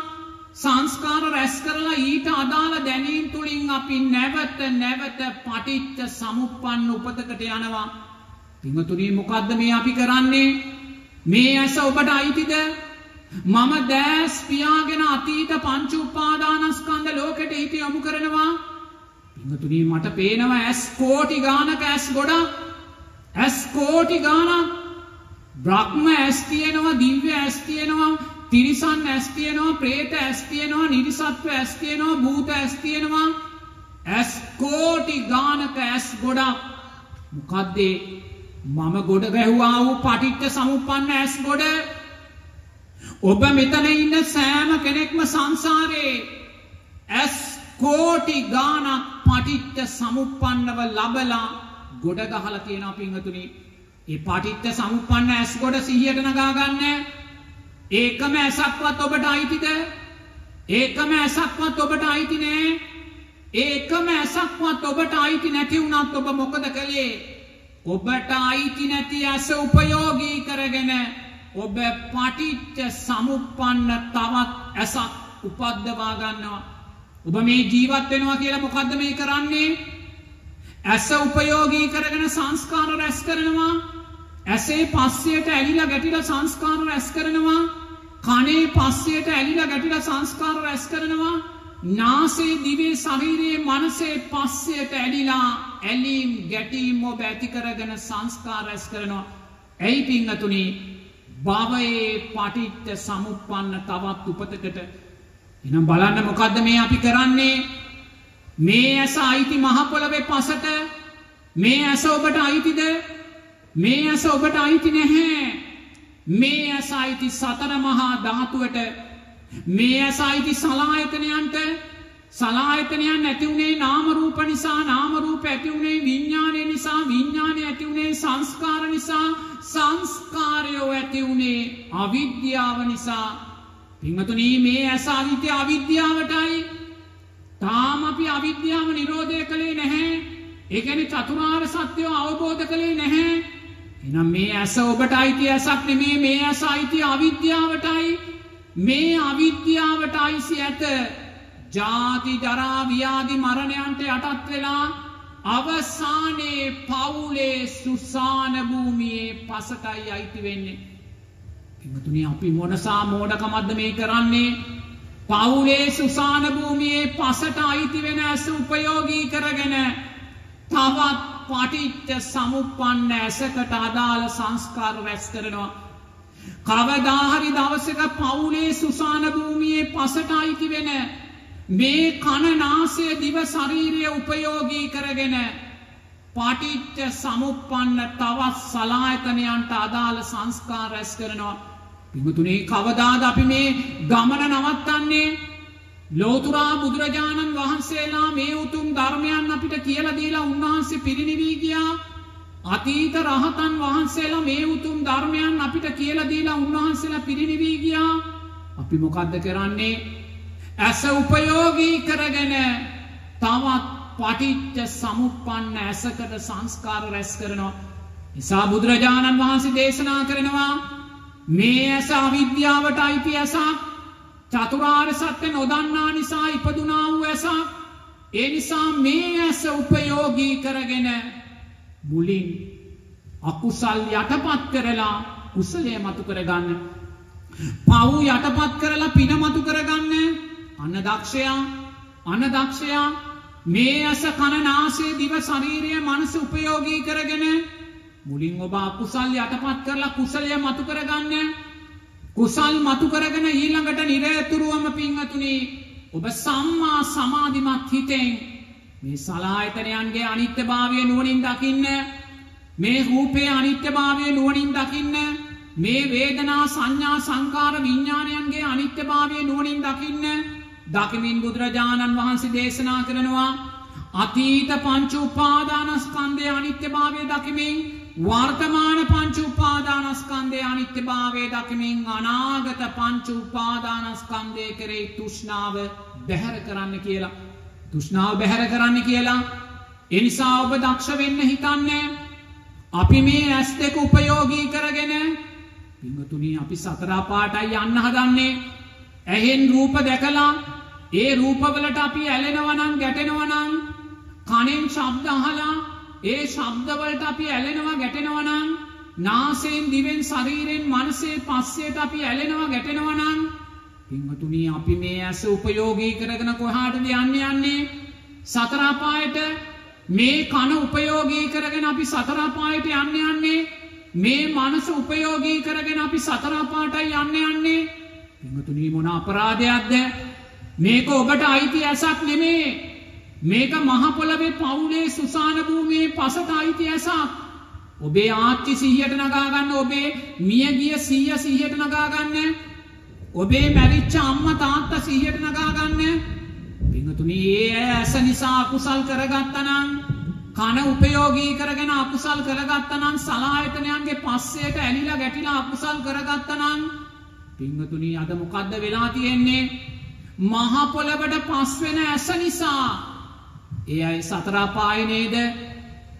සංස්කාර රැස් කරලා ඊට අදාළ දැනීම් තුලින් අපි නැවත නැවත පටිච්ච සමුප්පන්න උපතකට යනවා. පින්තුණී, මොකද්ද මේ අපි කරන්නේ? මේ ඇස ඔබට අයිතිද? මම දැස් පියාගෙන අතීත පංච උපාදානස්කන්ධ ලෝකෙට හිත යොමු කරනවා. පින්තුණී, මට පේනවා ඇස් කෝටි ගානක ඇස් ගොඩක්. ඇස් කෝටි ගානක්. බ්‍රහ්ම ඇස් තියෙනවා, දිව්‍ය ඇස් තියෙනවා, තිරිසන් ඇස් තියෙනවා, പ്രേත ඇස් තියෙනවා, නිරිසත්ව ඇස් තියෙනවා, භූත ඇස් තියෙනවා. ඇස් කෝටි ගානක ඇස් ගොඩක්. මොකද්ද මම ගොඩ ගැහුවා වූ පටිච්ච සමුප්පන්න ඇස් ගොඩ? ඔබ මෙතන ඉන්න සෑම කෙනෙක්ම සංසාරේ ඇස් කෝටි ගානක් පටිච්ච සමුප්පන්නව ලබලා ගොඩ ගහලා තියෙනවා පින්වතුනි. ඒ පටිච්ච සමුප්පන්න ඇස් ගොඩ සිහියට නගා ගන්න. ඒකම ඇසක්වත් ඔබට අයිතිද? ඒකම ඇසක්වත් ඔබට අයිති නෑ. ඒකම ඇසක්වත් ඔබට අයිති නැති වුණත් ඔබ මොකද කළේ? ඔබට අයිති නැති ඇස උපයෝගී කරගෙන ඔබ පටිච්ච සමුප්පන්න තවත් ඇසක් උපද්දවා ගන්නවා. ඔබ මේ ජීවත් වෙනවා කියලා මොකද්ද මේ කරන්නේ? ඇස උපයෝගී කරගෙන සංස්කාර රැස් කරනවා. ඇසේ පස්සයට ඇලිලා ගැටිලා සංස්කාර රැස් කරනවා. කනේ පස්සයට ඇලිලා ගැටිලා සංස්කාර රැස් කරනවා. නාසයේ, දිවේ, ශරීරයේ, මනසේ පස්සයට ඇලිලා ඇලීම් ගැටීම් ඔබ ඇති කරගෙන සංස්කාර රැස් කරනවා. ඇයි පින්වතුනි? භවයේ පටිච්ච සමුප්පන්න තවත් උපතකට. එහෙනම් බලන්න මොකද්ද මේ අපි කරන්නේ? මේ ඇස අයිති මහ පොළවේ පසට. මේ ඇස ඔබට අයිතිද? මේ ඇස ඔබට අයිති නැහැ. මේ ඇස අයිති සතර මහා ධාතුවට. මේ ඇස අයිති සලායතනයන්ට. සලායතනයන් නැති උනේ නාම රූප නිසා, නාම රූප ඇති උනේ විඥානය නිසා, විඥානය ඇති උනේ සංස්කාර නිසා, සංස්කාරය ඇති උනේ අවිද්‍යාව නිසා. පින්වතුනි, මේ ඇස අනිත්‍ය අවිද්‍යාවටයි. තාම අපි අවිද්‍යාව නිරෝධය කළේ නැහැ. ඒ කියන්නේ චතුරාර්ය සත්‍යය අවබෝධ කළේ නැහැ. එහෙනම් මේ ඇස ඔබට අයිති ඇසක් නෙමේ. මේ ඇස අයිති අවිද්‍යාවටයි. මේ අවිද්‍යාවට අයිසි ඇත. ජාති, ජරා, ව්‍යාධි, මරණයන්ට යටත් වෙලා අවසානයේ පවුලේ සුසාන භූමියේ පසටයි අයිති වෙන්නේ. පින්වතුනි, අපි මොනසා මෝඩකමක්ද මේ කරන්නේ? පවුලේ සුසාන භූමියේ පසට අයිති වෙන ඇස උපයෝගී කරගෙන තවත් පටිච්ච සමුප්පන්න ඇසකට අදාළ සංස්කාර රැස් කරනවා. කවදා හරි දවසක පවුලේ සුසාන භූමියේ පසට අයිති වෙන මේ කන, නාසය, දිව, ශරීරය උපයෝගී කරගෙන පටිච්ච සමුප්පන්න තවත් සලායතනයන්ට අදාළ සංස්කාර රැස් කරනවා. පින්තුනේ, කවදාද අපි මේ ගමන නවත්තන්නේ? ලෝතුරා බුදුරජාණන් වහන්සේලා මේ උතුම් ධර්මයන් අපිට කියලා දීලා උන්වහන්සේ පිරිනිවී ගියා. අතීත රහතන් වහන්සේලා මේ උතුම් ධර්මයන් අපිට කියලා දීලා උන්වහන්සේලා පිරිනිවී ගියා. අපි මොකද්ද කරන්නේ? ඇස උපයෝගී කරගෙන තවත් පටිච්ච සමුප්පන්න ඇසකට සංස්කාර රැස් කරනවා. නිසා බුදුරජාණන් වහන්සේ දේශනා කරනවා මේ ඇස අවිද්‍යාවට අයිති ඇසක්. චතුරාර්ය සත්‍ය නොදන්නා නිසා ඉපදුනා වූ ඇසක්. ඒ නිසා මේ ඇස උපයෝගී කරගෙන මුලින් අකුසල් යටපත් කරලා කුසලය මතු කරගන්න. පව් යටපත් කරලා පින මතු කරගන්න. අනදක්ෂයා අනදක්ෂයා මේ ඇස කන නාසය දිව ශරීරය මනස උපයෝගී කරගෙන මුලින් ඔබ අකුසල් යටපත් කරලා කුසලය මතු කරගන්න. කුසල් මතු කරගෙන ඊළඟට නිරතුරුවම පින්වතුනි ඔබ සම්මා සමාධිමත් හිතෙන් මේ සලායතනයන්ගේ අනිත්‍යභාවය නුවණින් දකින්න, මේ රූපේ අනිත්‍යභාවය නුවණින් දකින්න, මේ වේදනා සංඥා සංකාර විඥානයන්ගේ අනිත්‍යභාවය නුවණින් දකින්න. දකිමින් බුදුරජාණන් වහන්සේ දේශනා කරනවා අතීත පංච උපාදානස්කන්ධයේ අනිත්‍යභාවය දකිමින්, වර්තමාන පංච උපාදානස්කන්ධයේ අනිත්‍යභාවය දකිමින් අනාගත පංච උපාදානස්කන්ධයේ කෙරෙහි තෘෂ්ණාව බැහැර කරන්න කියලා. තෘෂ්ණාව බැහැර කරන්න කියලා. ඒ නිසා ඔබ දක්ෂ වෙන්න හිතන්නේ අපි මේ ඇස් දෙක උපයෝගී කරගෙන. පින්වතුනි, අපි සතර පාටයි යන්න හදන්නේ. ඇහෙන් රූප දැකලා ඒ රූපවලට අපි ඇලෙනවා නම්, ගැටෙනවා නම්, කනෙන් ශබ්ද අහලා ඒ ශබ්දවලට අපි ඇලෙනවා ගැටෙනවා නම්, නාසයෙන් දිවෙන් ශරීරයෙන් මනසේ පස්සෙට අපි ඇලෙනවා ගැටෙනවා නම්, පින්වතුනි, අපි මේ ඇස උපයෝගී කරගෙන කොහාටද යන්න යන්නේ? සතර අපායට. මේ කන උපයෝගී කරගෙන අපි සතර අපායට යන්න යන්නේ. මේ මනස උපයෝගී කරගෙන අපි සතර අපායටයි යන්න යන්නේ. පින්වතුනි, මොන අපරාධයක්ද? මේක ඔබට අයිති ඇසක් නෙමේ. මේක මහ පොළවේ පවුලේ සුසාන භූමියේ පසට අයිති ඇසක්. ඔබේ ආච්චි සිහියට නගා ගන්න, ඔබේ මියගිය සීයා සිහියට නගා ගන්න, ඔබේ මැරිච්ච අම්මා තාත්තා සිහියට නගා ගන්න. පින්තුනි, ඒ ඇස නිසා අකුසල් කරගත්තා නම්, කන උපයෝගී කරගෙන අකුසල් කරගත්තා නම්, සලායතනයන්ගේ පස්සෙට ඇලිලා ගැටිලා අකුසල් කරගත්තා නම්, පින්තුනි, අද මොකද්ද වෙලා තියෙන්නේ? මහ පොළවට පස් වෙන ඇස නිසා ඒ අය සතර පායේ නේද?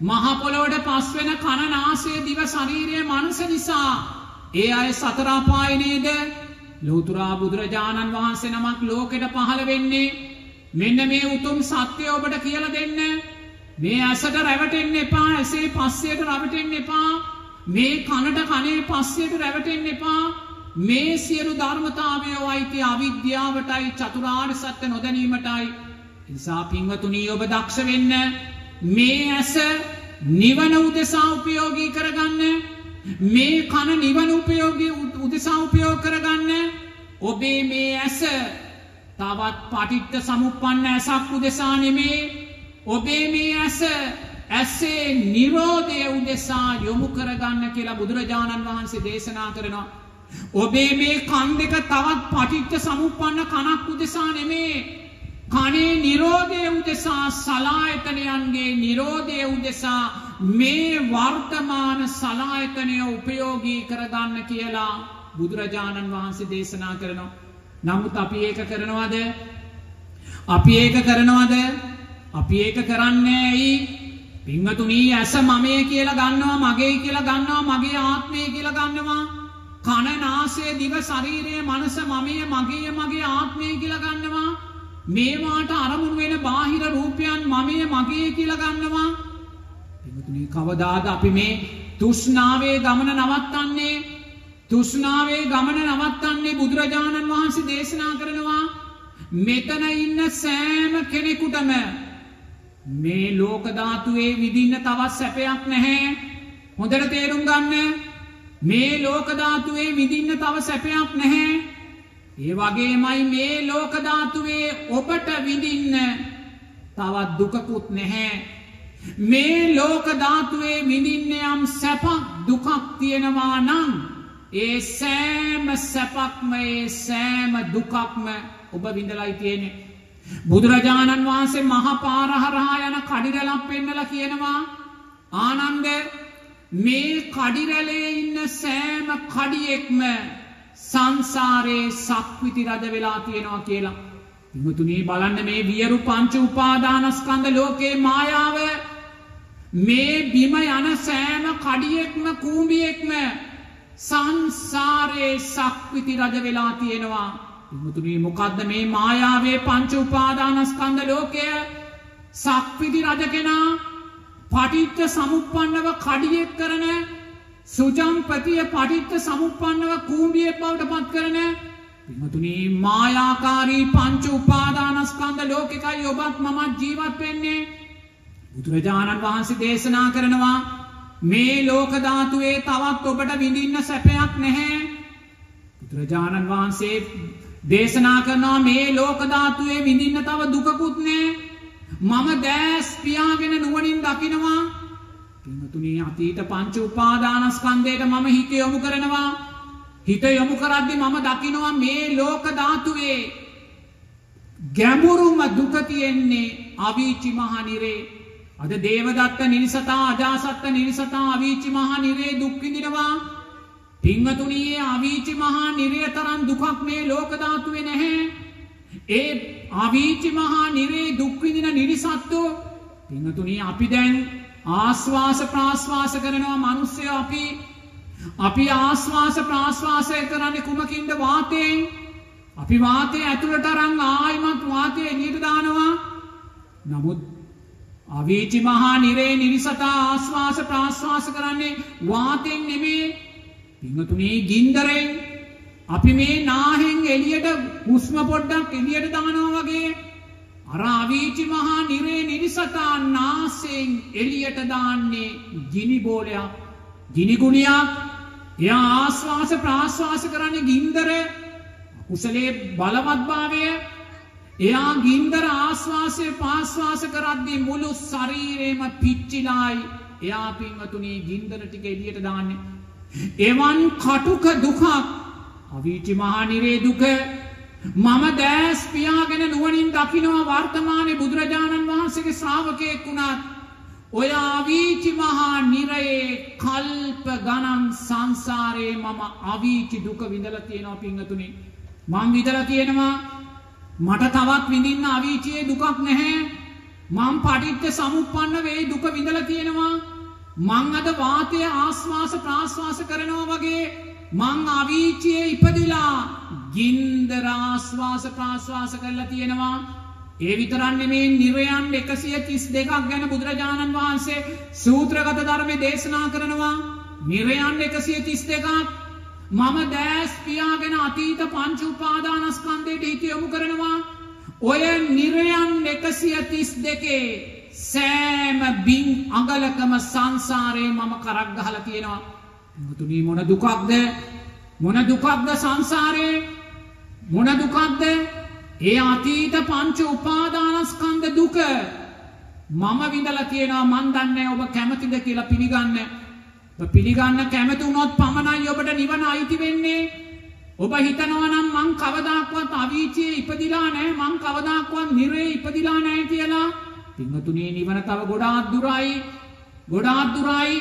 මහ පොළොවට පස් වෙන කන නාසය දිව ශරීරය මනස නිසා ඒ අය සතර පායේ නේද? ලෞතර බුදුරජාණන් වහන්සේ නමක් ලෝකෙට පහළ වෙන්නේ මෙන්න මේ උතුම් සත්‍ය ඔබට කියලා දෙන්න. මේ ඇසට රැවටෙන්න එපා, ඇසේ පස්සෙට රැවටෙන්න එපා. මේ කනට කනේ පස්සෙට රැවටෙන්න එපා. මේ සියලු ධර්මතාවය වයිති අවිද්‍යාවටයි, චතුරාර්ය සත්‍ය නොදැනීමටයි. නිසා පින්වතුනි, ඔබ දක්ෂ වෙන්න මේ ඇස නිවන උදෙසා උපයෝගී කරගන්න, මේ කන නිවන උපයෝගී උදෙසා උපයෝග කරගන්න, ඔබේ මේ ඇස තවත් පටිච්ච සමුප්පන්න ඇසක් උදෙසා නෙමේ, ඔබේ මේ ඇස ඇසේ නිරෝධය උදෙසා යොමු කරගන්න කියලා බුදුරජාණන් වහන්සේ දේශනා කරනවා. ඔබේ මේ කන් දෙක තවත් පටිච්ච සමුප්පන්න කනක් උදෙසා නෙමේ, කනේ නිරෝධය උදෙසා, සලායතනයන්ගේ නිරෝධය උදෙසා මේ වර්තමාන සලායතනය උපයෝගී කරගන්න කියලා බුදුරජාණන් වහන්සේ දේශනා කරනවා. නමුත් අපි ඒක කරනවද? අපි ඒක කරනවද? අපි ඒක කරන්නේ ඇයි? පින්වතුනි, ඇස මමයේ කියලා ගන්නවා, මගේ කියලා ගන්නවා, මගේ ආත්මය කියලා ගන්නවා. කන නාසය දිව ශරීරය මනස මමයේ, මගේ, මගේ ආත්මය කියලා ගන්නවා. මේවාට අරමුණු වෙන බාහිර රූපයන් මමයේ මගේ කියලා ගන්නවා. පිටුතුනේ, කවදාද අපි මේ තෘෂ්ණාවේ ගමන නවත්තන්නේ? තෘෂ්ණාවේ ගමන නවත්තන්නේ බුදුරජාණන් වහන්සේ දේශනා කරනවා මෙතන ඉන්න සෑම කෙනෙකුටම මේ ලෝක ධාතුවේ විඳින්න තවත් සැපයක් නැහැ. හොඳට තේරුම් ගන්න. මේ ලෝක ධාතුවේ විඳින්න තව සැපයක් නැහැ. ඒ වගේමයි මේ ලෝක ධාතුවේ ඔබට විඳින්න තවත් දුකකුත් නැහැ. මේ ලෝක ධාතුවේ විඳින්න යම් සැපක් දුකක් තියෙනවා නම් ඒසෑම සැපක්ම ඒ සෑම දුකක්ම ඔබ විඳලායි තියෙන්නේ. බුදුරජාණන් වහන්සේ මහ පාර හරහා යන කඩිරැලක් පෙන්නලා කියනවා, ආනන්ද මේ කඩිරැලේ ඉන්න සෑම කඩියෙක්ම සංසාරේ සක්විති රද වෙලා තියෙනවා කියලා. විමුතුණී බලන්න මේ වියරු පංච උපාදානස්කන්ධ ලෝකේ මායාව මේ බිම යන සෑම කඩියෙක්ම කූඹියෙක්ම සංසාරේ සක්විති රජ වෙලා තියෙනවා. මුතුනි මොකද්ද මේ මායාවේ පංච උපාදානස්කන්ධ ලෝකය? සක්විති රජ කෙනා පටිච්ච සමුප්පන්නව කඩියෙක් කරන, සුජම්පතිය පටිච්ච සමුප්පන්නව කූඹියෙක් බවට පත් කරන මුතුනි මායාකාරී පංච උපාදානස්කන්ධ ලෝකිකයි ඔබත් මමත් ජීවත් වෙන්නේ. බුදුරජාණන් වහන්සේ දේශනා කරනවා මේ ලෝක ධාතුවේ තවත් ඔබට විඳින්න සැපයක් නැහැ. බුදුරජාණන් වහන්සේ දේශනා කරනවා මේ ලෝක ධාතුවේ විඳින්න තව දුකකුත් නැහැ. මම දැස් පියාගෙන නුවණින් දකිනවා. පින්තුණී අතීත පංච උපාදානස්කන්ධයට මම හිත යොමු කරනවා. හිත යොමු කරද්දී මම දකිනවා මේ ලෝක ධාතුවේ ගැඹුරුම දුක තියෙන්නේ අවීචි මහ නිරේ. අද දේවදත්ත නිරිසතා, අජාසත්ත නිරිසතා අවීචි මහා නිරේ දුක් විඳිනවා. පින්වතුනි, අවීචි මහා නිරේ තරම් දුකක් මේ ලෝක ධාතුවේ නැහැ. ඒ අවීචි මහා නිරේ දුක් විඳින නිරිසත්තු පින්වතුනි, අපි දැන් ආස්වාස ප්‍රාස්වාස කරනවා. මිනිස්සු අපි අපි ආස්වාස ප්‍රාස්වාසය කරන්නේ කුමකින්ද? වාතයෙන්. අපි වාතයේ ඇතුළට අරන් ආයිමත් වාතය එළියට දානවා. නමුත් අවීචි මහා නිරේ නිරිසතා ආස්වාස ප්‍රාස්වාස කරන්නේ වාතයෙන් නෙමේ. පින්තුනේ ගින්දරෙන්. අපි මේ නාහෙන් එළියට හුස්ම පොඩ්ඩක් එළියට දානවා වගේ අර අවීචි මහා නිරේ නිරිසතා නාසයෙන් එළියට දාන්නේ ගිනි බෝලයක්, ගිනි ගුණියක්. එයා ආස්වාස ප්‍රාස්වාස කරන්නේ ගින්දර කුසලයේ බලවත්භාවය. එයා ගින්දර ආස්වාසය පාස්වාස කරද්දී මුළු ශරීරේම පිච්චිලායි. එයා පින්වතුනි ගින්දර ටික එළියට දාන්නේ. එවන් කටුක දුකක් අවීචි මහා නිරේ දුක මම දැස් පියාගෙන නුවණින් දකිනවා. වර්තමානයේ බුදුරජාණන් වහන්සේගේ ශ්‍රාවකයෙක් වුණත් ඔය අවීචි මහා නිරේ කල්ප ගණන් සංසාරේ මම අවීචි දුක විඳලා තියෙනවා. පින්වතුනි මං විඳලා තියෙනවා. මට තවත් විඳින්න අවීචියේ දුකක් නැහැ. මං පටිච්ච සමුප්පන්න වේ දුක විඳලා තියෙනවා. මං අද වාතයේ ආස්වාස ප්‍රාස්වාස කරනවා වගේ මං අවීචියේ ඉපදිලා ගින්දර ආස්වාස ප්‍රාස්වාස කරලා තියෙනවා. ඒ විතරක් නෙමෙයි, නිර්යන් එකසිය තිස් දෙකක් ගැන බුදුරජාණන් වහන්සේ සූත්‍රගත ධර්මයේ දේශනා කරනවා. නිර්යන් එකසිය තිස් දෙකක් මම දැස් පියාගෙන අතීත පංච උපාදානස්කන්ධයට හිත යොමු කරනවා. ඔය නිර්යන් එකසිය තිස් දෙකේ සෑම බින් අඟලකම සංසාරේ මම කරක් ගහලා තියෙනවා. මුතුනි මොන දුකක්ද? මොන දුකක්ද සංසාරේ? මොන දුකක්ද? ඒ අතීත පංච උපාදානස්කන්ධ දුක මම විඳලා තියෙනවා. මන් දන්නේ ඔබ කැමතිද කියලා පිළිගන්න. පිළිගන්න කැමති වුණොත් පමණයි ඔබට නිවන අයිති වෙන්නේ. ඔබ හිතනවා නම් මං කවදාක්වත් අවීචියේ ඉපදිලා නැහැ, මං කවදාක්වත් නිරේ ඉපදිලා නැහැ කියලා. පින්වතුනි නිවන තව ගොඩාක් දුරයි, ගොඩාක් දුරයි.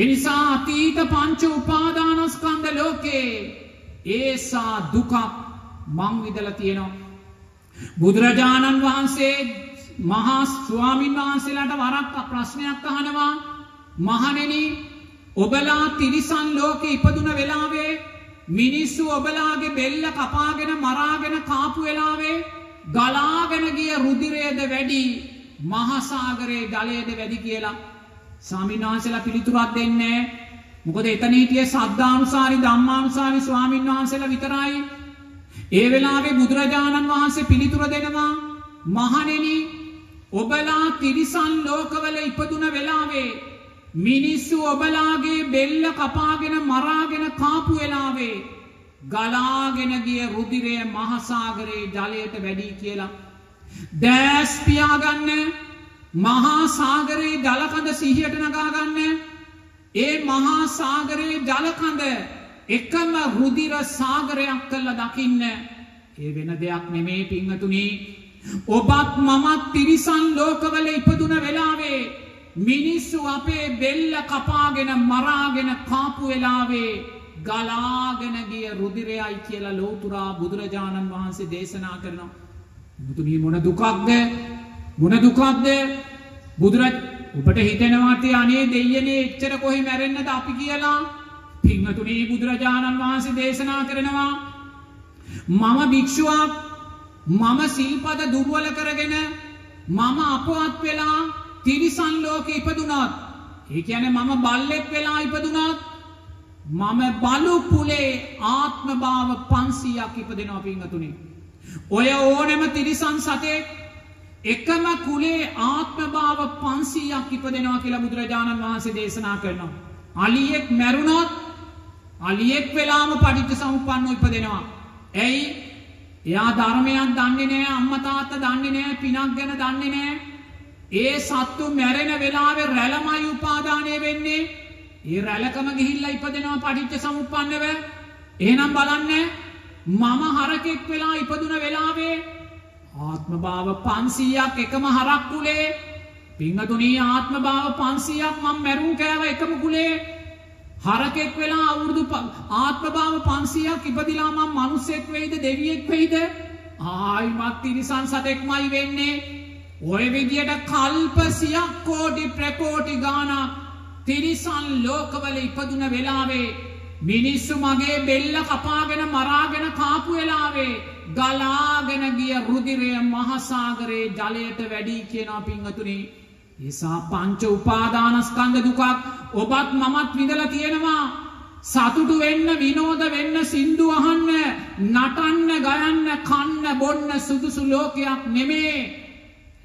ඒ නිසා අතීත පංච උපාදානස්කන්ධ ලෝකේ ඒසා දුක මං විඳලා තියෙනවා. බුදුරජාණන් වහන්සේ මහා ස්වාමීන් වහන්සේලාට වරක් ප්‍රශ්නයක් අහනවා. මහණෙනි, ඔබලා තිරිසන් ලෝකෙ ඉපදුන වෙලාවේ මිනිස්සු ඔබලාගේ බෙල්ල කපාගෙන මරාගෙන කාපු වෙලාවේ ගලාගෙන ගිය රුධිරයද වැඩි, මහසાગරයේ ජලයද වැඩි කියලා ස්වාමීන් වහන්සේලා පිළිතුරක් දෙන්නේ. මොකද එතන හිටියේ සද්ධානුසාරි ධම්මානුසාරි ස්වාමීන් වහන්සේලා විතරයි. ඒ වෙලාවේ බුදුරජාණන් වහන්සේ පිළිතුර දෙනවා, මහණෙනි, ඔබලා තිරිසන් ලෝකවල ඉපදුන වෙලාවේ මිනිස්සු ඔබලාගේ බෙල්ල කපාගෙන මරාගෙන කාපු වෙලාවේ ගලාගෙන ගිය රුධිරය මහසાગරයේ ජලයට වැඩි කියලා. දැස් පියාගන්න, මහා සාගරයේ ජල කඳ සිහියට නගා ගන්න. ඒ මහා සාගරයේ ජල කඳ එකම රුධිර සාගරයක් කළා දකින්න. ඒ වෙන දෙයක් නෙමේ පින්වතුනි. ඔබත් මමත් තිරිසන් ලෝකවල ඉපදුන වෙලාවේ මිනිස්සු අපේ බෙල්ල කපාගෙන මරාගෙන කාපු වෙලාවේ ගලාගෙන ගිය රුධිරයයි කියලා ලෝතුරා බුදුරජාණන් වහන්සේ දේශනා කරනවා. මුතුනි මොන දුකක්ද මොන දුකක්ද බුදුරජ ඔබට හිතෙනවාට අනේ දෙයියනේ එච්චර කොහි මැරෙන්නද අපි කියලා. පින්වතුනි බුදුරජාණන් වහන්සේ දේශනා කරනවා මම භික්ෂුවක්, මම සිල්පද දුර්වල කරගෙන මම අපවත් වෙලා තිරිසන් ලෝකේ ඉපදුණාත්, ඒ කියන්නේ මම බල්ලෙක් වෙලා ඉපදුණාත් මම බලු පුලේ ආත්ම භාව පන්සියයක් ඉපදෙනවා. පින්වතුනි ඔය ඕනෙම තිරිසන් සතෙක් එකම කුලේ ආත්ම භාව පන්සියයක් ඉපදෙනවා කියලා බුදුරජාණන් වහන්සේ දේශනා කරනවා. අලියෙක් මැරුණොත් අලියෙක් වෙලාම පටිච්චසමුප්පන්නව ඉපදෙනවා. එයි එයා ධර්මයක් දන්නේ නැහැ, අම්මා තාත්තා දන්නේ නැහැ, පිනක් ගැන දන්නේ නැහැ. ඒ සත්තු මැරෙන වෙලාවේ රැළමයි උපාදානය වෙන්නේ. ඒ රැළකම ගිහිල්ලා ඉපදෙනවා පටිච්චසමුප්පන්නව. එහෙනම් බලන්න මම හරකෙක් වෙලා ඉපදුන වෙලාවේ ආත්ම භාව පන්සියයක් එකම හරක් කුලේ. පින්වතුනි ආත්ම භාව පන්සියයක් මම මැරුම් කෑව එකම කුලේ. හරකෙක් වෙලා අවුරුදු ආත්ම භාව පන්සියයක් ඉපදිලා මම මිනිසෙක් වෙයිද දෙවියෙක් වෙයිද ආයිමත් තිරිසන් සතෙක්මයි වෙන්නේ. ওই විදියට කල්ප සියක් කෝටි ප්‍රකෝටි ගාණක් තිරිසන් ලෝකවල ඉපදුන වෙලාවේ මිනිස්සු මගේ බෙල්ල කපාගෙන මරාගෙන කාපු වෙලාවේ ගලාගෙන ගිය රුධිරය මහසાગරේ ජලයට වැඩි කියනවා. පින්වතුනි ඒසා පංච උපාදානස්කන්ධ දුකක් ඔබත් මමත් විඳලා තියෙනවා. සතුටු වෙන්න, විනෝද වෙන්න, සින්දු අහන්න, නටන්න, ගයන්න, කන්න, බොන්න සුදුසු ලෝකයක් නෙමේ.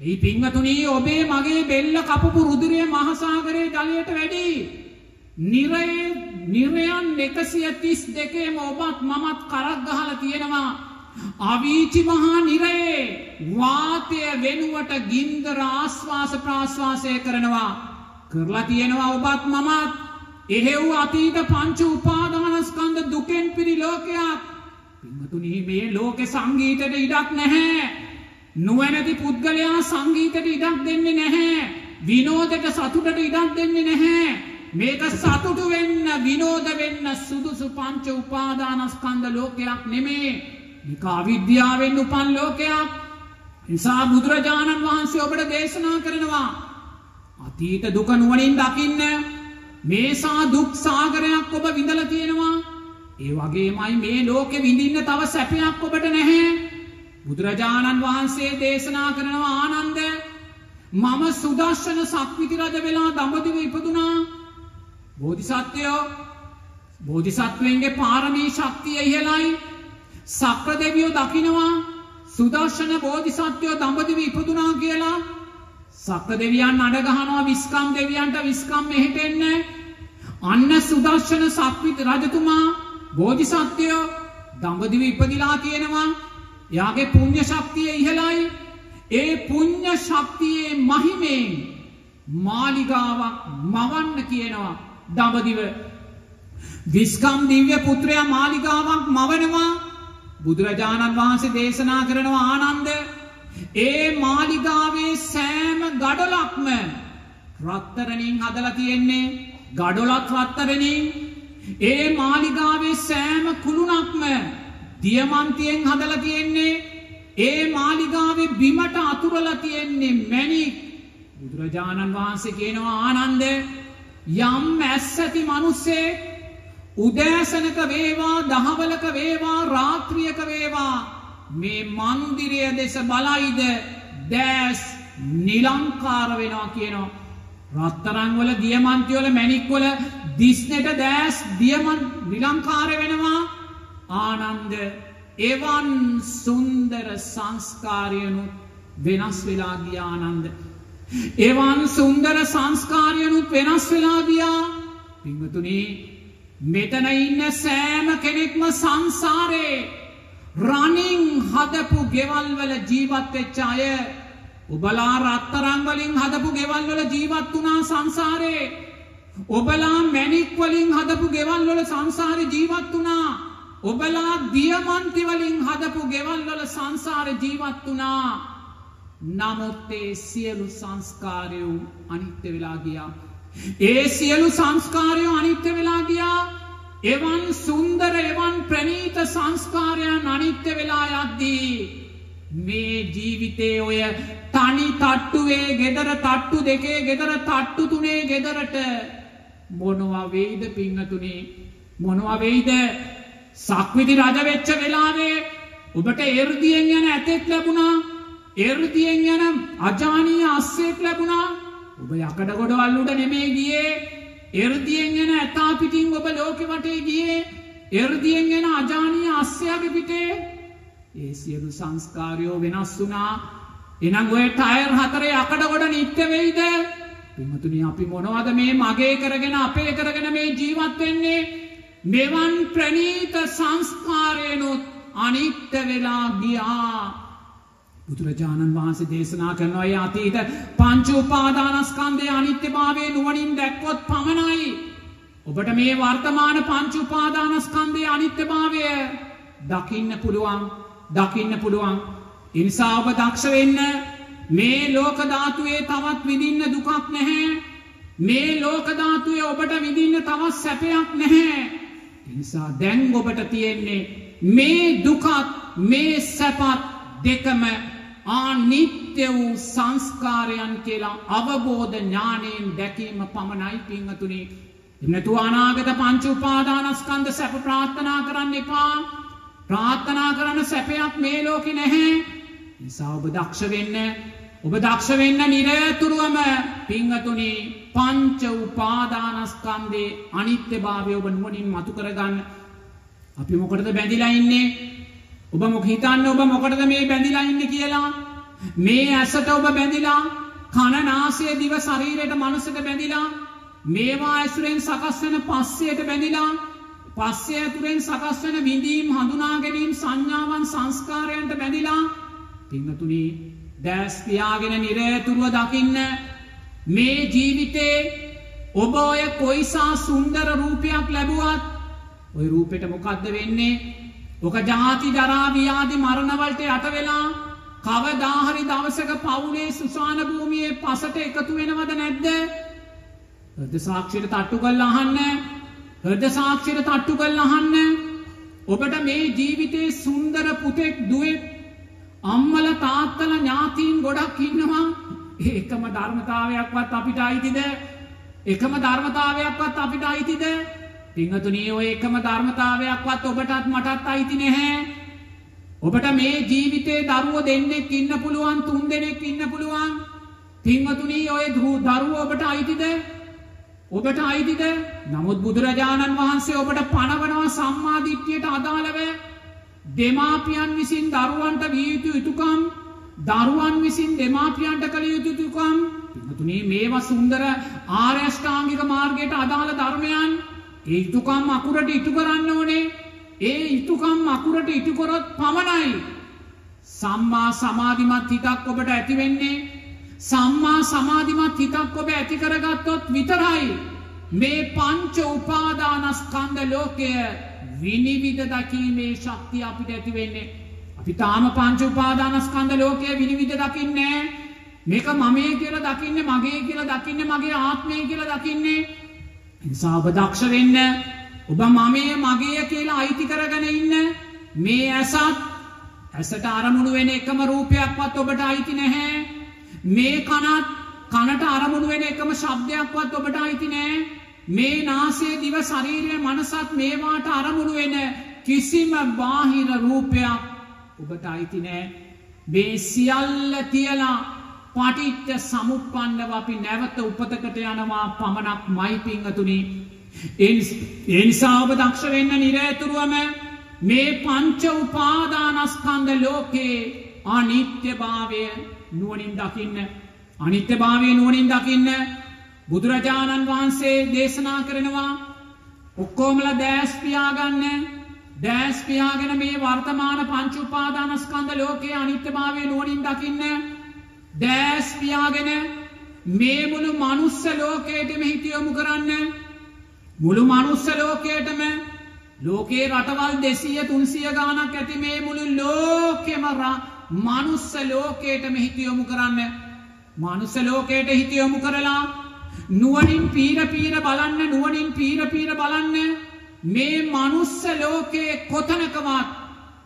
මේ පින්වතුනි ඔබේ මගේ බෙල්ල කපපු රුධිරය මහසાગරේ ජලයට වැඩි. නිරේ නිරයන් එකසිය තිස් දෙකේම ඔබත් මමත් කරක් ගහලා තියෙනවා. අවීචි මහා නිරේ වාතය වෙනුවට ගින්දර ආස්වාස ප්‍රාස්වාසය කරනවා කරලා තියෙනවා ඔබත් මමත්. එහෙව් අතීත පංච උපාදානස්කන්ධ දුකෙන් පිරි ලෝකයක්. පින්වතුනි මේ ලෝකේ සංගීතයට ඉඩක් නැහැ. නුවණැති පුද්ගලයා සංගීතයට ඉඩක් දෙන්නේ නැහැ. විනෝදයට සතුටට ඉඩක් දෙන්නේ නැහැ. මේක සතුටු වෙන්න, විනෝද වෙන්න සුදුසු පංච උපාදානස්කන්ධ ලෝකයක් නෙමේ. මේක අවිද්‍යාවෙන් උපන් ලෝකයක්. නිසා බුදුරජාණන් වහන්සේ ඔබට දේශනා කරනවා අතීත දුක නුවණින් දකින්න. මේසා දුක් සාගරයක් ඔබ විඳලා තියෙනවා. ඒ වගේමයි මේ ලෝකේ විඳින්න තව සැපයක් ඔබට නැහැ. බුදුරජාණන් වහන්සේ දේශනා කරනවා ආනන්ද මම සුදර්ශන සක්විති රජ වෙලා දඹදිව ඉපදුනා. බෝධිසත්වයෝ බෝධිසත්වයන්ගේ පාරමී ශක්තිය ඉහළයි. සක්‍ර දෙවියෝ දකිනවා සුදර්ශන බෝධිසත්වයෝ දඹදිව ඉපදුනා කියලා. සක්‍ර දෙවියන් අඬ ගහනවා විස්කම් දෙවියන්ට, විස්කම් මෙහෙට එන්න. අන්න සුදර්ශන සක්විති රජතුමා බෝධිසත්වයෝ දඹදිව ඉපදිලා තියෙනවා. එයාගේ පුණ්‍ය ශක්තිය ඉහළයි. ඒ පුණ්‍ය ශක්තියේ මහිමෙන් මාලිගාවක් මවන්න කියනවා දඹදිව. විස්කම් දිව්‍ය පුත්‍රයා මාලිගාවක් මවනවා. බුදුරජාණන් වහන්සේ දේශනා කරනවා ආනන්ද ඒ මාලිගාවේ සෑම ගඩොලක්ම රත්තරණින් හදලා තියෙන්නේ. ගඩොලක් රත්තරණින්. ඒ මාලිගාවේ සෑම කුළුණක්ම දියමන්තියෙන් හදලා තියෙන්නේ. ඒ මාලිගාවේ බිමට අතුරලා තියෙන්නේ මැණික්. බුදුරජාණන් වහන්සේ කියනවා ආනන්ද යම් ඇස්සති මිනිස්සේ උදෑසනක වේවා, දහවලක වේවා, රාත්‍රියක වේවා මේ මන්දිරය දෙස බලයිද දැස් නිලංකාර වෙනවා කියනවා. රත්තරන් වල, දියමන්ති වල, මණික් වල දිස්නෙට දැස් දියමන් නිලංකාර වෙනවා. ආනන්ද එවන් සුන්දර සංස්කාරයනු වෙනස් වෙලා ගියා. ආනන්ද එවන් සුන්දර සංස්කාරයනුත් වෙනස් වෙලා ගියා. පින්වතුනි මෙතන ඉන්න සෑම කෙනෙක්ම සංසාරේ රණින් හදපු ගෙවල් වල ජීවත් වෙච්ච අය. ඔබලා රත්තරන් වලින් හදපු ගෙවල් වල ජීවත් වුණා සංසාරේ. ඔබලා මැණික් වලින් හදපු ගෙවල් වල සංසාරේ ජීවත් වුණා. ඔබලා දියමන්ති වලින් හදපු ගෙවල් වල සංසාරේ ජීවත් වුණා. නමුත් ඒ සියලු සංස්කාරයෝ අනිත්‍ය වෙලා ගියා. ඒ සියලු සංස්කාරයෝ අනිත්‍ය වෙලා ගියා. එවන් සුන්දර එවන් ප්‍රණීත සංස්කාරයන් අනිත්‍ය වෙලා යද්දී මේ ජීවිතයේ ඔය තනි තට්ටුවේ gedara තට්ටු දෙකේ gedara තට්ටු තුනේ gedarට මොනවා වෙයිද පින්නතුනේ? මොනවා වෙයිද? සක්විති රජ වෙච්ච වෙලාවේ ඔබට එර්දියෙන් යන ඇතෙක් ලැබුණා, එර්දියෙන් යන අජානීය අස්සෙක් ලැබුණා. ඔබ යකඩ ගොඩවල් උඩ නෙමෙයි ගියේ, එර්දියෙන් යන ඇතා පිටින් ඔබ ලෝකෙ වටේ ගියේ, එර්දියෙන් යන අජානීය අස්සයාගේ පිටේ. ඒ සියලු සංස්කාරයෝ වෙනස් වුණා. එනම් ඔය ටයර් හතරේ අකඩ ගොඩ නිත්‍ය වෙයිද? පින්තුනි, අපි මොනවද මේ මගේ කරගෙන අපේ කරගෙන මේ ජීවත් වෙන්නේ? මෙවන් ප්‍රණීත සංස්කාරේනොත් අනිත්‍ය වෙලා ගියා. බුදුරජාණන් වහන්සේ දේශනා කරනවා ඒ අතීත පංච උපාදානස්කන්ධයේ අනිත්‍යභාවය නුවණින් දැක්කොත් පමණයි ඔබට මේ වර්තමාන පංච උපාදානස්කන්ධයේ අනිත්‍යභාවය දකින්න පුළුවන්. දකින්න පුළුවන්. ඒ නිසා ඔබ දක්ෂ වෙන්න. මේ ලෝක ධාතුවේ තවත් විඳින්න දුකක් නැහැ. මේ ලෝක ධාතුවේ ඔබට විඳින්න තවත් සැපයක් නැහැ. ඒ නිසා දැන් ඔබට තියෙන්නේ මේ දුකත් මේ සැපත් දෙකම අනිත්‍ය වූ සංස්කාරයන් කියලා අවබෝධ ඥාණයෙන් දැකීම පමණයි පින්වතුනි. එන්නතු අනාගත පංච උපාදානස්කන්ධ සැප ප්‍රාර්ථනා කරන්න එපා. ප්‍රාර්ථනා කරන සැපයක් මේ ලෝකේ නැහැ. නිසා ඔබ දක්ෂ වෙන්න. ඔබ දක්ෂ වෙන්න නිරතුරුවම පින්වතුනි පංච උපාදානස්කන්ධේ අනිත්‍යභාවය ඔබ නුවණින් මතු කරගන්න. අපි මොකටද බැඳිලා ඉන්නේ? ඔබ මොක හිතන්නේ ඔබ මොකටද මේ බැඳිලා ඉන්නේ කියලා? මේ ඇසට ඔබ බැඳිලා, කන නාසය දිව ශරීරයට මනසට බැඳිලා, මේවා ඇසුරෙන් සකස් වෙන පස්සයට බැඳිලා, පස්සය ඇතුරෙන් සකස් වෙන විඳීම් හඳුනා ගැනීම සංඥාවන් සංස්කාරයන්ට බැඳිලා පින්තුනි දැස් පියාගෙන නිරතුරුව දකින්න මේ ජීවිතේ ඔබ ඔය කොයිසා සුන්දර රූපයක් ලැබුවත් ওই රූපෙට මොකද්ද වෙන්නේ? ඔක ජාති ජරා ව්‍යාධි මරණ වලට යට වෙලා කවදා හරි දවසක පවුලේ සුසාන භූමියේ පසට එකතු වෙනවද නැද්ද? හෘද සාක්ෂියට තට්ටු කරලා අහන්න. හෘද සාක්ෂියට තට්ටු කරලා අහන්න. ඔබට මේ ජීවිතේ සුන්දර පුතෙක් දුවෙක් අම්මල තාත්තල ඥාතීන් ගොඩක් ඉන්නවා. ඒකම ධර්මතාවයක්වත් අපිට අයිතිද? එකම ධර්මතාවයක්වත් අපිට අයිතිද? පින්වතුනි, ඔය එකම ධර්මතාවයක්වත් ඔබටත් මටත් අයිති නැහැ. ඔබට මේ ජීවිතේ දරුවෝ දෙන්නෙක් ඉන්න පුළුවන්, තුන් දෙනෙක් ඉන්න පුළුවන්. පින්වතුනි, ඔය දරුවෝ ඔබට අයිතිද? ඔබට අයිතිද? නමුත් බුදුරජාණන් වහන්සේ ඔබට පණවනවා සම්මා දිට්ඨියට අදාළව දෙමාපියන් විසින් දරුවන්ට විය යුතු යුතුකම්, දරුවන් විසින් දෙමාපියන්ට කළ යුතු යුතුකම්. පින්තුනේ, මේවා සුන්දර ආර්ය අෂ්ටාංගික මාර්ගයට අදාළ ධර්මයන්. ඒ යුතුකම් අකුරට ඉටු කරන්න ඕනේ. ඒ යුතුකම් අකුරට ඉටු කරොත් පමණයි සම්මා සමාධිමත් හිතක් ඔබට ඇති වෙන්නේ. සම්මා සමාධිමත් හිතක් ඔබ ඇති කරගත්තොත් විතරයි මේ පංච උපාදානස්කන්ධ ලෝකය විනිවිද දකීමේ ශක්තිය අපිට ඇති වෙන්නේ. අපි තාම පංච උපාදානස්කන්ධ ලෝකය විනිවිද දකින්නේ. මේක මමයේ කියලා දකින්නේ, මගේ කියලා දකින්නේ, මගේ ආත්මය කියලා දකින්නේ. නිසා ඔබ දක්ෂ වෙන්න. ඔබ මමයේ මගේ කියලා අයිති කරගෙන ඉන්න මේ ඇසත්, ඇසට අරමුණු වෙන එකම රූපයක්වත් ඔබට අයිති නැහැ. මේ කනත්, කනට අරමුණු වෙන එකම ශබ්දයක්වත් ඔබට අයිති නෑ. මේ නාසය දිව ශරීරය මනසත් මේවාට අරමුණු වෙන කිසිම බාහිර රූපයක් ඔබට අයිති නෑ. මේ සියල්ල තියලා පටිච්ච සමුප්පන්නව අපි නැවත උපතකට යනවා පමණක්මයි පින්වතුනි. ඒ නිසා ඔබ දක්ෂ වෙන්න නිරතුරුවම මේ පංච උපාදානස්කන්ධ ලෝකේ අනිත්‍යභාවය නුවණින් දකින්න. අනිත්‍යභාවය නුවණින් දකින්න. බුදුරජාණන් වහන්සේ දේශනා කරනවා ඔක්කොමලා දැස් පියාගන්න. දැස් පියාගෙන මේ වර්තමාන පංච උපාදානස්කන්ධ ලෝකයේ අනිත්‍යභාවය නුවණින් දකින්න. දැස් පියාගෙන මේ මුළු මනුස්ස ලෝකයේම හිතියමු කරන්න. මුළු මනුස්ස ලෝකයේම ලෝකේ රටවල් දෙසිය තුන්සිය ගාණක් ඇති මේ මුළු ලෝකෙම මනුස්ස ලෝකයේම හිතියමු කරන්න. මනුස්ස ලෝකයට හිතියමු කරලා නුවණින් පීර පීර බලන්න නුවණින් පීර පීර බලන්න මේ මනුස්ස ලෝකයේ කොතනකවත්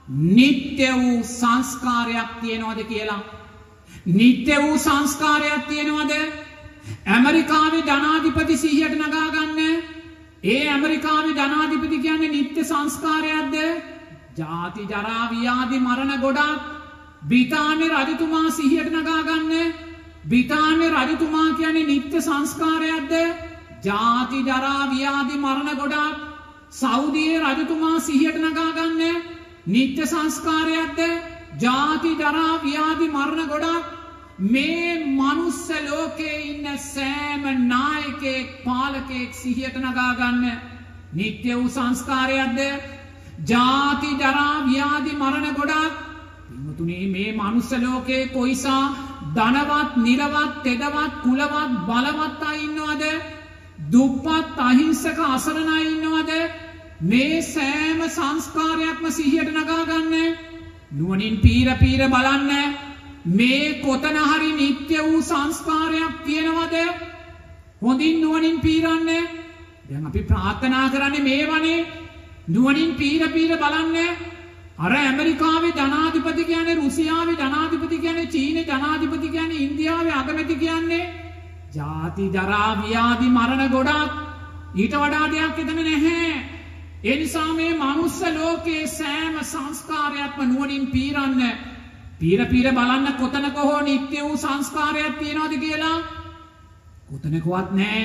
නිත්‍ය වූ සංස්කාරයක් තියෙනවද කියලා. නිත්‍ය වූ සංස්කාරයක් තියෙනවද? ඇමරිකාවේ ධනාධිපති සිහියට නගා ගන්න. ඒ ඇමරිකාවේ ධනාධිපති කියන්නේ නිත්‍ය සංස්කාරයක්ද? ජාති ජරා ව්‍යාධි මරණ ගොඩක්. බ්‍රිතාන්‍ය රජතුමා සිහියට නගා ගන්න. බ්‍රිතාන්‍ය රජතුමා කියන්නේ නිත්‍ය සංස්කාරයක්ද? ජාති ජරා ව්‍යාධි මරණ ගොඩක්. සෞදියේ රජතුමා සිහියට නගා ගන්න. නිත්‍ය සංස්කාරයක්ද? ජාති ජරා ව්‍යාධි මරණ ගොඩක්. මේ මනුස්ස ලෝකයේ ඉන්න සෑම නායකයෙක් පාලකයෙක් සිහියට නගා ගන්න. නිත්‍ය වූ සංස්කාරයක්ද? ජාති ජරා ව්‍යාධි මරණ ගොඩක්. පින්තුනේ මේ මනුස්ස ලෝකයේ කොයිසා ධනවත් නිරවත් තෙදවත් කුලවත් බලවත් අය ඉන්නවද? දුප්පත් අහිංසක අසරණ අය ඉන්නවද? මේ සෑම සංස්කාරයක්ම සිහියට නගා ගන්න. නුවණින් පීර පීර බලන්න මේ කොතන හරි නිත්‍ය වූ සංස්කාරයක් තියෙනවද? හොඳින් නුවණින් පීරන්න. දැන් අපි ප්‍රාර්ථනා කරන්නේ මේවනේ. නුවණින් පීර පීර බලන්න. අර ඇමරිකාවේ ධනාධිපති කියන්නේ රුසියාවේ ධනාධිපති කියන්නේ චීනේ ධනාධිපති කියන්නේ ඉන්දියාවේ අගමැති කියන්නේ ජාති ජරා ව්‍යාධි මරණ ගොඩක්. ඊට වඩා දෙයක් එතන නැහැ. එනිසා මේ මනුස්ස ලෝකයේ සෑම සංස්කාරයක්ම නුවණින් පීරන්න. පීර පීර බලන්න කොතනක හෝ නිත්‍ය වූ සංස්කාරයක් තියෙනවද කියලා. කොතනකවත් නැහැ.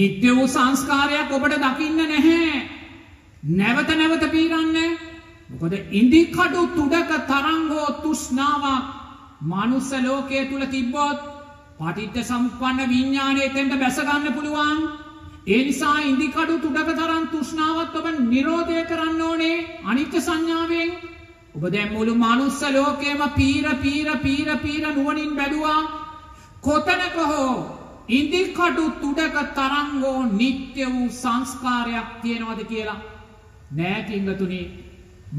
නිත්‍ය වූ සංස්කාරයක් ඔබට දකින්න නැහැ. නැවත නැවත පීරන්න. මොකද ඉන්දි කඩු තුඩක තරංග හෝ තෘෂ්ණාවක් මනුස්ස ලෝකයේ තුල තිබ්බොත් පටිච්ච සමුප්පන්න විඥාණය එතෙන්ට බැස ගන්න පුළුවන්. ඒ නිසා ඉන්දි කඩු තුඩක තරම් තෘෂ්ණාවත් ඔබ නිරෝධය කරන්න ඕනේ අනිත්‍ය සංඥාවෙන්. ඔබ දැන් මුළු මනුස්ස ලෝකයේම පීර පීර පීර පීර නුවණින් බැලුවා. කොතනක හෝ ඉන්දි කඩු තුඩක තරම් හෝ නිට්ටය වූ සංස්කාරයක් තියෙනවද කියලා. නෑ කිංගතුනි.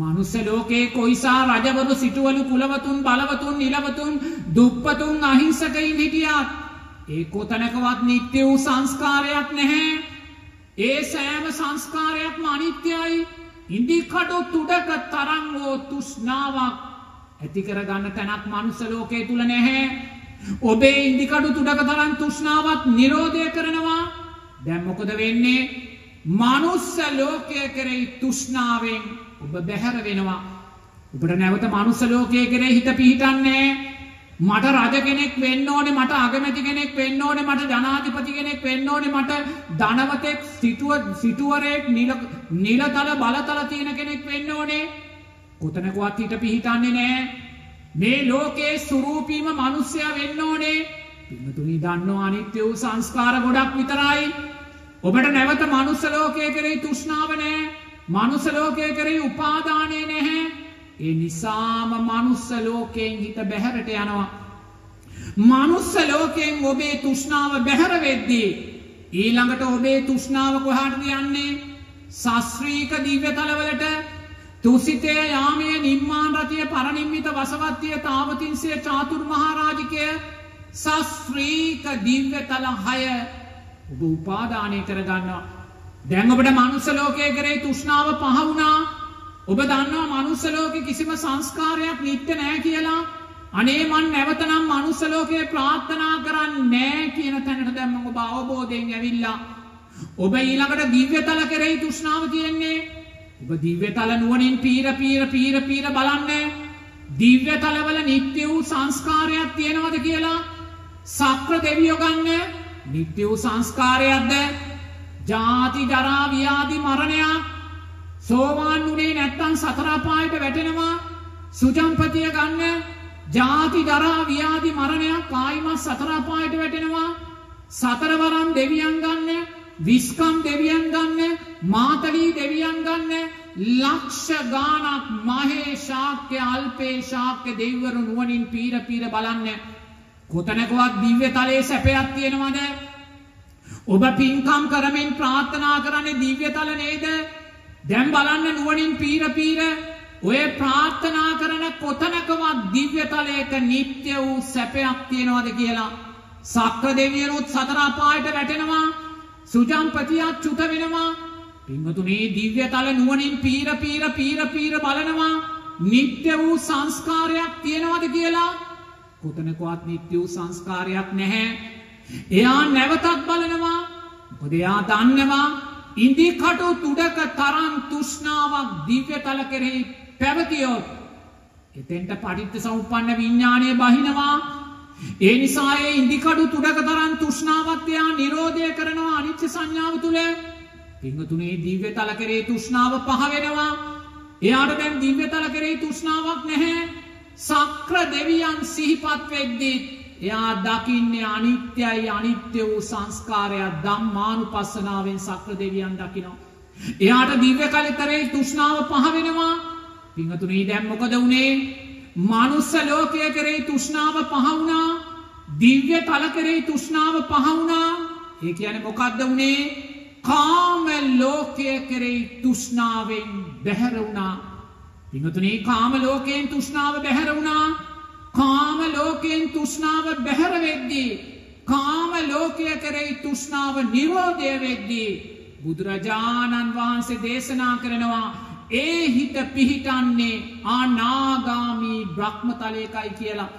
මනුස්ස ලෝකයේ කොයිසා රජවරු සිටවලු කුලවතුන් බලවතුන් නිලවතුන් දුප්පතුන් අහිංසකයින් හිටියත් ඒ කොතනකවත් නිට්ටය වූ සංස්කාරයක් නැහැ. ඒ සෑම සංස්කාරයක්ම අනිත්‍යයි. ඉන්දි කඩු තුඩක තරම් හෝ තෘෂ්ණාවක් ඇති කර ගන්න තැනක් මනුස්ස ලෝකයේ තුල නැහැ. ඔබේ ඉන්දි කඩු තුඩක තරම් තෘෂ්ණාවත් නිරෝධය කරනවා. දැන් මොකද වෙන්නේ? මනුස්ස ලෝකයේ කෙරෙහි තෘෂ්ණාවෙන් ඔබ බැහැර වෙනවා. ඔබට නැවත මනුස්ස ලෝකයේ කෙරෙහි හිත පිහිටන්නේ. මට රජ කෙනෙක් වෙන්න ඕනේ, මට අගමැති කෙනෙක් වෙන්න ඕනේ, මට ජනාධිපති කෙනෙක් වෙන්න ඕනේ, මට ධනවතෙක් සිටුවරෙක් නිලතල බලතල තියෙන කෙනෙක් වෙන්න ඕනේ. කොතනකවත් හිත පිහිටන්නේ නැහැ. මේ ලෝකයේ ස්වરૂපීම මිනිසයා වෙන්න ඕනේ. පින්තුනි දන්නවා අනිත්‍ය වූ සංස්කාර ගොඩක් විතරයි. ඔබට නැවත මනුස්ස ලෝකයේ කෙරෙහි තෘෂ්ණාව නැහැ. මනුස්ස ලෝකයේ කෙරෙහි උපාදානය නැහැ. ඒ නිසාම මනුස්ස ලෝකයෙන් හිත බැහැරට යනවා. මනුස්ස ලෝකයෙන් ඔබේ තෘෂ්ණාව බැහැර වෙද්දී ඊළඟට ඔබේ තෘෂ්ණාව කොහාටද යන්නේ? ශාස්ත්‍රීය දිව්‍යතලවලට. තුසිතය යාමයේ නිම්මාන රතිය පරිනිම්මිත වසවත්තිය තාවතින්සේ චාතුර්මහරජිකය ශාස්ත්‍රීය දිව්‍යතල හය ඔබ උපාදානය කරගන්නවා. දැන් ඔබට මනුස්ස ලෝකයේ කරේ තෘෂ්ණාව පහ වුණා. ඔබ දන්නවා මනුස්ස ලෝකේ කිසිම සංස්කාරයක් නිට්ටය නැහැ කියලා. අනේ මන් නැවතනම් මනුස්ස ලෝකේ ප්‍රාර්ථනා කරන්නේ නැහැ කියන තැනට දැන් මම ඔබ අවබෝධයෙන් ඇවිල්ලා. ඔබ ඊළඟට දිව්‍යතල කෙරෙහි තෘෂ්ණාව තියෙන්නේ. ඔබ දිව්‍යතල නුවණින් පීර පීර පීර පීර බලන්නේ. දිව්‍යතලවල නිට්ටය වූ සංස්කාරයක් තියෙනවද කියලා. සක්‍ර දෙවියෝ ගන්න නිට්ටය වූ සංස්කාරයක්ද? ජාති ජරා ව්‍යාධි මරණයක්. සෝවාන් උනේ නැත්තම් සතර අපායට වැටෙනවා. සුජම්පතිය ගන්න. ජාති ජරා ව්‍යාධි මරණයක් ආයිම සතර අපායට වැටෙනවා. සතරවරම් දෙවියන් ගන්න. විස්කම් දෙවියන් ගන්න. මාතලී දෙවියන් ගන්න. ලක්ෂ ගාණක් මහේ ශාක්‍ය අල්පේ ශාක්‍ය දෙවිවරු නුවණින් පීර පීර බලන්න. කොතනකවත් දිව්‍ය තලයේ සැපයක් තියෙනවද? ඔබ පින්කම් කරමින් ප්‍රාර්ථනා කරන්නේ දිව්‍ය තල නේද? දැන් බලන්න නුවණින් පීර පීර ඔය ප්‍රාර්ථනා කරන කොතනකවත් දිව්‍ය තලයක නිට්ටය වූ සැපයක් තියෙනවද කියලා. සක්‍ර දෙවියනුත් සතර පායට වැටෙනවා. සුජම්පතියත් චුත වෙනවා. පින්වතුනේ දිව්‍ය තල නුවණින් පීර පීර පීර පීර බලනවා. නිට්ටය වූ සංස්කාරයක් තියෙනවද කියලා. කොතනකවත් නිට්ටය වූ සංස්කාරයක් නැහැ. එයා නැවතත් බලනවා. මොකද එයා දන්නවා ඉන්ද්‍රිය කටු තුඩක තරම් තෘෂ්ණාවක් දිව්‍යතල කෙරෙහි පැවතියොත් එතෙන්ට පටිච්චසමුප්පන්න විඥාණය බහිනවා. ඒ නිසා ඒ ඉන්ද්‍රිය කටු තුඩක තරම් තෘෂ්ණාවත් එයා නිරෝධය කරනවා අනිච්ච සංඥාව තුල. පින්තුනේ දිව්‍යතල කෙරෙහි තෘෂ්ණාව පහ වෙනවා. එයාට දැන් දිව්‍යතල කෙරෙහි තෘෂ්ණාවක් නැහැ. සක්‍ර දෙවියන් සිහිපත් වෙද්දී එයා දකින්නේ අනිත්‍යයි. අනිත්‍ය වූ සංස්කාරය ධම්මානුපස්සනාවෙන් සක්‍ර දෙවියන් දකිනවා. එයාට දිව්‍ය කලතරේ තෘෂ්ණාව පහ වෙනවා. පින්තුණී දැන් මොකද වුනේ? මනුස්ස ලෝකයේ කරේ තෘෂ්ණාව පහ වුණා. දිව්‍ය තල කරේ තෘෂ්ණාව පහ වුණා. ඒ කියන්නේ මොකද්ද වුනේ? කාම ලෝකයේ කරේ තෘෂ්ණාවෙන් බැහැර වුණා. පින්වතුනි කාම ලෝකයෙන් තෘෂ්ණාව බැහැර වුණා. කාම ලෝකයෙන් තෘෂ්ණාව බැහැර වෙද්දී කාම ලෝකයේ කෙරෙහි තෘෂ්ණාව නිරෝධය වෙද්දී බුදුරජාණන් වහන්සේ දේශනා කරනවා ඒ හිත පිහිටන්නේ අනාගාමි බ්‍රහ්මතලයකයි කියලා.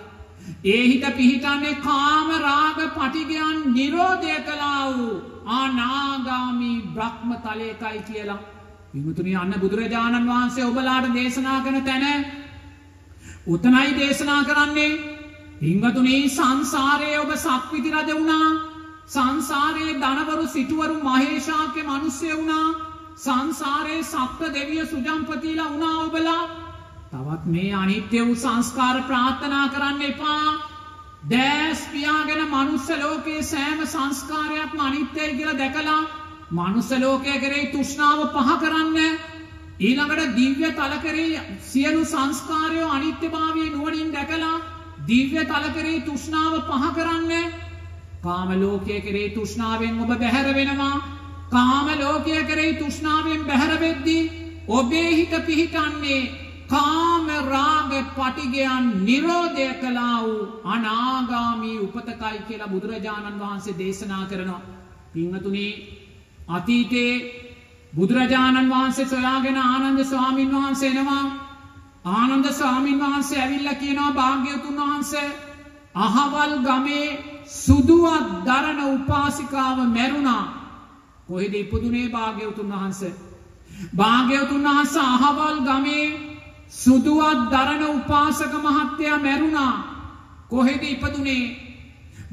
ඒ හිත පිහිටන්නේ කාම රාග පටිගයන් නිරෝධය කළා වූ අනාගාමි බ්‍රහ්මතලයකයි කියලා. විමුතුනි අන්න බුදුරජාණන් වහන්සේ ඔබලාට දේශනා කරන තැන උතනයි දේශනා කරන්නේ. විමුතුනි සංසාරයේ ඔබ සක්විති රජ වුණා. සංසාරයේ ධනවරු සිටවරු මහේශාක්‍ය මිනිස්සු වුණා. සංසාරයේ සප්ත දෙවිය සුජම්පතිලා වුණා ඔබලා. තවත් මේ අනිත්‍ය වූ සංස්කාර ප්‍රාර්ථනා කරන්න එපා. දැස් පියාගෙන මනුෂ්‍ය ලෝකයේ සෑම සංස්කාරයක්ම අනිත්‍යයි කියලා දැකලා මනුස්ස ලෝකයේ කෙරෙහි තෘෂ්ණාව පහ කරන්න. ඊළඟට දිව්‍ය තල කෙරෙහි සියලු සංස්කාරයෝ අනිත්‍යභාවයේ නුවණින් දැකලා දිව්‍ය තල කෙරෙහි තෘෂ්ණාව පහ කරන්න. කාම ලෝකයේ කෙරෙහි තෘෂ්ණාවෙන් ඔබ බැහැර වෙනවා. කාම ලෝකයේ කෙරෙහි තෘෂ්ණාවෙන් බැහැර වෙද්දී ඔබේ හිත පිහිටන්නේ කාම රාග පටිගයන් නිරෝධය කළා වූ අනාගාමී උපතකයි කියලා බුදුරජාණන් වහන්සේ දේශනා කරනවා. පින්වතුනි අතීතේ බුදුරජාණන් වහන්සේ සොයාගෙන ආනන්ද ස්වාමීන් වහන්සේ එනවා. ආනන්ද ස්වාමීන් වහන්සේ ඇවිල්ලා කියනවා භාග්‍යවතුන් වහන්සේ අහවල් ගමේ සුදුවත් දරන උපාසිකාව මැරුණා. කොහෙද ඉපදුනේ භාග්‍යවතුන් වහන්සේ? භාග්‍යවතුන් වහන්සේ අහවල් ගමේ සුදුවත් දරන උපාසක මහත්තයා මැරුණා. කොහෙද ඉපදුනේ?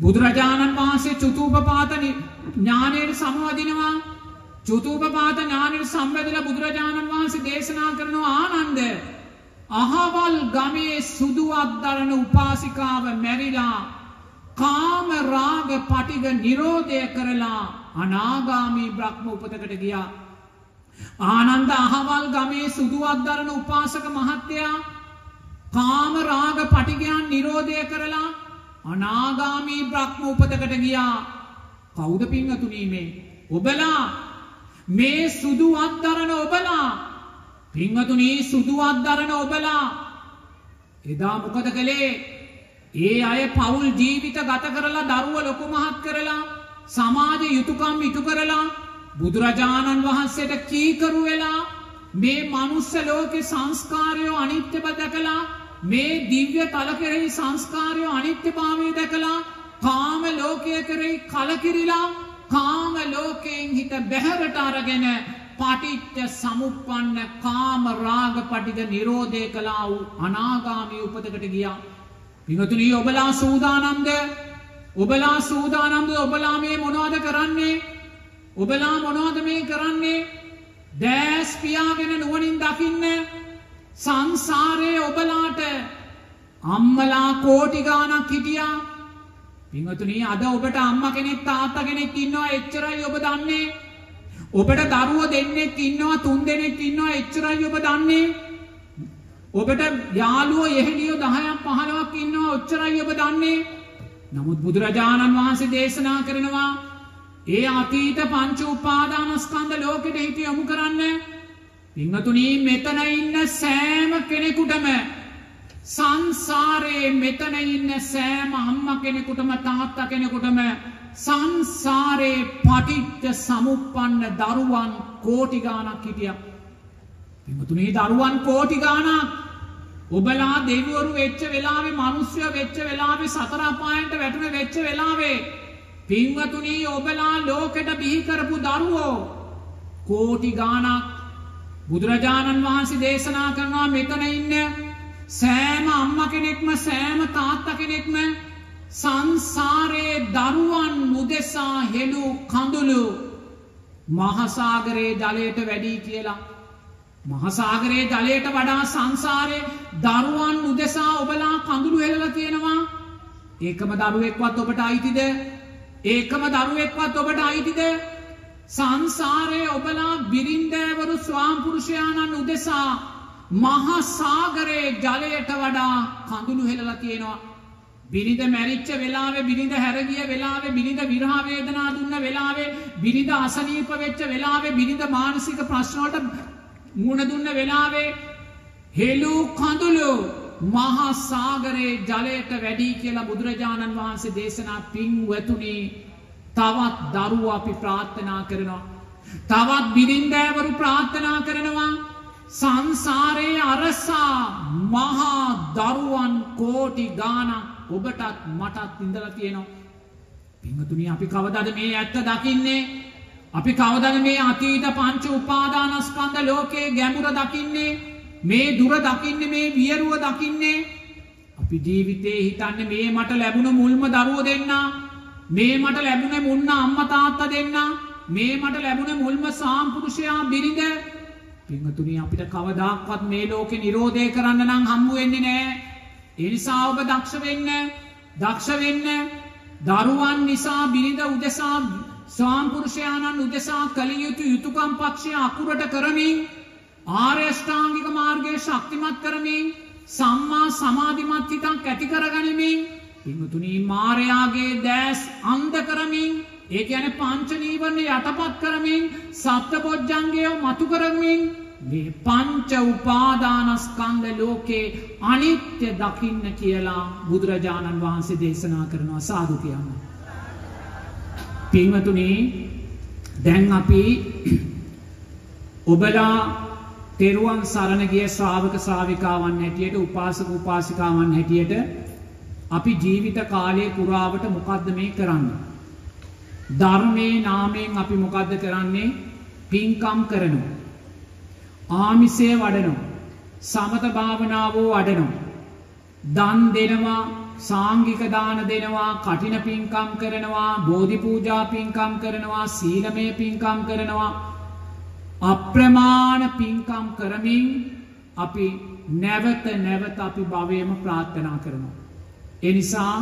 බුදුරජාණන් වහන්සේ චතුූපපාතනි ඥානයට සමවදිනවා. චතුූපපාත ඥානයට සම්බැඳලා බුදුරජාණන් වහන්සේ දේශනා කරනවා ආනන්ද අහවල් ගමේ සුදුවත් දරන උපාසිකාව මැරිලා කාම රාග පටිග නිරෝධය කරලා අනාගාමී බ්‍රහ්ම උපතකට ගියා. ආනන්ද අහවල් ගමේ සුදුවත් දරන උපාසක මහත්තයා කාම රාග පටිගයන් නිරෝධය කරලා අනාගාමී බ්‍රහ්ම උපතකට ගියා. කවුද පින්වතුනි මේ? ඔබලා. මේ සුදු අත්දරන ඔබලා. පින්වතුනි සුදු අත්දරන ඔබලා එදා මොකද කළේ? ඒ අය පෞල් ජීවිත ගත කරලා දරුව ලොකු මහත් කරලා සමාජ යුතුයකම් ඉටු කරලා බුදුරජාණන් වහන්සේට කීකරු වෙලා මේ මනුස්ස ලෝකේ සංස්කාරයෝ අනිත්‍යව දැකලා මේ දිව්‍ය තල කෙරෙහි සංස්කාරය අනිත්‍යභාවය දැකලා කාම ලෝකයේ කෙරෙහි කලකිරිලා කාම ලෝකයෙන් හිත බැහැරට අරගෙන පටිච්ච සමුප්පන්න කාම රාග පටිග නිරෝධය කළා වූ අනාගාමී උපතකට ගියා. පින්වතුනි ඔබලා සූදානම්ද? ඔබලා සූදානම්ද? ඔබලා මේ මොනවද කරන්නේ? ඔබලා මොනවද මේ කරන්නේ? දැස් පියාගෙන නුවණින් දකින්න. සංසාරයේ ඔබලාට අම්මලා කෝටි ගාණක් හිටියා. පින්වතුනි අද ඔබට අම්මා කෙනෙක් තාත්තා කෙනෙක් ඉන්නවා එච්චරයි ඔබ දන්නේ. ඔබට දරුවෝ දෙන්නෙක් ඉන්නවා තුන් දෙනෙක් ඉන්නවා එච්චරයි ඔබ දන්නේ. ඔබට යාළුවෝ එහෙලියෝ දහයක් පහළොවක් ඉන්නවා ඔච්චරයි ඔබ දන්නේ. නමුත් බුදුරජාණන් වහන්සේ දේශනා කරනවා ඒ අතීත පංච උපාදාන ස්කන්ධ ලෝකෙට හිත යොමු කරන්න. පින්වතුනි, මෙතන ඉන්න සෑම කෙනෙකුටම සංසාරේ මෙතන ඉන්න සෑම අම්මා කෙනෙකුටම තාත්තා කෙනෙකුටම සංසාරේ පටිච්ච සමුප්පන්න දරුවන් කෝටි ගාණක් හිටියා. පින්වතුනි, දරුවන් කෝටි ගාණක් ඔබලා දෙවිවරු වෙච්ච වෙලාවේ මිනිස්සු වෙච්ච වෙලාවේ සතර අපායන්ට වැටුන වෙච්ච වෙලාවේ පින්වතුනි ඔබලා ලෝකෙට බිහි කරපු දරුවෝ කෝටි ගාණක්. බුදුරජාණන් වහන්සේ දේශනා කරනවා මෙතන ඉන්න සෑම අම්මා කෙනෙක්ම සෑම තාත්තා කෙනෙක්ම සංසාරයේ දරුවන් මුදෙසා හෙළු කඳුළු මහසાગරයේ ජලයට වැඩි කියලා. මහසાગරයේ ජලයට වඩා සංසාරේ දරුවන් උදෙසා ඔබලා කඳුළු හෙලලා තියෙනවා. ඒකම දරුවෙක්වත් ඔබට අයිතිද? ඒකම දරුවෙක්වත් ඔබට අයිතිද? සංසාරේ ඔබලා බිරින්දෑවරු ස්වාම්පුරුෂයාණන් උදෙසා මහසાગරයේ ජලයට වඩා කඳුළු හෙලලා තියෙනවා. බිරිඳ මැරිච්ච වෙලාවේ බිරිඳ හැරගිය වෙලාවේ බිරිඳ විරහ වේදනා දුන්න වෙලාවේ බිරිඳ අසනීප වෙච්ච වෙලාවේ බිරිඳ මානසික ප්‍රශ්න වලට මුණ දුන්න වෙලාවේ හෙළු කඳුළු මහා සාගරයේ ජලයට වැඩි කියලා බුදුරජාණන් වහන්සේ දේශනා. පින්වතුනි, තවත් දරුවා අපි ප්‍රාර්ථනා කරනවා, තවත් බිරින්දෑවරු ප්‍රාර්ථනා කරනවා සංසාරයේ අරසා මහා දරුවන් කෝටි ගාණක් ඔබටත් මටත් ඉඳලා තියෙනවා. පින්වතුනි, අපි කවදාද මේ ඇත්ත දකින්නේ? අපි කවදද මේ අතීත පංච උපාදානස්කන්ධ ලෝකේ ගැඹුර දකින්නේ? මේ දුර දකින්නේ? මේ වියරුව දකින්නේ? අපි ජීවිතේ හිතන්නේ මේ මට ලැබුණ මුල්ම දරුවෝ දෙන්න, මේ මට ලැබුණේ මුන්න අම්මා තාත්තා දෙන්න, මේ මට ලැබුණේ මුල්ම සාම්පුරුෂයා බිරිඳ. පින්වතුනි, අපිට කවදාක්වත් මේ ලෝකේ නිරෝධය කරන්න නම් හම්බු වෙන්නේ නැහැ. ඒ නිසා ඔබ දක්ෂ වෙන්න, දක්ෂ වෙන්න. දරුවන් නිසා බිරිඳ උදෙසා ස්වාම්පුරුෂයාණන් උදෙසා කලියුතු යුතුකම් පක්ෂය අකුරට කරමින් ආර්ය අෂ්ටාංගික මාර්ගයේ ශක්තිමත් කරමින් සම්මා සමාධිමත් හිතක් ඇති කරගනිමින් පින්තුණී මායාවේ දැස් අන්ධ කරමින්, ඒ කියන්නේ පංච නීවරණ යටපත් කරමින් සත්බොජ්ජංගය මතු කරමින් මේ පංච උපාදානස්කන්ධ ලෝකේ අනිත්‍ය දකින්න කියලා බුදුරජාණන් වහන්සේ දේශනා කරනවා. සාදු කියන්න. පින්වතුනි, දැන් අපි ඔබලා තෙරුවන් සරණ ගිය ශ්‍රාවක ශ්‍රාවිකාවන් හැටියට, උපාසක උපාසිකාවන් හැටියට අපි ජීවිත කාලය පුරාවට මොකද්ද මේ කරන්නේ? ධර්මයේ නාමයෙන් අපි මොකද්ද කරන්නේ? පින්කම් කරනවා, ආමිසය වඩනවා, සමත භාවනාවෝ වඩනවා, දන් දෙනවා, සාංගික දාන දෙනවා, කටින පින්කම් කරනවා, බෝධි පූජා පින්කම් කරනවා, සීලමය පින්කම් කරනවා, අප්‍රමාණ පින්කම් කරමින් අපි නැවත නැවත අපි භවයේම ප්‍රාර්ථනා කරනවා. ඒ නිසා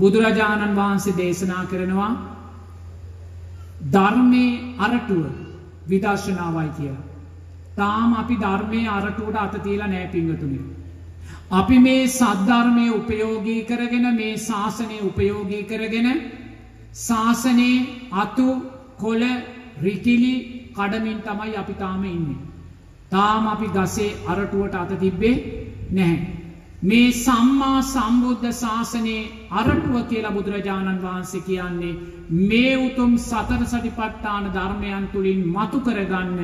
බුදුරජාණන් වහන්සේ දේශනා කරනවා ධර්මයේ අරටුව විදර්ශනාවයි කියලා. තාම අපි ධර්මයේ අරටුවට අත තියලා නැහැ පින්වතුනි. අපි මේ සද්ධර්මය උපයෝගී කරගෙන, මේ ශාසනය උපයෝගී කරගෙන ශාසනයේ අතු කොළ රිකිලි කඩමින් තමයි අපි තාම ඉන්නේ. තාම අපි ගසේ අරටුවට අත තිබ්බේ නැහැ. මේ සම්මා සම්බුද්ධ ශාසනයේ අරටුව කියලා බුදුරජාණන් වහන්සේ කියන්නේ මේ උතුම් සතර සටිපට්ඨාන ධර්මයන් තුලින් මතු කරගන්න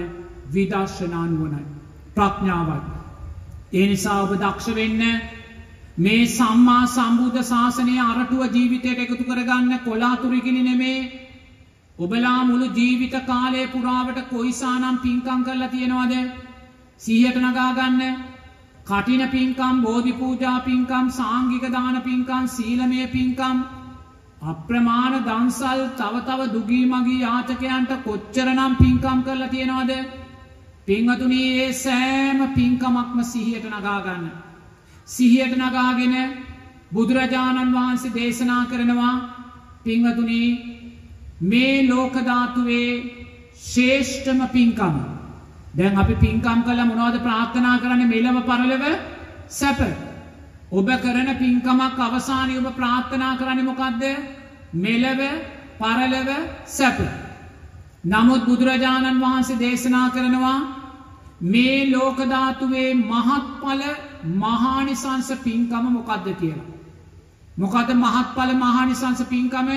විදර්ශනා නුවණයි, ප්‍රඥාවයි. ඒ නිසා ඔබ දක්ෂ වෙන්න, මේ සම්මා සම්බුද්ධ ශාසනයේ අරටුව ජීවිතයට එකතු කරගන්න. කොලාතුරකිලි නෙමේ. ඔබලා මුළු ජීවිත කාලය පුරාවට කොයිසානම් පින්කම් කරලා තියෙනවද? සිහියට නගා ගන්න. කටින පින්කම්, බෝධි පූජා පින්කම්, සාංගික දාන පින්කම්, සීලමය පින්කම්, අප්‍රමාණ දන්සල්, තව තව දුගී මගී යාචකයන්ට කොච්චරනම් පින්කම් කරලා තියෙනවද? පින්වතුනි, ඒ සෑම පින්කමක්ම සිහියට නගා ගන්න. සිහියට නගාගෙන බුදුරජාණන් වහන්සේ දේශනා කරනවා පින්වතුනි මේ ලෝක ධාතුවේ ශ්‍රේෂ්ඨම පින්කම. දැන් අපි පින්කම් කළා මොනවද ප්‍රාර්ථනා කරන්නේ? මෙලව පරලව සැප. ඔබ කරන පින්කමක් අවසානයේ ඔබ ප්‍රාර්ථනා කරන්නේ මොකද්ද? මෙලව, පරලව සැප. නමුත් බුදුරජාණන් වහන්සේ දේශනා කරනවා මේ ලෝක ධාතුවේ මහත්ඵල මහානිසංස පින්කම මොකද්ද කියලා. මොකද මහත්ඵල මහානිසංස පින්කම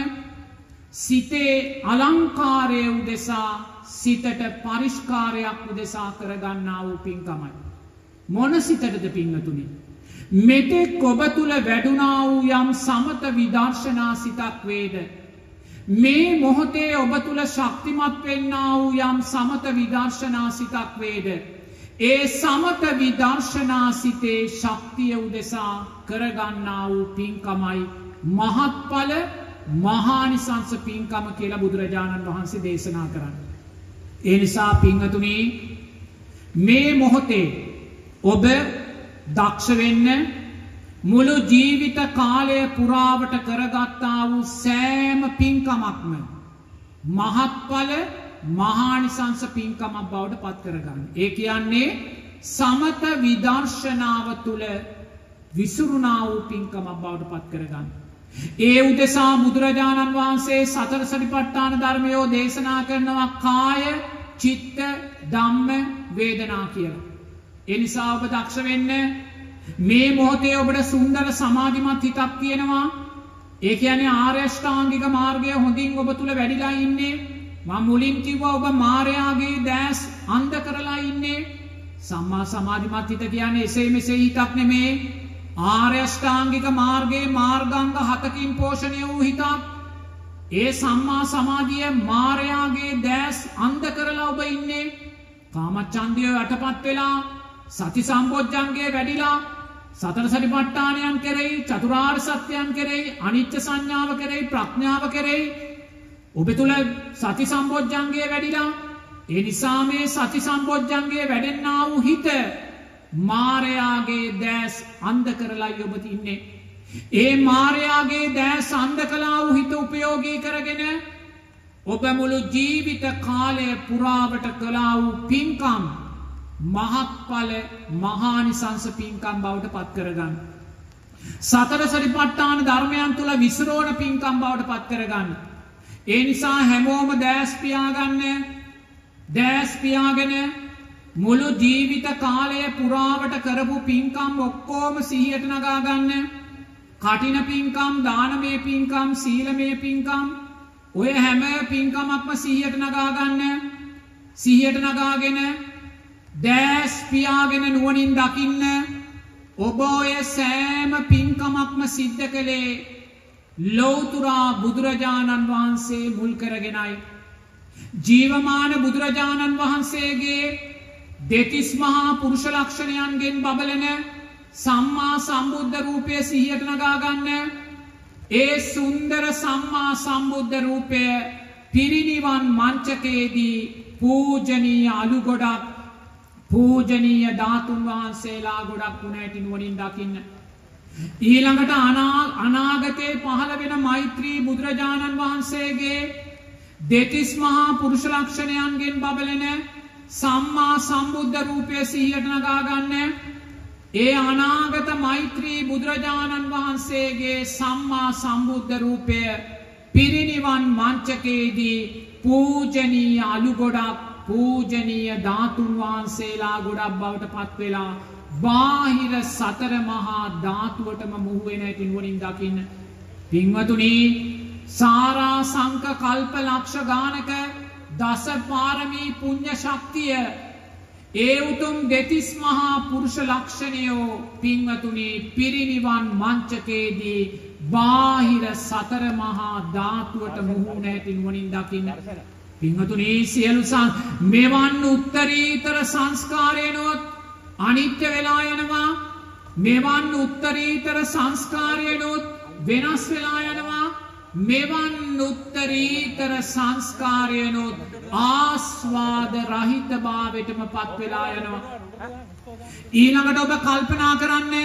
සිතේ අලංකාරය උදෙසා සිතට පරිස්කාරයක් උදෙසා කරගන්නා වූ පින්කමයි. මොන සිතටද පින්නතුනි? මෙතෙක් ඔබ තුල වැඩුණා වූ යම් සමත විදර්ශනා සිතක් වේද, මේ මොහොතේ ඔබ තුල ශක්තිමත් වෙන්නා වූ යම් සමත විදර්ශනා සිතක් වේද, ඒ සමත විදර්ශනා සිතේ ශක්තිය උදෙසා කරගන්නා වූ පින්කමයි මහත්ඵල මහානිසංස පින්කම කියලා බුදුරජාණන් වහන්සේ දේශනා කරන්නේ. ඒ නිසා පින්තුණී මේ මොහොතේ ඔබ දක්ෂ වෙන්න, මුළු ජීවිත කාලය පුරාවට කරගත්තා වූ සෑම පින්කමක්ම මහත්ඵල මහානිසංස පින්කමක් බවට පත් කරගන්න. ඒ කියන්නේ සමත විදර්ශනාව තුළ විසුරුනා වූ පින්කමක් බවට පත් කරගන්න. ඒ උදෙසා බුදුරජාණන් වහන්සේ සතර සතිපට්ඨාන ධර්මයෝ දේශනා කරනවා කාය, චිත්ත, ධම්ම, වේදනා කියලා. ඒ නිසා ඔබ දක්ෂ වෙන්න. මේ මොහොතේ ඔබට සුන්දර සමාධිමත් හිතක් තියෙනවා. ඒ කියන්නේ ආර්ය අෂ්ටාංගික මාර්ගය හොඳින් ඔබ තුල වැඩිලා ඉන්නේ. මම මුලින් කිව්වා ඔබ මායාවේ දැස් අන්ධ කරලා ඉන්නේ. සම්මා සමාධිමත් හිත කියන්නේ එසේ මෙසේ හිතක් නෙමේ. ආර්ය අෂ්ටාංගික මාර්ගයේ මාර්ගාංග හතකින් පෝෂණය වූ හිතක්. ඒ සම්මා සමාධිය මායාවේ දැස් අන්ධ කරලා ඔබ ඉන්නේ. කාමච්ඡන්දය යටපත් වෙලා, සති සම්බොජ්ජංගේ වැඩිලා, සතර සතිපට්ඨානයන් කෙරෙහි, චතුරාර්ය සත්‍යයන් කෙරෙහි, අනිත්‍ය සංඥාව කෙරෙහි, ප්‍රඥාව කෙරෙහි ඔබ තුල සති සම්බොජ්ජංගේ වැඩිලා. ඒ නිසා මේ සති සම්බොජ්ජංගේ වැඩෙන්නා වූ හිත මායාවේ දැස් අන්ධ කරලායි ඔබ තින්නේ. ඒ මායාවේ දැස් අන්ධ කළා වූ හිත උපයෝගී කරගෙන ඔබ මුළු ජීවිත කාලය පුරාවට කළා වූ පින්කම් මහත්ඵල මහානිසංස පින්කම් බවට පත් කරගන්න. සතර සතිපට්ඨාන ධර්මයන් තුල විසිරෝණ පින්කම් බවට පත් කරගන්න. ඒ නිසා හැමෝම දැස් පියාගන්න. දැස් පියාගෙන මුළු ජීවිත කාලය පුරාවට කරපු පින්කම් ඔක්කොම සිහියට නගා ගන්න. කටින පින්කම්, දානමය පින්කම්, සීලමය පින්කම්, ඔය හැම පින්කමක්ම සිහියට නගා ගන්න. සිහියට නගාගෙන දැස් පියාගෙන නුවණින් දකින්න. ඔබ ඔය සෑම පින්කමක්ම සිද්ධ කළේ ලෞතුරා බුදුරජාණන් වහන්සේ මුල් කරගෙනයි. ජීවමාන බුදුරජාණන් වහන්සේගේ දෙතිස් මහා පුරුෂ ලක්ෂණයන්ගෙන් බබලන සම්මා සම්බුද්ධ රූපය සිහියට නගා ගන්න. ඒ සුන්දර සම්මා සම්බුද්ධ රූපය පිරිනිවන් මංචකයේදී පූජනීය අලු ගොඩක්, පූජනීය ධාතුන් වහන්සේලා ගොඩක් වුණ ඇති නුවණින් දකින්න. ඊළඟට අනාගතේ පහළ වෙන මෛත්‍රී බුදුරජාණන් වහන්සේගේ දෙතිස් මහා පුරුෂ ලක්ෂණයන්ගෙන් බබලෙන සම්මා සම්බුද්ධ රූපය සිහියට නගා ගන්න. ඒ අනාගත මෛත්‍රී බුදුරජාණන් වහන්සේගේ සම්මා සම්බුද්ධ රූපය පිරිනිවන් මංචකයේදී පූජනීය අලු ගොඩක්, පූජනීය ධාතුන් වහන්සේලා ගොඩක් බවට පත් වෙලා බාහිර සතර මහා ධාතුවටම මුහු වෙන ඇති නුවණින් දකින්න. පින්වතුනි, සාරා සංක කල්ප ලක්ෂ ගානක දස පාරමී පුණ්‍ය ශක්තිය, ඒ උතුම් දෙතිස් මහා පුරුෂ ලක්ෂණයෝ පින්වතුනි පිරිනිවන් මංචකයේදී බාහිර සතර මහා ධාතුවට මුහු වෙන ඇති නුවණින් දකින්න. පින්වතුනි, සියලු සං මෙවන් උත්තරීතර සංස්කාරයනොත් අනිත්‍ය වෙලා යනවා. මෙවන් උත්තරීතර සංස්කාරයනොත් වෙනස් වෙලා යනවා. මෙවන් උත්තරීතර සංස්කාරයනොත් ආස්වාද රහිත භාවයටම පත් වෙලා යනවා. ඊළඟට ඔබ කල්පනා කරන්න,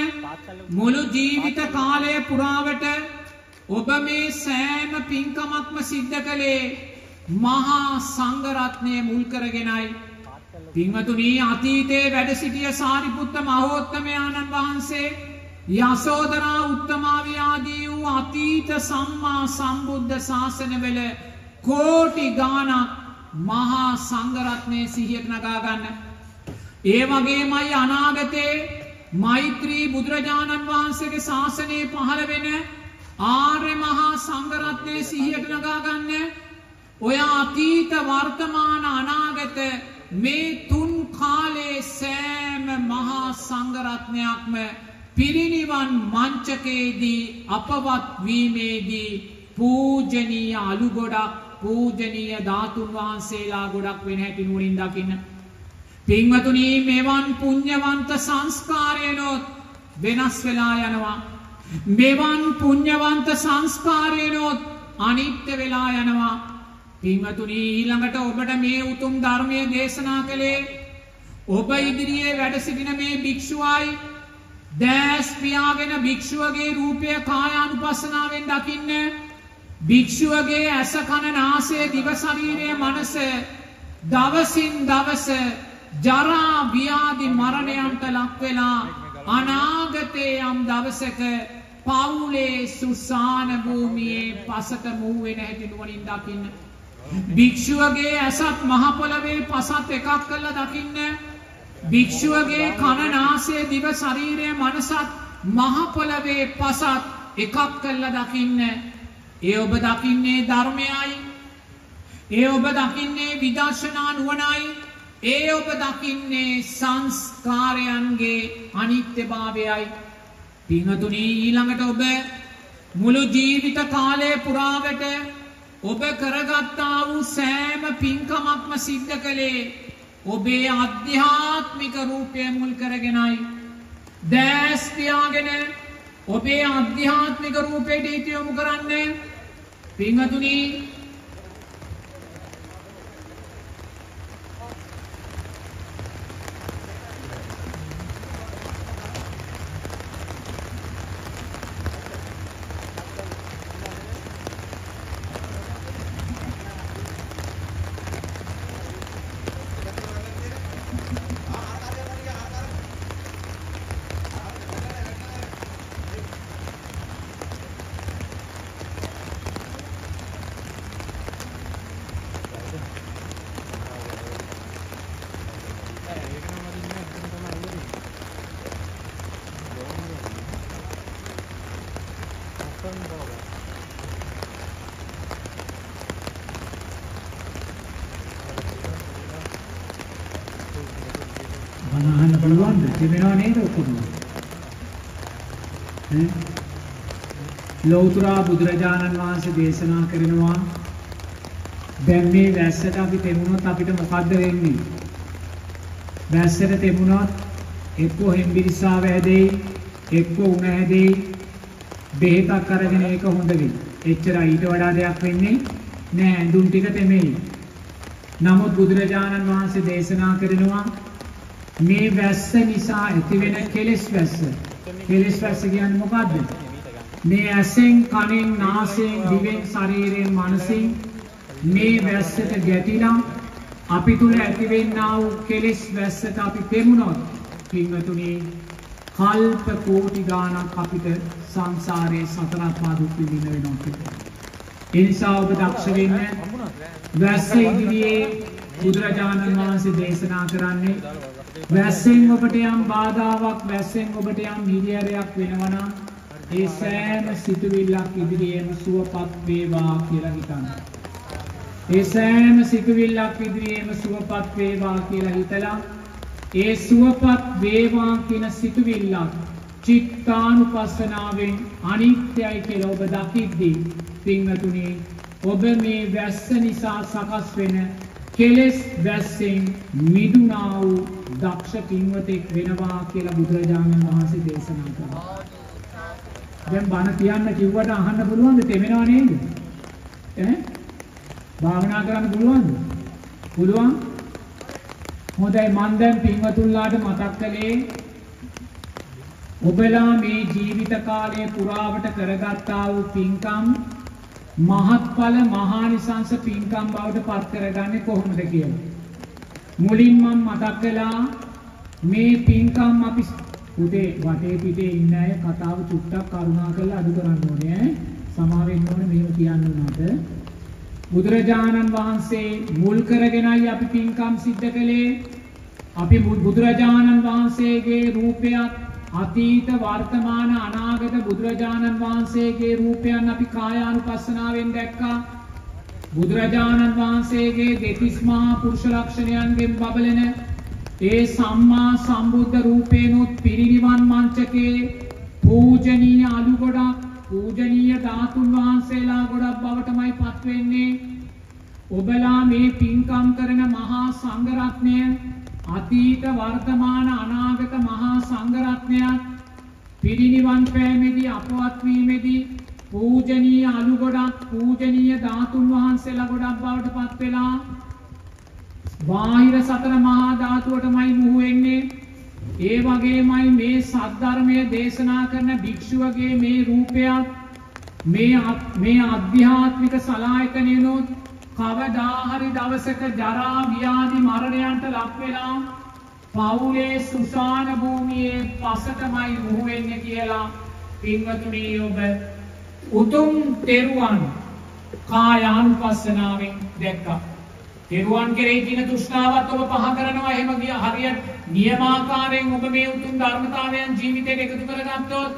මුළු ජීවිත කාලය පුරාවට ඔබ මේ සෑම පින්කමක්ම සිද්ධ කළේ මහා සංඝරත්නය මුල් කරගෙනයි. පින්වතුනි, අතීතයේ වැඩ සිටිය සාරිපුත්ත මහෝත්තමයාණන් වහන්සේ යසෝදරා උත්තමාවියාදී වූ අතීත සම්මා සම්බුද්ධ ශාසනවල කෝටි ගාණක් මහා සංඝ රත්නයේ සිහියට නගා ගන්න. ඒ වගේමයි අනාගතේ මෛත්‍රී බුදුරජාණන් වහන්සේගේ ශාසනයේ පහළ වෙන ආර්ය මහා සංඝ රත්නයේ සිහියට නගා ගන්න. ඔය අතීත වර්තමාන අනාගත මේ තුන් කාලයේ සෑම මහා සංඝ රත්නයක්ම පිරිනිවන් මංචකයේදී අපවත් වීමේදී පූජනීය අලු ගොඩක් පූජනීය ධාතුන් වහන්සේලා ගොඩක් වෙන හැටි නුවණින් දකින්න. පින්වතුනි, මෙවන් පුණ්‍යවන්ත සංස්කාරයනොත් වෙනස් වෙලා යනවා. මෙවන් පුණ්‍යවන්ත සංස්කාරයනොත් අනිත්‍ය වෙලා යනවා. පින්වතුනි, ඊළඟට ඔබට මේ උතුම් ධර්මයේ දේශනා කළේ ඔබ ඉදිරියේ වැඩ සිටින මේ භික්ෂුවයි. දැස් පියාගෙන භික්ෂුවගේ රූපය කාය අනුපස්සනාවෙන් දකින්න. භික්ෂුවගේ ඇස කන නාසය දිව ශරීරය මනස දවසින් දවස ජරා ව්‍යාධි මරණයන්ට ලක් වෙලා අනාගතේ යම් දවසක පවුලේ සුසාන භූමියේ පසට මූ වෙන හැටි නුවණින් දකින්න. භික්ෂුවගේ ඇසත් මහ පොළවේ පසත් එකක් කරලා දකින්න. භික්ෂුවගේ කන නාසය දිව ශරීරය මනසත් මහ පොළවේ පසත් එකක් කරලා දකින්න. ඒ ඔබ දකින්නේ ධර්මයයි. ඒ ඔබ දකින්නේ විදර්ශනා නුවණයි. ඒ ඔබ දකින්නේ සංස්කාරයන්ගේ අනිත්‍යභාවයයි. පින්වතුනි, ඊළඟට ඔබ මුළු ජීවිත කාලය පුරාවට ඔබ කරගත්තා වූ සෑම පින්කමක්ම සිද්ධ කළේ ඔබේ අධ්‍යාත්මික රූපය මුල් කරගෙනයි. දැස් පියාගෙන ඔබේ අධ්‍යාත්මික රූපයට හිත යොමු කරන්නේ. පින්වතුනි, ලෞතුරා බුදුරජාණන් වහන්සේ දේශනා කරනවා දැන් මේ වැස්සට අපි තෙමුණොත් අපිට මොකද්ද වෙන්නේ? වැස්සට තෙමුණොත් එක්කෝ හෙම්බිරිස්සාව හැදෙයි, එක්කෝ උණ හැදෙයි. බෙහෙතක් අරගෙන ඒක හොඳ වෙයි. එච්චරයි, ඊට වඩා දෙයක් වෙන්නේ නෑ. ඇඳුම් ටික තෙමෙයි. නමුත් බුදුරජාණන් වහන්සේ දේශනා කරනවා මේ වැස්ස නිසා ඇතිවෙන කෙලෙස් වැස්ස. කෙලෙස් වැස්ස කියන්නේ මොකද්ද? මේ ඇසෙන් කනෙන් නාසයෙන් දිවෙන් ශරීරයෙන් මනසෙන් මේ වැස්සට ගැටිලා අපි තුල ඇතිවෙනා වූ කෙලෙස් වැස්සට අපි පෙමුණොත් පින්වතුනි, කල්ප කෝටි ගාණක් අපිට සංසාරයේ සතරක් පාදුක් විඳින්න වෙනවා. ඒ නිසා ඔබ දක්ෂ වෙන්න. වැස්ස ඉදිරියේ බුදුරජාණන් වහන්සේ දේශනා කරන්නේ වැස්සෙන් ඔබට යම් බාධාවක්, වැස්සෙන් ඔබට යම් හිරිහැරයක් වෙනවා නම් ඒ සෑම සිතුවිල්ලක් ඉදිරියේම සුවපත් වේවා කියලා හිතන්න. ඒ සෑම සිතුවිල්ලක් ඉදිරියේම සුවපත් වේවා කියලා හිතලා ඒ සුවපත් වේවා කියන සිතුවිල්ල චිත්තානුපස්සනාවෙන් අනිත්‍යයි කියලා ඔබ දකිද්දී පින්වතුනි, ඔබ මේ වැස්ස නිසා සකස් වෙන කෙලෙස් වැස්සෙන් මිදුණා වූ දක්ෂ කින්වතෙක් වෙනවා කියලා බුදුරජාණන් වහන්සේ දේශනා කළා. දැන් බණ කියන්න කිව්වට අහන්න පුළුවන්ද? තේමෙනව නේද? ඈ? භාවනා කරන්න පුළුවන්ද? පුළුවන්. හොඳයි, මම දැන් පින්වතුන්ලාට මතක් කළේ ඔබලා මේ ජීවිත කාලයේ පුරාවට කරගත්තා වූ පින්කම් මහත්ඵල මහානිසංස පින්කම් බවට පත් කරගන්නේ කොහොමද කියලා. මුලින් මම මතක් කළා මේ පින්කම් අපි පුතේ වටේ පිටේ ඉන්න අය කතාව චුට්ටක් කරුණා කරලා අඩු කරන්න ඕනේ ඈ. සමාවෙන්න ඕනේ මේව කියන්න උනාට. බුදුරජාණන් වහන්සේ මුල් කරගෙනයි අපි පින්කම් සිද්ධ කළේ. අපි බුදුරජාණන් වහන්සේගේ රූපයක් අතීත වර්තමාන අනාගත බුදුරජාණන් වහන්සේගේ රූපයන් අපි කායානුපස්සනාවෙන් දැක්කා. බුදුරජාණන් වහන්සේගේ දෙතිස් මහා පුරුෂ ලක්ෂණයන්ගෙන් බබලෙන ඒ සම්මා සම්බුද්ධ රූපේනොත් පිරිනිවන් මංචකේ පූජනීය අලු ගොඩක් පූජනීය ධාතුන් වහන්සේලා ගොඩක් බවටමයි පත් වෙන්නේ. ඔබලා මේ පින්කම් කරන මහා සංඝ රත්නය අතීත වර්තමාන අනාගත මහා සංඝ රත්නයත් පිරිනිවන් පෑමේදී අපවත් වීමේදී පූජනීය අලු ගොඩක් පූජනීය ධාතුන් වහන්සේලා ගොඩක් බවට පත් වෙලා බාහිර සතර මහා ධාතුවටමයි මුහු වෙන්නේ. ඒ වගේමයි මේ සද්ධර්මය දේශනා කරන භික්ෂුවගේ මේ රූපයක් මේ මේ අධ්‍යාත්මික සලායතනෙනොත් කවදා හරි දවසක ජරා ව්‍යාධි මරණයන්ට ලක් වෙලා පවුලේ සුසාන භූමියේ පසටමයි මුහු වෙන්නේ කියලා පින්වතුනි ඔබ උතුම් තෙරුවන් කායානුපස්සනාවෙන් දැක්කා. තෙරුවන් කෙරෙහි තියෙන තෘෂ්ණාවත් ඔබ පහ කරනවා. එහෙම ගියා හරියට නියමාකාරයෙන් ඔබ මේ උතුම් ධර්මතාවයන් ජීවිතයට එකතු කරගත්තොත්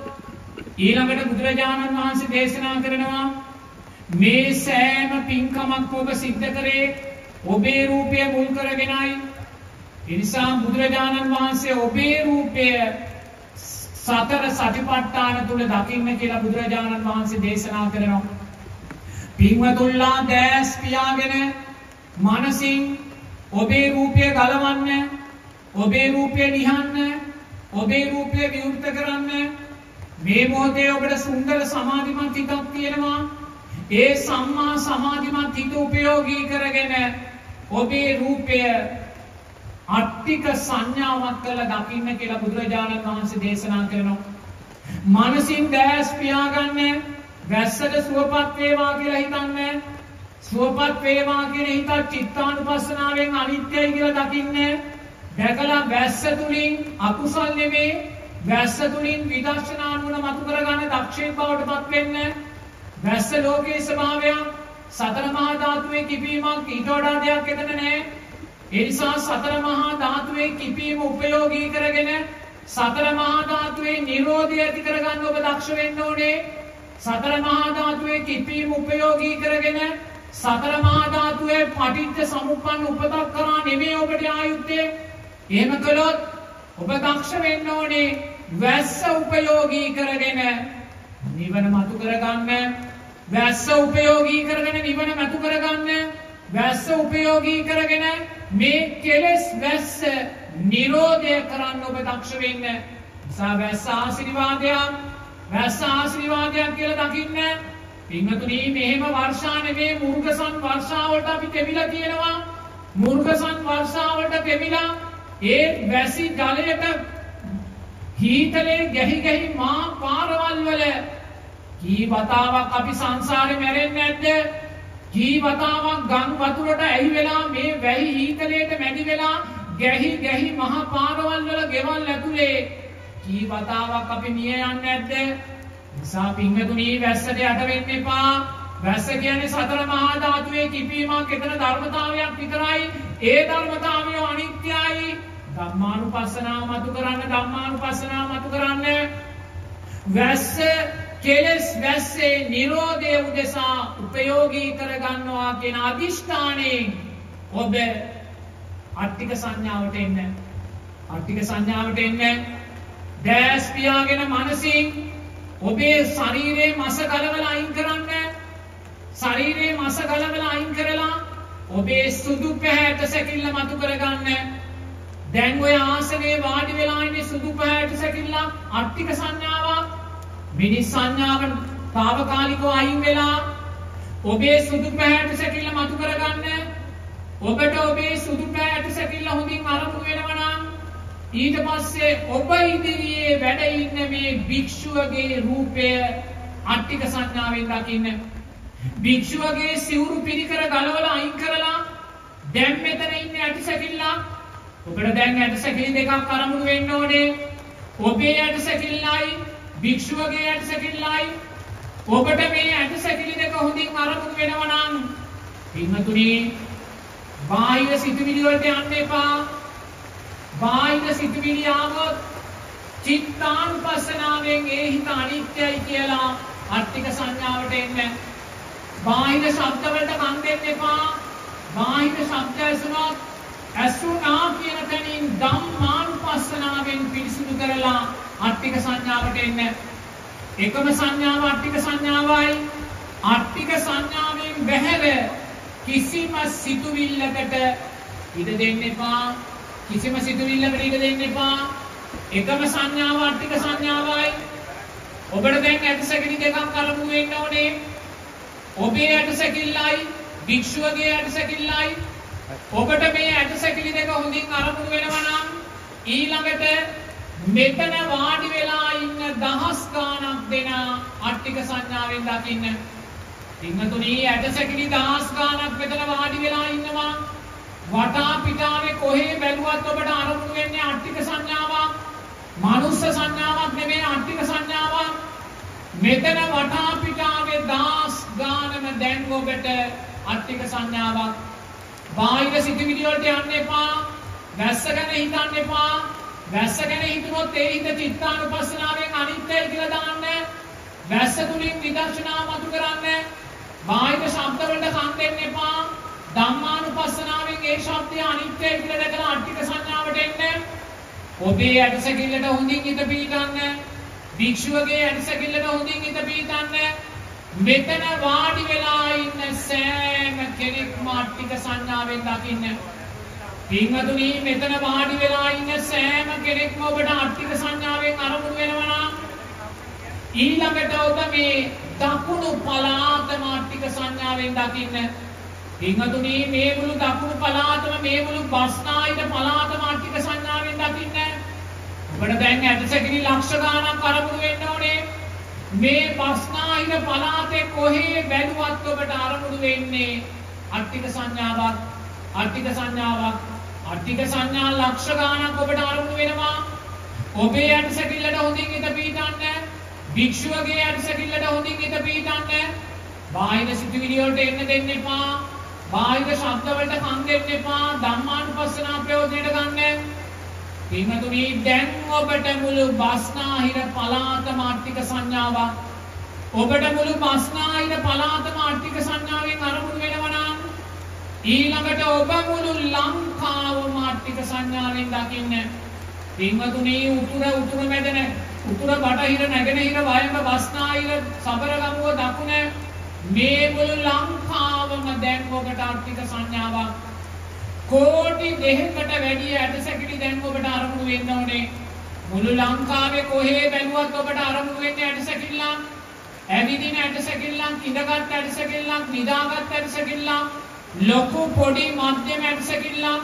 ඊළඟට බුදුරජාණන් වහන්සේ දේශනා කරනවා මේ සෑම පින්කමක් ඔබ සිද්ධ කරේ ඔබේ රූපය මුල් කරගෙනයි. ඒ නිසා බුදුරජාණන් වහන්සේ ඔබේ රූපය සතර සතිපට්ඨාන තුල දකින්න කියලා බුදුරජාණන් වහන්සේ දේශනා කරනවා. පින්වතුන්ලා දැස් පියාගෙන මනසින් ඔබේ රූපය ගලවන්න, ඔබේ රූපය නිහන්න, ඔබේ රූපය විවෘත කරන්න. මේ මොහොතේ ඔබට සුන්දර සමාධිමත් හිතක් තියෙනවා. ඒ සම්මා සමාධිමත් හිත උපයෝගී කරගෙන ඔබේ රූපය අට්ටික සංඥාවක් කරලා දකින්න කියලා බුදුරජාණන් වහන්සේ දේශනා කරනවා. මනසින් දැස් පියාගන්න, වැස්සට සුවපත් වේවා කියලා හිතන්න. සුවපත් වේවා කියන හිත චිත්තානුපස්සනාවෙන් අනිත්‍යයි කියලා දකින්න. දැකලා වැස්ස තුලින් අකුසල් නෙමේ, වැස්ස තුලින් විදර්ශනා නුවණ මතු කරගන්න දක්ෂේ බවටපත් වෙන්න. වැස්ස ලෝකයේ ස්වභාවය සතර මහා ධාතුවේ කිපීමක්, ඊට වඩා දෙයක් එතන නැහැ. ඒ නිසා සතර මහා ධාතුවේ කිපීම උපයෝගී කරගෙන සතර මහා ධාතුවේ නිරෝධය ඇති කරගන්න ඔබ දක්ෂ වෙන්න ඕනේ. සතර මහා ධාතුවේ කිපීම උපයෝගී කරගෙන සතර මහා ධාතුවේ පටිච්ච සමුප්පන්න උපතක් කරා නෙමෙයි ඔබට ආයුත්තේ. එහෙම කළොත් ඔබ දක්ෂ වෙන්න ඕනේ වැස්ස උපයෝගී කරගෙන නිවන මතු කරගන්න, වැස්ස උපයෝගී කරගෙන නිවන මතු කරගන්න, වැස්ස උපයෝගී කරගෙන මේ කෙලෙස් වැස්ස නිරෝධය කරන්න ඔබ දක්ෂ වෙන්න. සා වැස්ස ආශිර්වාදයක්, වැස්ස ආශිර්වාදයක් කියලා දකින්න. පින්වතුනි මෙහෙම වර්ෂා නෙමේ මුර්ග සංවර්ෂාවට අපි දෙවිලා තියෙනවා. මුර්ග සංවර්ෂාවට දෙවිලා ඒ වැසි ජලයට හීතලේ ගැහි ගැහි මා පාරවල් වල කී වතාවක් අපි සංසාරේ මැරෙන්නේ නැද්ද? කී වතාවක් ගම් වතුරට ඇහි වෙලා මේ වැහි හීතලේට මැදි වෙලා ගැහි ගැහි මහා පාරවල් වල ගෙවල් ඇතුලේ කී වතාවක් අපි මිය යන්නේ නැද්ද? නිසා පින්වතුනි වැස්සට යට වෙන්න එපා. වැස්ස කියන්නේ සතර මහා ධාතුවේ කිපීමක්, එතන ධර්මතාවයක් විතරයි. ඒ ධර්මතාවය අනිත්‍යයි. ධම්මානුපස්සනාව මතු කරන්න, ධම්මානුපස්සනාව මතු කරන්න. වැස්ස කෙලස් වැස්සේ නිරෝධය උදෙසා උපයෝගී කරගන්නවා කියන අදිෂ්ඨානයෙන් ඔබ අට්ටික සංඥාවට එන්න. අට්ටික සංඥාවට එන්න. දැස් පියාගෙන මනසින් ඔබේ ශරීරයේ මස ගලවලා අයින් කරන්න. ශරීරයේ මස ගලවලා අයින් කරලා ඔබේ සුදු පැහැට සැකිල්ල මතු කරගන්න. දැන් ඔය ආසනයේ වාඩි වෙලා ඉන්නේ සුදු පැහැට සැකිල්ල අට්ටික සංඥාවක්. මිනිස් සංඥාවෙන් తాවකාලිකව අයින් වෙලා ඔබේ සුදු පැහැට සැකිල්ල මතු කරගන්න. ඔබට ඔබේ සුදු පැහැට සැකිල්ල හොඳින් අරමු වෙනවා නම් ඊට පස්සේ ඔබ ඉදිරියේ වැඩ ඉන්න මේ භික්ෂුවගේ රූපය අට්ටික සංඥාවෙන් දකින්න. භික්ෂුවගේ සිවුරු පිරිකර ගලවලා අයින් කරලා දැන් මෙතන ඉන්නේ ඇටසැකිල්ල. ඔබට දැන් ඇටසැකිලි දෙකක් අරමුණු වෙන්න ඕනේ. ඔබේ ඇටසැකිල්ලයි භික්ෂුවගේ ඇටසැකිල්ලයි ඔබට මේ ඇටසැකිලි දෙක හොඳින් අරමුණු වෙනවා නම් පින්තුනේ බාහිර සිතුවිලි වලට යන්න එපා. බාහිර සිතුවිලි ආවොත් චිත්තානුපස්සනාවෙන් ඒ හිත අනිත්‍යයි කියලා අට්ඨික සංඥාවට එන්න. බාහිර ශබ්ද වලට කන් දෙන්න එපා. බාහිර ශබ්ද ඇසුනොත් ඇසුනා කියන තැනින් ධම්මානුපස්සනාවෙන් පිරිසුදු කරලා අට්ඨික සංඥාවට එන්න. එකම සංඥාව අට්ඨික සංඥාවයි. අට්ඨික සංඥාවෙන් බැහැර කිසිම සිතුවිල්ලකට ඉඩ දෙන්න එපා. කිසිම සිතුවිල්ලකට ඉඩ දෙන්න එපා. එකම සංඥාව අට්ඨික සංඥාවයි. ඔබට දැන් ඇටසැකිලි දෙකක් කරමු වෙන්න ඕනේ. ඔබේ ඇටසැකිල්ලයි භික්ෂුවගේ ඇටසැකිල්ලයි. ඔබට මේ ඇටසැකිලි දෙක හොඳින් අරමුණු වෙනවා නම් ඊළඟට මෙතන වාඩි වෙලා ඉන්න දහස් ගාණක් දෙන අට්ඨික සංඥාවෙන් දකින්න. පින්තුණී ඇටසැකිලි දහස් ගාණක් මෙතන වාඩි වෙලා ඉන්නවා. වටා පිටාවේ කොහේ බැලුවත් ඔබට අරමුණු වෙන්නේ අට්ඨික සංඥාවක්. මනුෂ්‍ය සංඥාවක් නෙමෙයි අට්ඨික සංඥාවක්. මෙතන වටා පිටාවේ දහස් ගාණම දැන් ඔබට අට්ඨික සංඥාවක්. බාහිර සිතුවිලි වලට යන්න එපා. වැස්ස ගැන හිතන්න එපා. වැස්ස ගැන හිතුනොත් ඒ හිත චිත්තානුපස්සනාවෙන් අනිත්‍යයි කියලා දාන්න. වැස්ස තුලින් විදර්ශනා මතු කරන්න. බාහිර ශබ්ද වලට කන් දෙන්න එපා. ධම්මානුපස්සනාවෙන් ඒ ශබ්දය අනිත්‍ය කියලා දැකලා අට්ඨික සංඥාවට එන්න. ඔබේ ඇටසැකිල්ලට හොඳින් හිත පිහිටන්න. භික්ෂුවගේ ඇටසැකිල්ලට හොඳින් හිත පිහිටන්න. මෙතන වාඩි වෙලා ඉන්න සෑම කෙනෙක්ම අට්ඨික සංඥාවෙන් දකින්න. පින්වතුනි මෙතන වාඩි වෙලා ඉන්න සෑම කෙනෙක්ම ඔබට අට්ඨික සංඥාවෙන් අරමුණු වෙනවා නම් ඊළඟට ඔබ මේ දකුණු පළාතම අට්ඨික සංඥාවෙන් දකින්න. පින්වතුනි මේ මුළු දකුණු පළාතම මේ මුළු බස්නාහිර පළාතම අට්ඨික සංඥාවෙන් දකින්න. ඔබට දැන් ඇටසැකිලි ලක්ෂ ගාණක් අරමුණු වෙන්න ඕනේ. මේ බස්නාහිර පළාතේ කොහේ බැලුවත් ඔබට අරමුණු වෙන්නේ අට්ඨික සංඥාවක්. අට්ඨික සංඥාවක් අට්ඨික සංඥා ලක්ෂ ගාණක් ඔබට අරමුණු වෙනවා. ඔබේ ඇටසැකිල්ලට හොඳින් හිත පිහිටන්න. භික්ෂුවගේ ඇටසැකිල්ලට හොඳින් හිත පිහිටන්න. බාහිර සිතුවිලි වලට එන්න දෙන්න එපා. බාහිර ශබ්ද වලට කන් දෙන්න එපා. ධම්මානුපස්සනා ප්‍රයෝජනයට ගන්න. පින්වතුනි දැන් ඔබට මුළු බස්නාහිර පළාතම අට්ඨික සංඥාවක්. ඔබට මුළු බස්නාහිර පළාතම අට්ඨික සංඥාවෙන් අරමුණු වෙනවා නම් ඊළඟට ඔබ මුළු ලංකාවම අට්ඨික සංඥාවෙන් දකින්න. පින්වතුනි උතුර උතුර මැද නැහැ. උතුර බටහිර නැගෙනහිර වයඹ බස්නාහිර සබරගමුව දකුණ මේ මුළු ලංකාවම දැන් ඔබට අට්ඨික සංඥාවක්. කෝටි දෙකකට වැඩි ඇටසැකිලි දැන් ඔබට අරමුණු වෙන්න ඕනේ. මුළු ලංකාවේ කොහේ බැලුවත් ඔබට අරමුණු වෙන්නේ ඇටසැකිල්ලක්. ඇවිදින ඇටසැකිල්ලක්, ඉඳගත් ඇටසැකිල්ලක්, නිදාගත් ඇටසැකිල්ලක්, ලොකු පොඩි මධ්‍යම ඇටසැකිල්ලක්.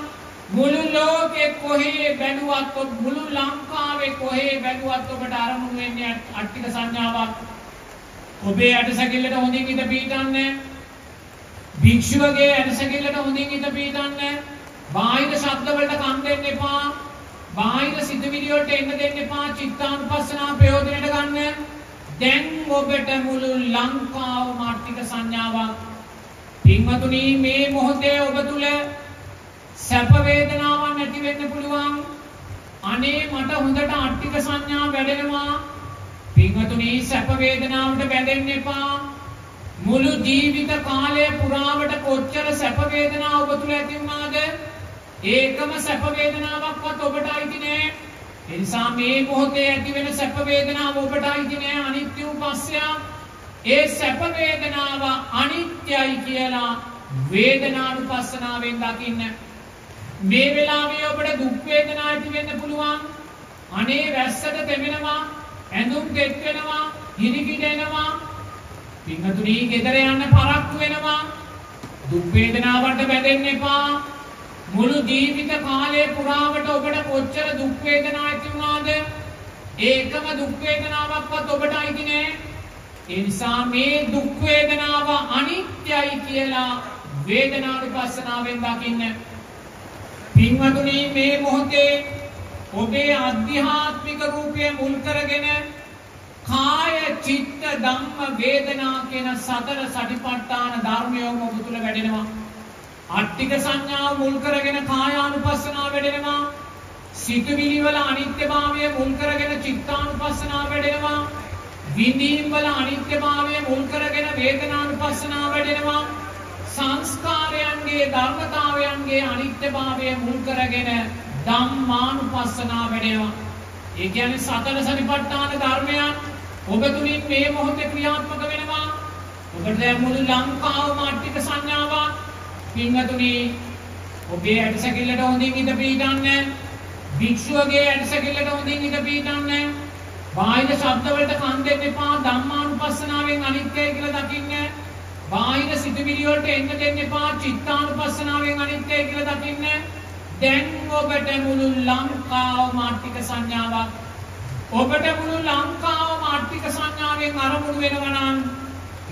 මුළු ලෝකේ කොහේ බැලුවත් මුළු ලංකාවේ කොහේ බැලුවත් ඔබට අරමුණු වෙන්නේ අට්ඨික සංඥාවක්. ඔබේ ඇටසැකිල්ලට හොඳින් හිත පිහිටන්න. භික්ෂුවගේ ඇටසැකිල්ලට හොඳින් හිත පිහිටන්න. බාහිර ශබ්ද වලට කන් දෙන්න එපා. බාහිර සිතුවිලි වලට එන්න දෙන්න එපා. චිත්තානුපස්සනා ප්‍රයෝජනයට ගන්න. දැන් ඔබට මුළු ලංකාවම අට්ඨික සංඥාවක්. පින්වතුනි මේ මොහොතේ ඔබ තුල සැප වේදනාවක් නැති වෙන්න පුළුවන්. අනේ මට හොඳට අට්ඨික සංඥා වැඩෙනවා. පින්වතුනි සැප වේදනාවට බැඳෙන්න එපා. මුළු ජීවිත කාලය පුරාවට කොච්චර සැප වේදනා ඔබ තුල ඇති වුණාද? ඒකම සැප වේදනාවක්වත් ඔබට අයිති නෑ. ඒ නිසා මේ මොහොතේ ඇති වෙන සැප වේදනාව ඔබට අයිති නෑ. අනිත්‍ය වූ පස්සය ඒ සැප වේදනාව අනිත්‍යයි කියලා වේදනානුපස්සනාවෙන් දකින්න. මේ වෙලාවේ ඔබට දුක් වේදනා ඇති වෙන්න පුළුවන්. අනේ වැස්සට තෙමෙනවා, ඇඳුම් දෙත් වෙනවා, හිරිකිඩ එනවා, පින්තුණි ගෙදර යන්න පරක්කු වෙනවා. දුක් වේදනාවට බැඳෙන්න එපා. මුළු ජීවිත කාලය පුරාවට ඔබට කොච්චර දුක් වේදනා ඇති වුණාද? ඒකම දුක් වේදනාවක්වත් ඔබට අයිති නෑ. ඒ නිසා මේ දුක් වේදනාව අනිත්‍යයි කියලා වේදනානුපස්සනාවෙන් දකින්න. පින්වතුනි මේ මොහොතේ ඔබේ අධ්‍යාත්මික රූපයේ මුල් කරගෙන කාය චිත්ත ධම්ම වේදනා කියන සතර සටිපට්ඨාන ධර්මයෝම ඔබ තුල වැඩෙනවා. අට්ඨික සංඥාව මුල් කරගෙන කායානුපස්සනාව වැඩෙනවා. සිතුවිලි වල අනිත්‍යභාවය මුල් කරගෙන චිත්තානුපස්සනාව වැඩෙනවා. විඳීම් වල අනිත්‍යභාවය මුල් කරගෙන වේදනානුපස්සනාව වැඩෙනවා. සංස්කාරයන්ගේ ධර්මතාවයන්ගේ අනිත්‍යභාවය මුල් කරගෙන ධම්මානුපස්සනාව වැඩෙනවා. ඒ කියන්නේ සතර සතිපට්ඨාන ධර්මයන් ඔබ තුලින් මේ මොහොතේ ක්‍රියාත්මක වෙනවා. ඔබට දැන් මුළු ලංකාවම අට්ඨික සංඥාවක්. පින්වතුනි, ඔබේ ඇටසැකිල්ලට හොඳින් ඉඳ පීඩන්නේ, භික්ෂුවගේ ඇටසැකිල්ලට හොඳින් ඉඳ පීඩන්නේ, බාහිර ශබ්ද වලට කන් දෙන්න එපා. ධම්මානුපස්සනාවෙන් අනිත්‍යයි කියලා දකින්නේ. බාහිර සිතුවිලි වලට එන්න දෙන්න එපා. චිත්තානුපස්සනාවෙන් අනිත්‍යයි කියලා දකින්නේ. දැන් ඔබට මුළු ලංකාවම අට්ඨික සංඥාවක්. ඔබට මුළු ලංකාවම අට්ඨික සංඥාවෙන් අරමුණු වෙනවා නම්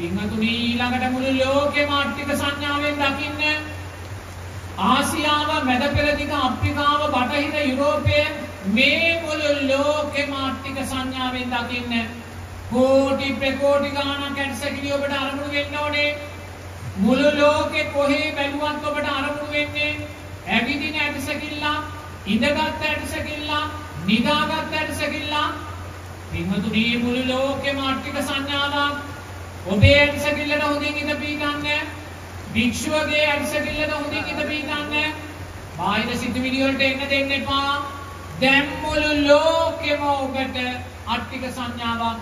පින්වතුනි, ඊළඟට මුළු ලෝකෙම අට්ඨික සංඥාවෙන් දකින්න. ආසියාව, මැද පෙරදිග, අප්‍රිකාව, බටහිර යුරෝපය, මේ මුළු ලෝකෙම අට්ඨික සංඥාවෙන් දකින්න. කෝටි ප්‍රකෝටි ගාණක් ඇටසැකිලි ඔබට අරමුණු වෙන්න ඕනේ. මුළු ලෝකෙ කොහේ බැලුවත් ඔබට අරමුණු වෙන්නේ ඇවිදින ඇටසැකිල්ලා, ඉඳගත් ඇටසැකිල්ලා, නිදාගත් ඇටසැකිල්ලා. පින්වතුනි, මුළු ලෝකෙම අට්ඨික සංඥාවක්. ඔබේ ඇටසැකිල්ලට හොඳින් ඉඳ පීඩන්නේ, භික්ෂුවගේ ඇටසැකිල්ලට හොඳින් ඉඳ පීඩන්නේ, බාහිර සිතුවිලි වලට එන්න දෙන්න එපා. දැන් මුළු ලෝකෙම ඔබට අට්ඨික සංඥාවක්.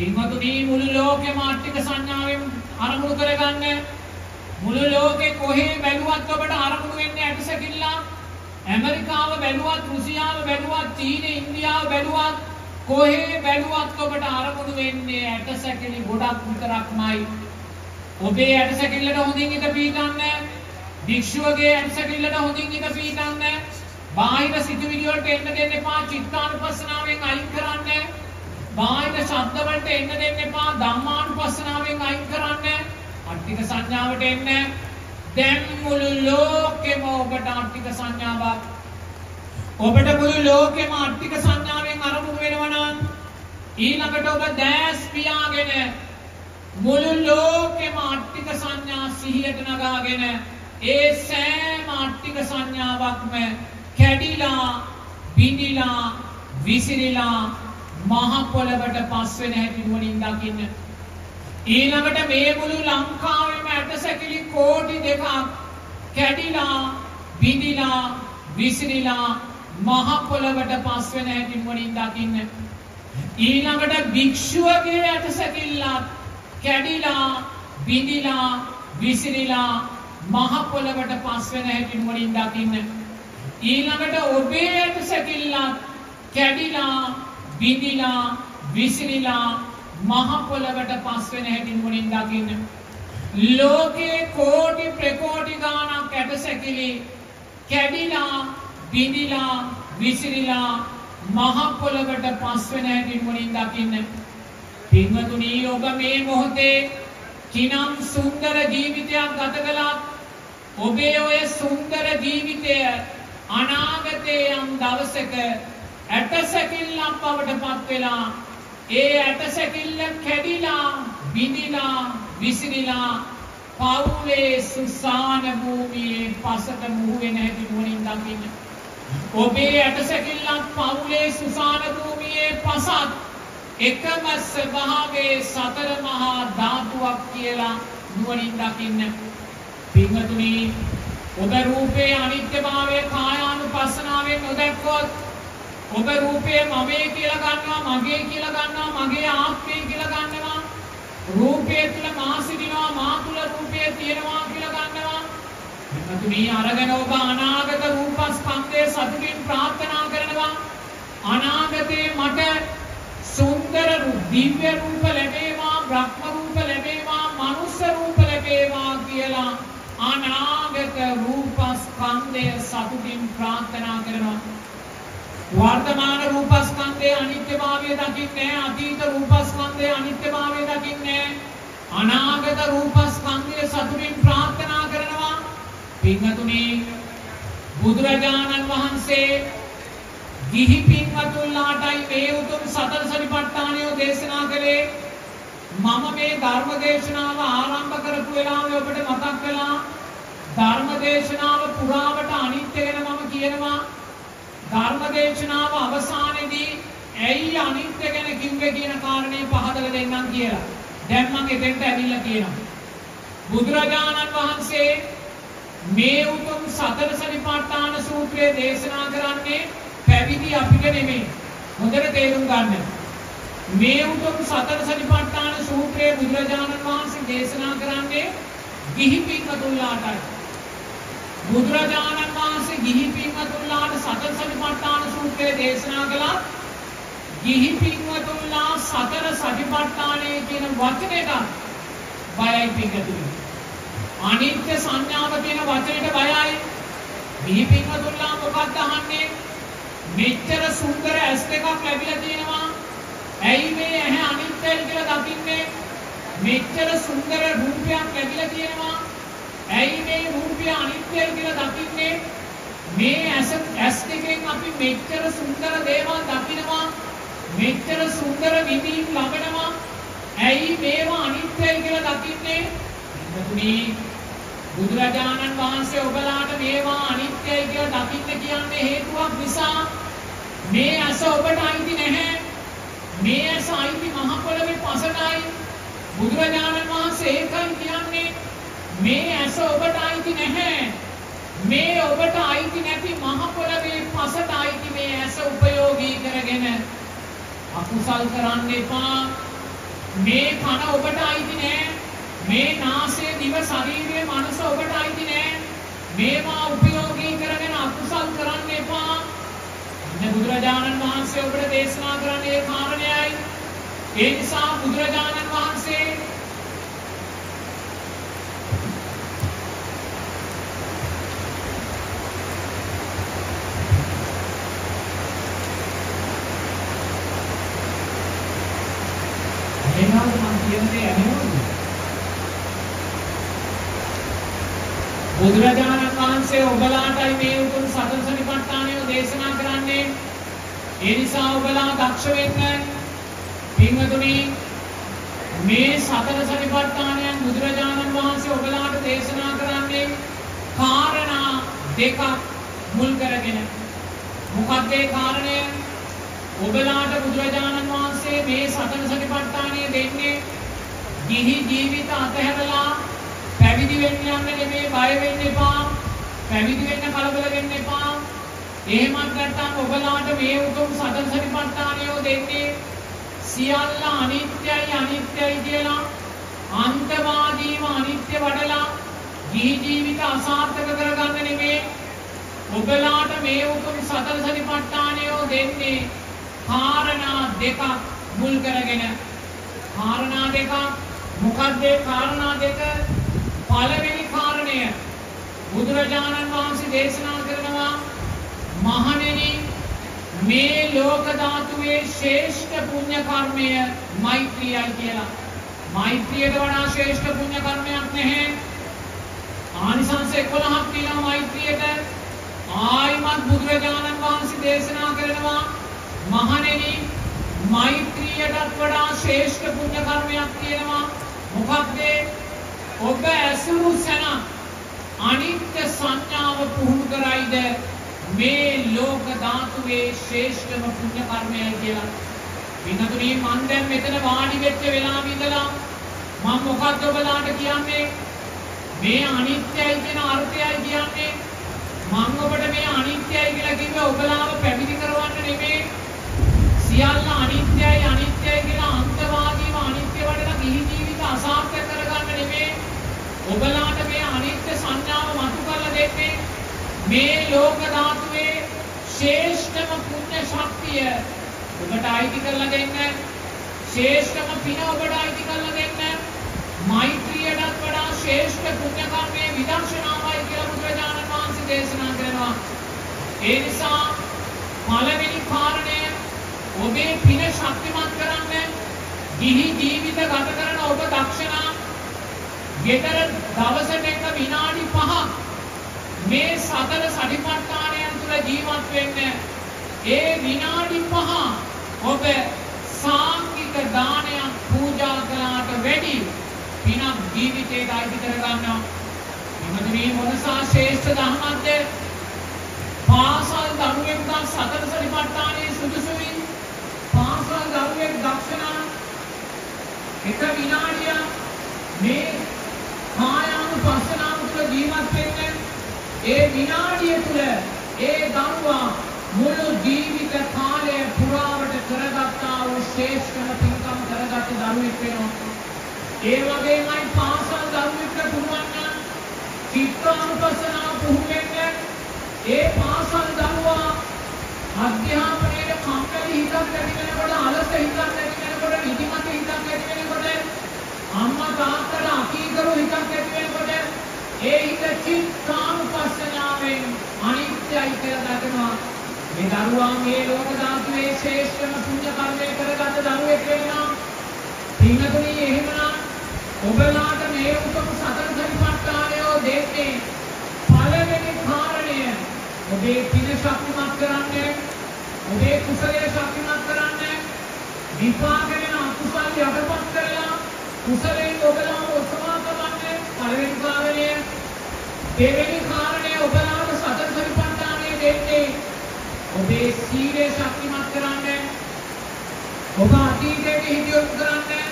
පින්වතුනි, මුළු ලෝකෙම අට්ඨික සංඥාවෙන් අරමුණු කරගන්න. මුළු ලෝකේ කොහේ බැලුවත් ඔබට අරමුණු වෙන්නේ ඇටසැකිල්ල. ඇමරිකාව බැලුවත්, රුසියාව බැලුවත්, චීන, ඉන්දියාව බැලුවත්, කොහේ බැලුවත් ඔබට අරමුණු වෙන්නේ ඇටසැකිලි ගොඩක් විතරක්මයි. ඔබේ ඇටසැකිල්ලට හොඳින් ඉඳ පීඩන්න, භික්ෂුවගේ ඇටසැකිල්ලට හොඳින් ඉඳ පීඩන්න, බාහිර සිතුවිලි වලට එන්න දෙන්න එපා. චිත්තානුපස්සනාවෙන් අයින් කරන්න. බාහිර ශබ්ද වලට එන්න දෙන්න එපා. ධම්මානුපස්සනාවෙන් අයින් කරන්න. අට්ඨික සංඥාවට එන්න. දැන් මුළු ලෝකෙම ඔබට අට්ඨික සංඥාවක්. ඔබට මුළු ලෝකෙම අට්ඨික සංඥාවෙන් අරමුණු වෙනවා නම් ඊළඟට ඔබ දැස් පියාගෙන මුළු ලෝකෙම අට්ඨික සංඥා සිහියට නගාගෙන ඒ සෑම අට්ඨික සංඥාවක්ම කැඩිලා, බිඳිලා, විසිරිලා මහ පොළවට පස් වෙන හැටි නුවණින් දකින්න. ඊළඟට මේ මුළු ලංකාවෙම ඇටසැකිලි කෝටි දෙකක් කැඩිලා, බිඳිලා, විසිරිලා මහ පොළවට පස් වෙන හැටි නුවණින් දකින්න. ඊළඟට භික්ෂුවගේ ඇටසැකිල්ලත් කැඩිලා, බිඳිලා, විසිරිලා මහ පොළවට පස් වෙන හැටි නුවණින් දකින්න. ඊළඟට ඔබේ ඇටසැකිල්ලත් කැඩිලා, බිඳිලා, විසිරිලා මහ පොළවට පස් වෙන හැටි නුවණින් දකින්න. ලෝකේ කෝටි ප්‍රකෝටි ගාණක් ඇටසැකිලි කැඩිලා, බිඳිලා, විසිරිලා මහ පොළවට පස් වෙන හැටි නුවණින් දකින්න. පින්වතුනි, ඔබ මේ මොහොතේ කිනම් සුන්දර ජීවිතයක් ගත කළත් ඔබේ ඔය සුන්දර ජීවිතය අනාගතයේ යම් දවසක ඇටසැකිල්ලක් බවට පත් වෙලා ඒ ඇටසැකිල්ල කැඩිලා, බිඳිලා, විසිරිලා පවුලේ සුසාන භූමියේ පසට මුහු වෙන හැටි නුවණින් දකින්න. ඔබේ ඇටසැකිල්ලත් පවුලේ සුසාන භූමියේ පසත් එකම ස්වභාවයේ සතර මහා ධාතුවක් කියලා නුවණින් දකින්න. පින්වතුනි, ඔබ රූපේ අනිත්‍යභාවය කායානුපස්සනාවෙන් නොදැක්කොත් ඔබ රූපේ මමයේ කියලා ගන්නවා, මගේ කියලා ගන්නවා, මගේ ආත්මය කියලා ගන්නවා. රූපය තුල මා සිටිනවා, මා තුල රූපය තියෙනවා කියලා ගන්නවා. එතකොට මේ අරගෙන ඔබ අනාගත රූපස්කන්ධයේ සතුටින් ප්‍රාර්ථනා කරනවා. අනාගතේ මට සුන්දර දිව්‍ය රූප ලැබේවා, බ්‍රහ්ම රූප ලැබේවා, මනුෂ්‍ය රූප ලැබේවා කියලා අනාගත රූපස්කන්ධයේ සතුටින් ප්‍රාර්ථනා කරනවා. වර්තමාන රූපස්කන්ධයේ අනිත්‍යභාවය දකින්නේ, අතීත රූපස්කන්ධයේ අනිත්‍යභාවය දකින්නේ, අනාගත රූපස්කන්ධයේ සතුටින් ප්‍රාර්ථනා කරනවා. පින්වතුනි, බුදුරජාණන් වහන්සේ ගිහි පින්වතුන්ලාටයි මේ උතුම් සතර සතිපට්ඨානය දේශනා කළේ. මම මේ ධර්ම දේශනාව ආරම්භ කරපු වෙලාවේ ඔබට මතක් කළා ධර්ම දේශනාව පුරාවට අනිත් වෙන මම කියනවා ධර්ම දේශනාව අවසානයේදී ඇයි අනිත් ගැන කිව්වේ කියන කාරණේ පහදලා දෙන්නම් කියලා. දැන් මම එතෙන්ට ඇවිල්ලා කියනවා. බුදුරජාණන් වහන්සේ මේ උතුම් සතර සතිපට්ඨාන සූත්‍රය දේශනා කරන්නේ පැවිදි අපිට නෙමෙයි. හොඳට තේරුම් ගන්න. මේ උතුම් සතර සතිපට්ඨාන සූත්‍රය බුදුරජාණන් වහන්සේ දේශනා කරන්නේ ගිහි පින්වතුන්ලාටයි. බුදුරජාණන් වහන්සේ ගිහි පින්වතුන්ලාට සතර සතිපට්ඨාන සූත්‍රය දේශනා කළා. ගිහි පින්වතුන්ලා සතර සතිපට්ඨානය කියන වචනයට බයයි පිටුතුනි. අනිත්‍ය සංඥාව කියන වචනයට බයයි. ගිහි පින්වතුන්ලා මොකක්ද අහන්නේ? මෙච්චර සුන්දර ඇස් දෙකක් ලැබිලා තියෙනවා. ඇයි මේ ඇහැ අනිත්‍යයි කියලා දකින්නේ? මෙච්චර සුන්දර රූපයක් ලැබිලා තියෙනවා. ඇයි මේ රූපය අනිත්‍යයි කියලා දකින්නේ? මේ ඇස ඇස් දෙකෙන් අපි මෙච්චර සුන්දර දේවල් දකිනවා. මෙච්චර සුන්දර විඳින් ලබනවා. ඇයි මේවා අනිත්‍යයි කියලා දකින්නේ? මුතුනි බුදුරජාණන් වහන්සේ ඔබලාට මේවා අනිත්‍යයි කියලා දකින්න කියන්නේ හේතුවක් නිසා මේ අස ඔබට අයිති නැහැ. මේ අස අයිති මහ පොළවේ පසටයි. බුදුරජාණන් වහන්සේ ඒකයි කියන්නේ මේ අස ඔබට අයිති නැහැ. මේ ඔබට අයිති නැති මහ පොළවේ පසට අයිති මේ අස උපයෝගී කරගෙන අකුසල් කරන්න එපා. මේ කන ඔබට අයිති නෑ. මේ නාසය දිව ශරීරය මනස ඔබට අයිති නෑ. මේවා උපයෝගී කරගෙන අකුසල් කරන්න එපා. ඉතින් බුදුරජාණන් වහන්සේ ඔබට දේශනා කරන්නේ ඒ කාරණයයි. ඒ නිසා බුදුරජාණන් වහන්සේ බුදුරජාණන් වහන්සේ ඔබලාටයි මේ උතුම් සතර සතිපට්ඨානය දේශනා කරන්නේ. ඒ නිසා ඔබලා දක්ෂ වෙන්න. පින්වතුනි මේ සතර සතිපට්ඨානයන් බුදුරජාණන් වහන්සේ ඔබලාට දේශනා කරන්නේ කාරණා දෙකක් මුල් කරගෙන. මොකක්ද ඒ කාරණය? ඔබලාට බුදුරජාණන් වහන්සේ මේ සතර සතිපට්ඨානය දෙන්නේ ගිහි ජීවිත අතහැරලා පැවිදි වෙන්න යන්න නෙමෙයි. බය වෙන්න එපා. පැවිදි වෙන්න කලබල වෙන්න එපා. එහෙමත් නැත්නම් ඔබලාට මේ උතුම් සතර සතිපට්ඨානය දෙන්නේ සියල්ල අනිත්‍යයි අනිත්‍යයි කියලා අන්තවාදීව අනිත්‍ය වඩලා ජී ජීවිත අසාර්ථක කරගන්න නෙමෙයි. ඔබලාට මේ උතුම් සතර සතිපට්ඨානය දෙන්නේ කාරණා දෙක මුල් කරගෙන. කාරණා දෙක මොකක්ද? කාරණා දෙක. පළවෙනි කාරණය බුදුරජාණන් වහන්සේ දේශනා කරනවා මහණෙනි මේ ලෝක ධාතුවේ ශ්‍රේෂ්ඨ පුණ්‍ය කර්මය මෛත්‍රියයි කියලා. මෛත්‍රියට වඩා ශ්‍රේෂ්ඨ පුණ්‍ය කර්මයක් නැහැ. ආනිසංස එකොළහක් තියෙනවා මෛත්‍රියට. ආයිමත් බුදුරජාණන් වහන්සේ දේශනා කරනවා මහණෙනි මෛත්‍රියටත් වඩා ශ්‍රේෂ්ඨ පුණ්‍ය කර්මයක් තියෙනවා. මොකක්ද? ඔබ ඇසුරු සැන අනිත්‍ය සංඥාව පුහුණු කරයිද මේ ලෝක ධාතුවේ ශ්‍රේෂ්ඨම පුණ්‍ය කර්මය කියලා. විනතුණී මන් දැන් මෙතන වාඩි වෙච්ච වෙලාවෙ ඉඳලා මම මොකක්ද ඔබලාට කියන්නේ? මේ අනිත්‍යයි කියන අර්ථයයි කියන්නේ. මම ඔබට මේ අනිත්‍යයි කියලා කිව්වේ ඔබලාව පැවිදි කරවන්න නෙමෙයි. සියල්ල අනිත්‍යයි අනිත්‍යයි කියලා අන්තවාදීව අනිත්‍ය වඩලා ගිහි ජීවිත අසාර්ථක කරගන්න නෙමෙයි. ඔබලාට මේ අනිත්‍ය සංඥාව මතු කරලා දෙන්නේ මේ ලෝක ධාතුවේ ශ්‍රේෂ්ඨම පුණ්‍ය ශක්තිය ඔබට අයිති කරලා දෙන්න. ශ්‍රේෂ්ඨම පින ඔබට අයිති කරලා දෙන්න. මෛත්‍රියටත් වඩා ශ්‍රේෂ්ඨ පුණ්‍ය කර්මයේ විදර්ශනාවයි කියලා බුදුරජාණන් වහන්සේ දේශනා කරනවා. ඒ නිසා පළවෙනි කාරණය ඔබේ පින ශක්තිමත් කරන්න. ගිහි ජීවිත ගත කරන ඔබ දක්ෂනා ගෙදර දවසට එක විනාඩි පහක් මේ සතර සතිපට්ඨානයන් තුල ජීවත් වෙන්න. ඒ විනාඩි පහ ඔබ සාන්තික දානයක් පූජා කළාට වැඩි පිනක් ජීවිතේට අයිති කර ගන්නවා. මොකද මේ මොනසා ශ්‍රේෂ්ඨ ධර්මද්ද? පාසල් දරුවෙක් නම් සතර සතිපට්ඨානයේ සුදුසුයි. පාසල් දරුවෙක් දක්ෂණ එක විනාඩිය මේ කායානුපස්සනාව තුළ ජීවත් වෙන්නේ. ඒ විනාඩිය තුළ ඒ දරුවා මුළු ජීවිත කාලය පුරාවට කරගත්තා වූ ශ්‍රේෂ්ඨම පින්කම් කරගත් දරුවෙක් වෙනවා. ඒ වගේමයි පාසල් දරුවෙක්ට පුළුවන් නම් චිත්තානුපස්සනාව පුහුණු වෙන්න. ඒ පාසල් දරුවා අධ්‍යාපනයේ කම්මැලි හිතක් ඇති වෙනකොට, අලස හිතක් ඇති වෙනකොට, නිදිමත හිතක් ඇති වෙනකොට, අම්මා තාත්තට අකීකරු හිතක් ඇති වෙනකොට ඒ හිත චිත්තානුපස්සනාවෙන් අනිත්‍යයි කියලා දකිනවා. මේ දරුවා මේ ලෝක ධාතුවේ ශ්‍රේෂ්ඨම පුණ්‍ය කර්මය කරගත් දරුවෙක් වෙනවා. පින්තුනි, එහෙමනම් ඔබලාට මේ උතුම් සතර සතිපට්ඨානය දෙන්නේ පළවෙනි කාරණය ඔබේ පින ශක්තිමත් කරන්නේ, ඔබේ කුසලයේ ශක්තිමත් කරන්නේ, විපාක වෙන අකුසල් යටපත් කරලා කුසලයෙන් ඔබලා උත්සාහ කරන්නේ පළවෙනි කාරණය. දෙවෙනි කාරණය ඔබලාට සතර සතිපට්ඨානය දෙන්නේ ඔබේ සීලය ශක්තිමත් කරන්නේ, ඔබ අතීතයේ හිතියොත් කරන්නේ,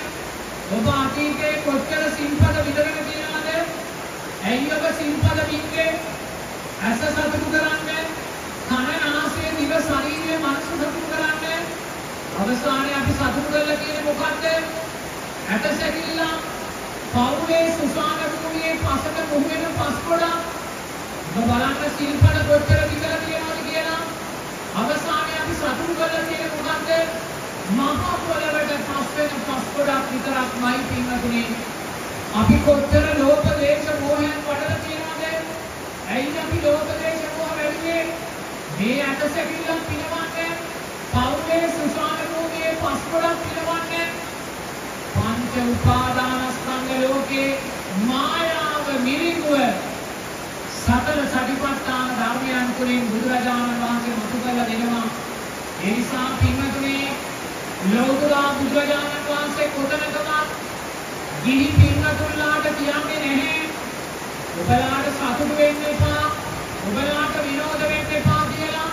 ඔබ අතීතයේ කොච්චර සින්පද විදගෙන තියනවද, ඇයි ඔබ සින්පද විද්දේ, ඇස සතුටු කරන්නේ, කන නාසය දිව ශරීරය මනස සතුටු කරන්නේ, අවසානයේ අපි සතුටු කරලා කියන්නේ මොකද්ද? ඇට සැකිල්ල, පවුලේ සුසාන කුණියේ පසට මුහුගෙන පස්කොඩ. ඔබ බලන්න සින්පද කොච්චර විදලා තියනවද කියලා. අවසානයේ අපි සතුටු කරලා තියෙන මොකද්ද? මහා පොළවට පස් වෙන පස් ගොඩක් විතරක්මයි පින්නතුනි. අපි කොච්චර ලෝභ දේශ මොහයන් වඩලා තියෙනවද? ඇයි අපි ලෝභ දේශ මොහ වැඩිවේ? මේ අටසැකිල්ලක් පිනවන්නේ, පවුලේ සුසාන භූමියේ පස් ගොඩක් පිනවන්නේ. පංච උපාදානස්කන්ධ ලෝකේ මායාව මිරිඟුව සතර සතිපට්ඨාන ධර්මයන් තුළින් බුදුරජාණන් වහන්සේ මුතු කරලා දෙනවා. ඒ නිසා පින්වතුනි, ලෞතුරා බුදුරජාණන් වහන්සේ කොතනකවත් ගිහි පින්වතුන්ලාට කියන්නේ නැහැ ඔබලාට සතුටු වෙන්න එපා, ඔබලාට විනෝද වෙන්න එපා කියලා.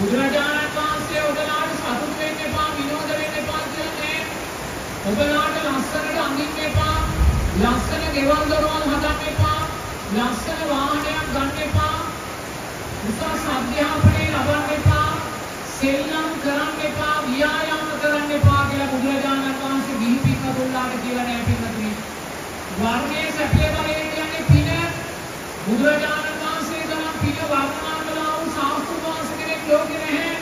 බුදුරජාණන් වහන්සේ ඔබලාට සතුටු වෙන්න එපා, විනෝද වෙන්න එපා කියන්නේ ඔබලාට ලස්සනට අඳින්න එපා, ලස්සන ගෙවල් දොරවල් හදන්න එපා, ලස්සන වාහනයක් ගන්න එපා, උසස් අධ්‍යාපනය ලබන්න එපා, සෙල්ලම් කරන්න එපා, ව්‍යායාම කරන්න එපා කියලා බුදුරජාණන් වහන්සේ ගිහි පින්වතුන්ලාට කියලා නෑ පින්වතුනි. වර්ණයේ සැපය බලය කියන්නේ පින. බුදුරජාණන් වහන්සේ තරම් පින වර්ණනා කළා වූ ශාස්ත්‍ර වහන්සේ කෙනෙක් ලෝකේ නැහැ.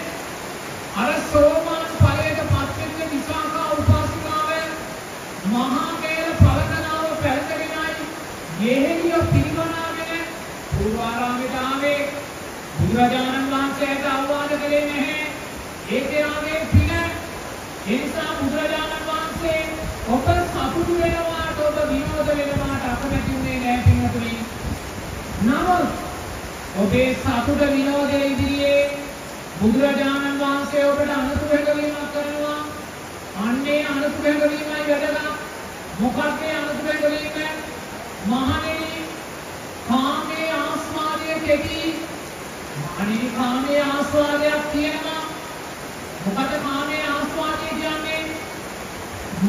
අර සෝමාන ඵලයට පත් වෙච්ච විසාකා උපාසිකාව මහා මේල පළකනාව පැහැදගෙනයි යෙහෙලිය පිළිගනාගෙන පූර්වාරාමයට ආවේ. බුදුරජාණන් වහන්සේට අවවාද කළේ නැහැ ඒකේ පින. ඒ නිසා බුදුරජාණන් වහන්සේ ඔබ සතුටු වෙනවාට, ඔබ විනෝද වෙනවාට අකමැති වුණේ නැහැ පින්වතුනි. නමුත් ඔබේ සතුට විනෝදයේ ඉදිරියේ බුදුරජාණන් වහන්සේ ඔබට අනුකම්පාවක් කරනවා. අන්නේ අනුකම්පාවීමයි වැඩලා. මොකක්ද අනුකම්පාවීම? මහණෙනි, කාමයේ ආස්වාදයේ කෙටි. අනේ කාමයේ ආස්වාදයක් තියෙනවා. මොකද කාමයේ ආස්වාදය කියන්නේ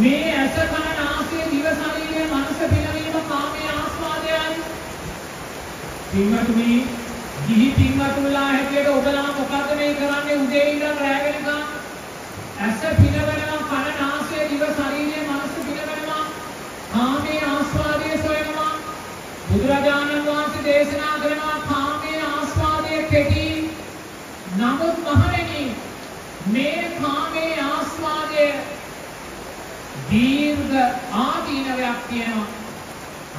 මේ ඇස කන නාසය දිව ශරීරය මනස පිනවීම කාමයේ ආස්වාදයයි. පින්වතුනි, දිහි පින්වතුන්ලා හැටියට ඔබලා මොකද මේ කරන්නේ? උදේ ඉඳන් රැ වෙනකම් ඇස පිනවනවා, කන නාසය දිව ශරීරය මනස පිනවනවා, කාමයේ ආස්වාදය සොයනවා. බුදුරජාණන් වහන්සේ දේශනා කරනවා කාමයේ ආස්වාදය කෙටි. නමුත් මහණෙනි, මේ කාමයේ ආස්වාදය දීර්ඝ ආදීනවයක් තියෙනවා.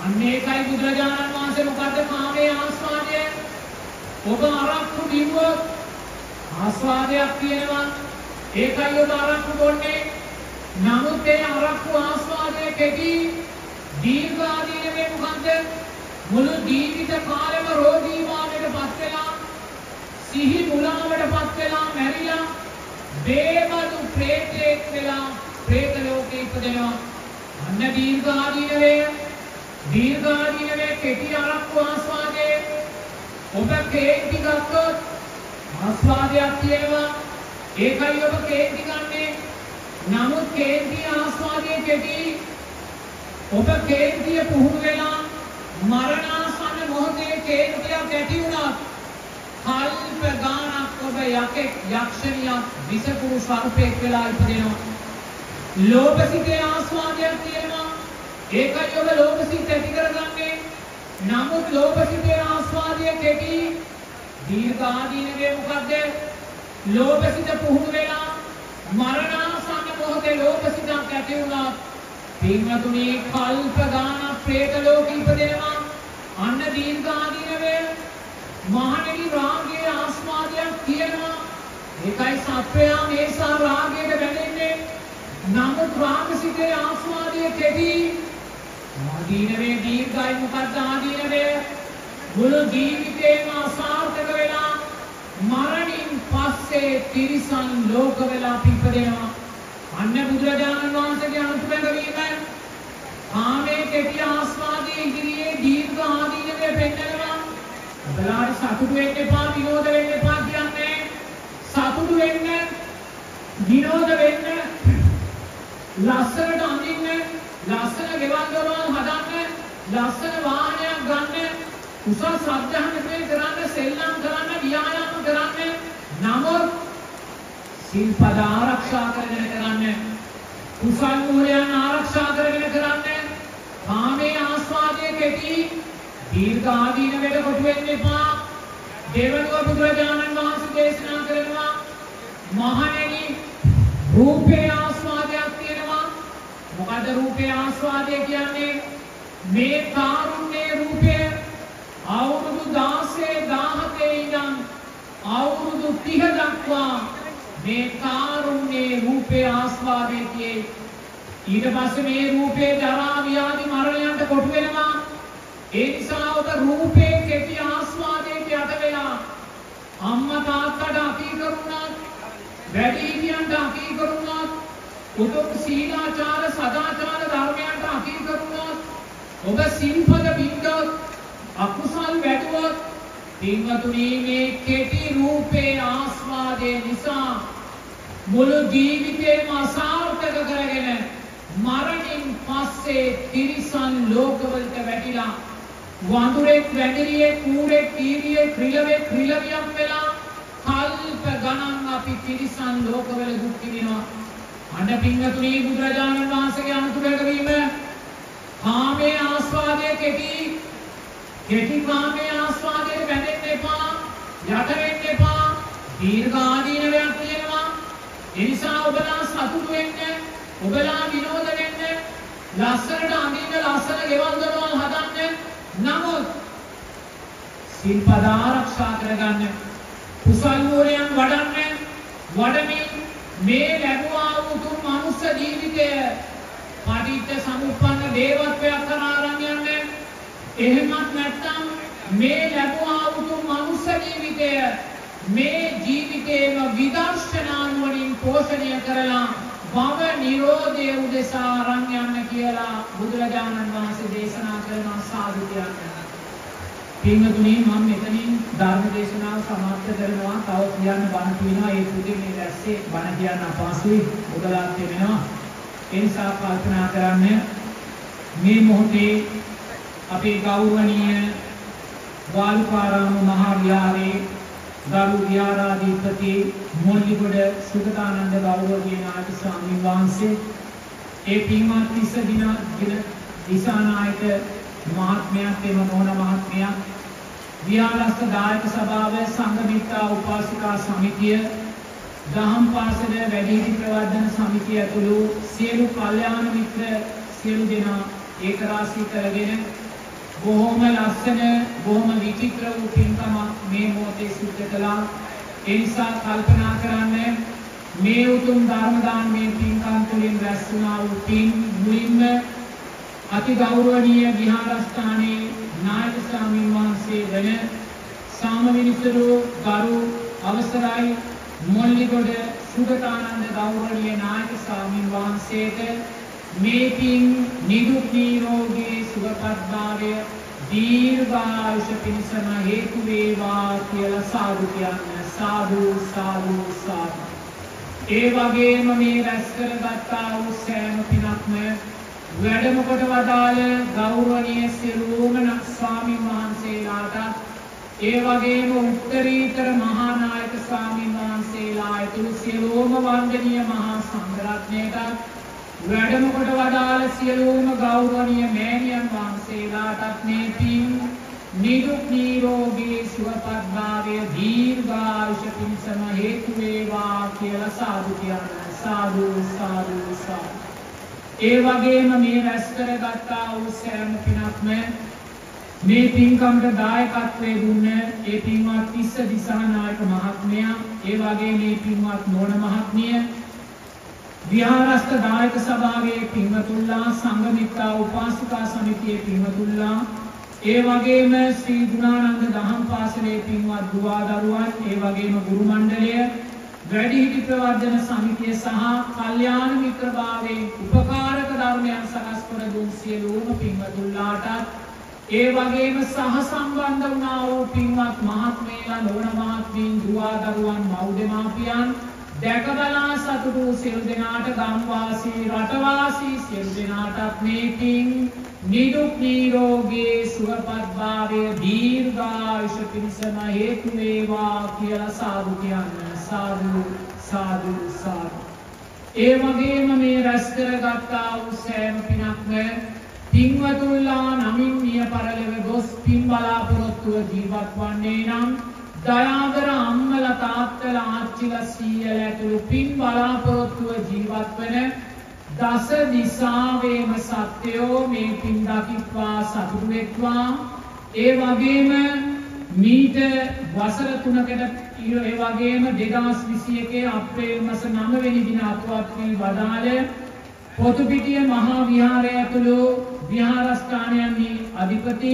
අන්න ඒකයි බුදුරජාණන් වහන්සේ මොකද්ද කාමයේ ආස්වාදය? ඔබ අරක්කු බිව්වොත් ආස්වාදයක් තියෙනවා. ඒකයි ඔබ අරක්කු බොන්නේ. නමුත් ඒ අරක්කු ආස්වාදය කෙටි. දීර්ඝ ආදීනවේ මොකද්ද? මුළු ජීවිත කාලෙම රෝගී භාවයටපත් වෙලා සිහි මුලාවටපත් වෙලා මැරිලා දේවලු ප්‍රේතෙක් වෙලා പ്രേත ලෝකේ ඉපදෙනවා. අන්න දීර්ඝාදීන වේ. දීර්ඝාදීන වේ කෙටි ආරක්කු ආස්වාදයේ ඔබ කේන්ති ගත්තොත් ආස්වාදයක් තියෙනවා. ඒකයි ඔබ කේන්ති ගන්නෙ. නමුත් කේන්ති ආස්වාදයේ කෙටි ඔබ කේන්තිය පුහුණු වෙලා මරණාසන්න මොහොතේ කේන්තියක් ඇති වුණා. කල්ප ගානක් ඔබ යකෙක් යක්ෂණියක් විසපුරු ස්වරූපයක වෙලා ඉපදෙනවා. ලෝභ සිතේ ආස්වාදයක් තියෙනවා. ඒකයි ඔබ ලෝභ සිත ඇති කරගන්නේ. නමුත් ලෝභ සිතේ ආස්වාදයේ කෙටි. දීර්ඝාදීනවේ මොකද්ද? ලෝභ සිත පුහුණු වෙලා මරණාසන්න මොහොතේ ලෝභ සිතක් ඇති වුණා. පින්වතුනි කල්ප ගානක් ප්‍රේත ලෝකෙ ඉපදෙනවා. අන්න දීර්ඝාදීනවේ මහණෙනි රාගයේ ආස්වාදයක් තියෙනවා. ඒකයි සත්වයා මේසා රාගයට බැඳෙන්නේ. නමුත් රාග සිතේ ආස්වාදයේ කෙටි. ආදීනවේ දීර්ඝයි. මොකද්ද ආදීනවේ? මුළු ජීවිතේම අසාර්ථක වෙලා මරණින් පස්සේ තිරිසන් ලෝක වෙලා පිපදෙනවා. අන්න බුදුරජාණන් වහන්සේගේ අනුකම්පාව වීම කාමයේ කෙටි ආස්වාදයේ ඉදිරියේ දීර්ඝ ආදීනවේ පෙන්නනවා. ඔබලාට සතුටු වෙන්න එපා, විනෝද වෙන්න එපා කියන්නේ. සතුටු වෙන්න, විනෝද වෙන්න, ලස්සනට අඳින්න, ලස්සන ගෙවල් දොරවල් හදන්න, ලස්සන වාහනයක් ගන්න, උසස් අධ්‍යාත්මික කරන්න, සෙල්ලම් කරන්න, ව්‍යායාම කරන්න. නමුත් සිල්පද ආරක්ෂා කරගෙන කරන්න, කුසල් මූලයන් ආරක්ෂා කරගෙන කරන්න. කාමයේ ආස්වාදයේ කෙටි. දීර්ඝාදීන වේද කොටු වෙන්න එපා. දේවනුව බුදුරජාණන් වහන්සේ දේශනා කරනවා මහණෙනි රූපේ ආස්වාදයක් තියෙනවා. මොකද රූපේ ආස්වාදය කියන්නේ මේ කාරුණ්‍ය රූපය අවුරුදු දාසය දහසට ඉඳන් අවුරුදු තිහ දක්වා මේ කාරුණ්‍ය රූපේ ආස්වාදයේ කියේ. ඊට පස්සේ මේ රූපේ ජරා ව්‍යාධි මරණයන්ට කොටු වෙනවා. ඒ නිසා ඔබ රූපේ කෙටි ආස්වාදයට යට වෙලා අම්මා තාත්තට අකීකරුණාත්, වැඩිහිටියන්ට අකීකරුණාත්, උතුම් සීලාචාර සදාචාර ධර්මයන්ට අකීකරුණාත්, ඔබ සිල්පද බින්දත් අකුසල් වැටුවත් පින්වතුනි මේ කෙටි රූපේ ආස්වාදයේ නිසා මුළු ජීවිතේම අසාර්ථක කරගෙන මරණින් පස්සේ තිරිසන් ලෝකවලට වැටිලා වඳුරෙක්, වැඳිරියෙක්, ඌරෙක්, ඊරියෙක්, ක්‍රිලවෙක්, ක්‍රිලවියක් වෙලා කල්ප ගණන් අපි තිරිසන් ලෝකවල දුක් විඳිනවා. අන්න පින්වතුනි බුදුරජාණන් වහන්සේගේ අනුකම්පාව වීම කාමයේ ආස්වාදයේ කෙටි. කෙටි කාමයේ ආස්වාදයේ වැටෙන්න එපා, යට වෙන්න එපා. දීර්ඝාදීනවයක් තියෙනවා. ඒ නිසා ඔබලා සතුටු වෙන්න, ඔබලා විනෝද වෙන්න, ලස්සනට අඳින්න, ලස්සන ගෙවල් දොරවල් හදන්න. නමුත් සිල්පද ආරක්ෂා කරගන්න, කුසල් මූලයන් වඩන්න. වඩමින් මේ ලැබුවා වූ උතුම් මනුස්ස ජීවිතය පටිච්ච සමුප්පන්න දේවත්වයක් කරා අරන් යන්න. එහෙමත් නැත්නම් මේ ලැබුවා වූ උතුම් මනුස්ස ජීවිතය මේ ජීවිතේම විදර්ශනා නුවණින් පෝෂණය කරලා භව නිරෝධයේ උදෙසා අරන් යන්න කියලා බුදුරජාණන් වහන්සේ දේශනා කරන සාධුතියක් කරනවා. පින්වතුනි මම මෙතනින් ධර්ම දේශනාව සමාප්ත කරනවා. තව කියන්න බණ තියෙනවා. ඒ තුලින් මේ දැස්සේ බණ කියන්න අපහසුයි, ඔබලාත් වෙනවා. ඒ නිසා කල්පනා කරන්න මේ මොහොතේ අපේ ගෞරවනීය වාල්පාරාම මහා විහාරයේ ගරු විහාරාධිපති මොල්ලිගොඩ සුගතානන්ද ගෞරවනීය නායක ස්වාමීන් වහන්සේ, ඒ පින්වත් තිස්ස දිනා දින දිසානායක මහත්මයාත් එම මොහොන මහත්මයා, විහාරස්ථ දායක සභාවේ සංඝ මිත්තා උපාසිකා සමිතිය, දහම් පාසල වැඩිහිටි ප්‍රවර්ධන සමිතිය ඇතුළු සියලු කල්යාණ මිත්‍ර සියලු දෙනා ඒකරාශී කරගෙන බොහොම ලස්සන, බොහොම විචිත්‍ර වූ පින්කමක් මේ මොහොතේ සිද්ධ කළා. ඒ නිසා කල්පනා කරන්න මේ උතුම් ධර්ම දානමේ පින්කම් තුළින් රැස් වුණා වූ පින් මුලින්ම අති ගෞරවනීය විහාරස්ථානයේ නායක ස්වාමීන් වහන්සේ වන ಸಾಮವೇನಿಸರು ಗಾರು ಅವಸರಾಯಿ ಮೊಳ್ಳಿಗೊಡ සුගතානන්ද ගෞරවනීය නායක ස්වාමීන් වහන්සේට මේ පින් නිදුක් නිරෝගී සුවපත් භාවය දීර්ඝායුෂ පිණසම හේතු වේවා කියලා සාදු කියන්නේ සාදු සාදු සාදු. ඒ වගේම මේ රැස් කරගත් ආ වූ සෑම පිනක්ම වැඩම කොට වදාළ ගෞරවනීය සිරූම ස්වාමීන් වහන්සේලාට ඒ වගේම උත්තරීතර මහා නායක ස්වාමීන් වහන්සේලා ඇතුළු සියලුම වන්දනීය මහා සංඝරත්නයට වැඩම කොට වදාළ සියලුම ගෞරවනීය මෑණියන් වහන්සේලාටත් මේ පින් නිදුක් නිරෝගී සුවපත් භාවය දීර්ඝායුෂ පිණසම හේතු වේවා කියලා සාදු කියන සාදු සාදු සාදු. ඒ වගේම මේ රැස් කරගත් ආ වූ සෑම පිනක්ම මේ පින්කමට දායකත්වයේ දුන්න ඒ පින්වත් තිස්ස දිසානායක මහත්මයා, ඒ වගේ මේ පින්වත් නෝන මහත්මිය, විහාරස්ථ දායක සභාවේ පින්වතුන්ලා, සංගමිකා උපාසිකා සමිතියේ පින්වතුන්ලා, ඒ වගේම ශ්‍රී ගුණානන්ද දහම් පාසලේ පින්වත් දුවා දරුවන්, ඒ වගේම ගුරු මණ්ඩලය, වැඩිහිටි ප්‍රවර්ධන සමිතිය සහ කල්යාණ මිත්‍රභාවයෙන් උපකාරක ධර්මයන් සකස් කර දුන් සියලුම පින්වතුන්ලාට ඒ වගේම සහසම්බන්ධ වුණා වූ පින්වත් මහත්මයලා, නෝන මහත්මීන්, දුවා දරුවන්, මව් දෙමාපියන්, දැකබලා සතුටු වූ සියලු දෙනාට, ගම්වාසී, රටවාසී සියලු දෙනාටත් මේ පින් නිදුක් නිරෝගී සුවපත් භාවය දීර්ඝායුෂ පිණසම හේතු වේවා කියලා සාදු කියන්න සාදු සාදු සාදු. ඒ වගේම මේ රැස් කරගත් ආ වූ සෑම පිනක්ම පින්වතුන්ලා නමින් මිය පරලව ගොස් පින් බලාපොරොත්තුව ජීවත් වන්නේ නම් දයාකර අම්මලා තාත්තලා ආච්චිලා සීයලා ඇතුළු පින් බලාපොරොත්තුව ජීවත් වන දස දිසාවේම සත්‍යෝ මේ පින් දකිත්වා සතුටු වෙත්වා. ඒ වගේම මීට වසර තුනකට ඒ වගේම දෙදාස් විසි එකේ අප්‍රේල් මාස නවය වෙනි දින අතුවත් වී වදාළ පොතුපිටිය මහා විහාරය ඇතුළු විහාරස්ථානයන්හි අධිපති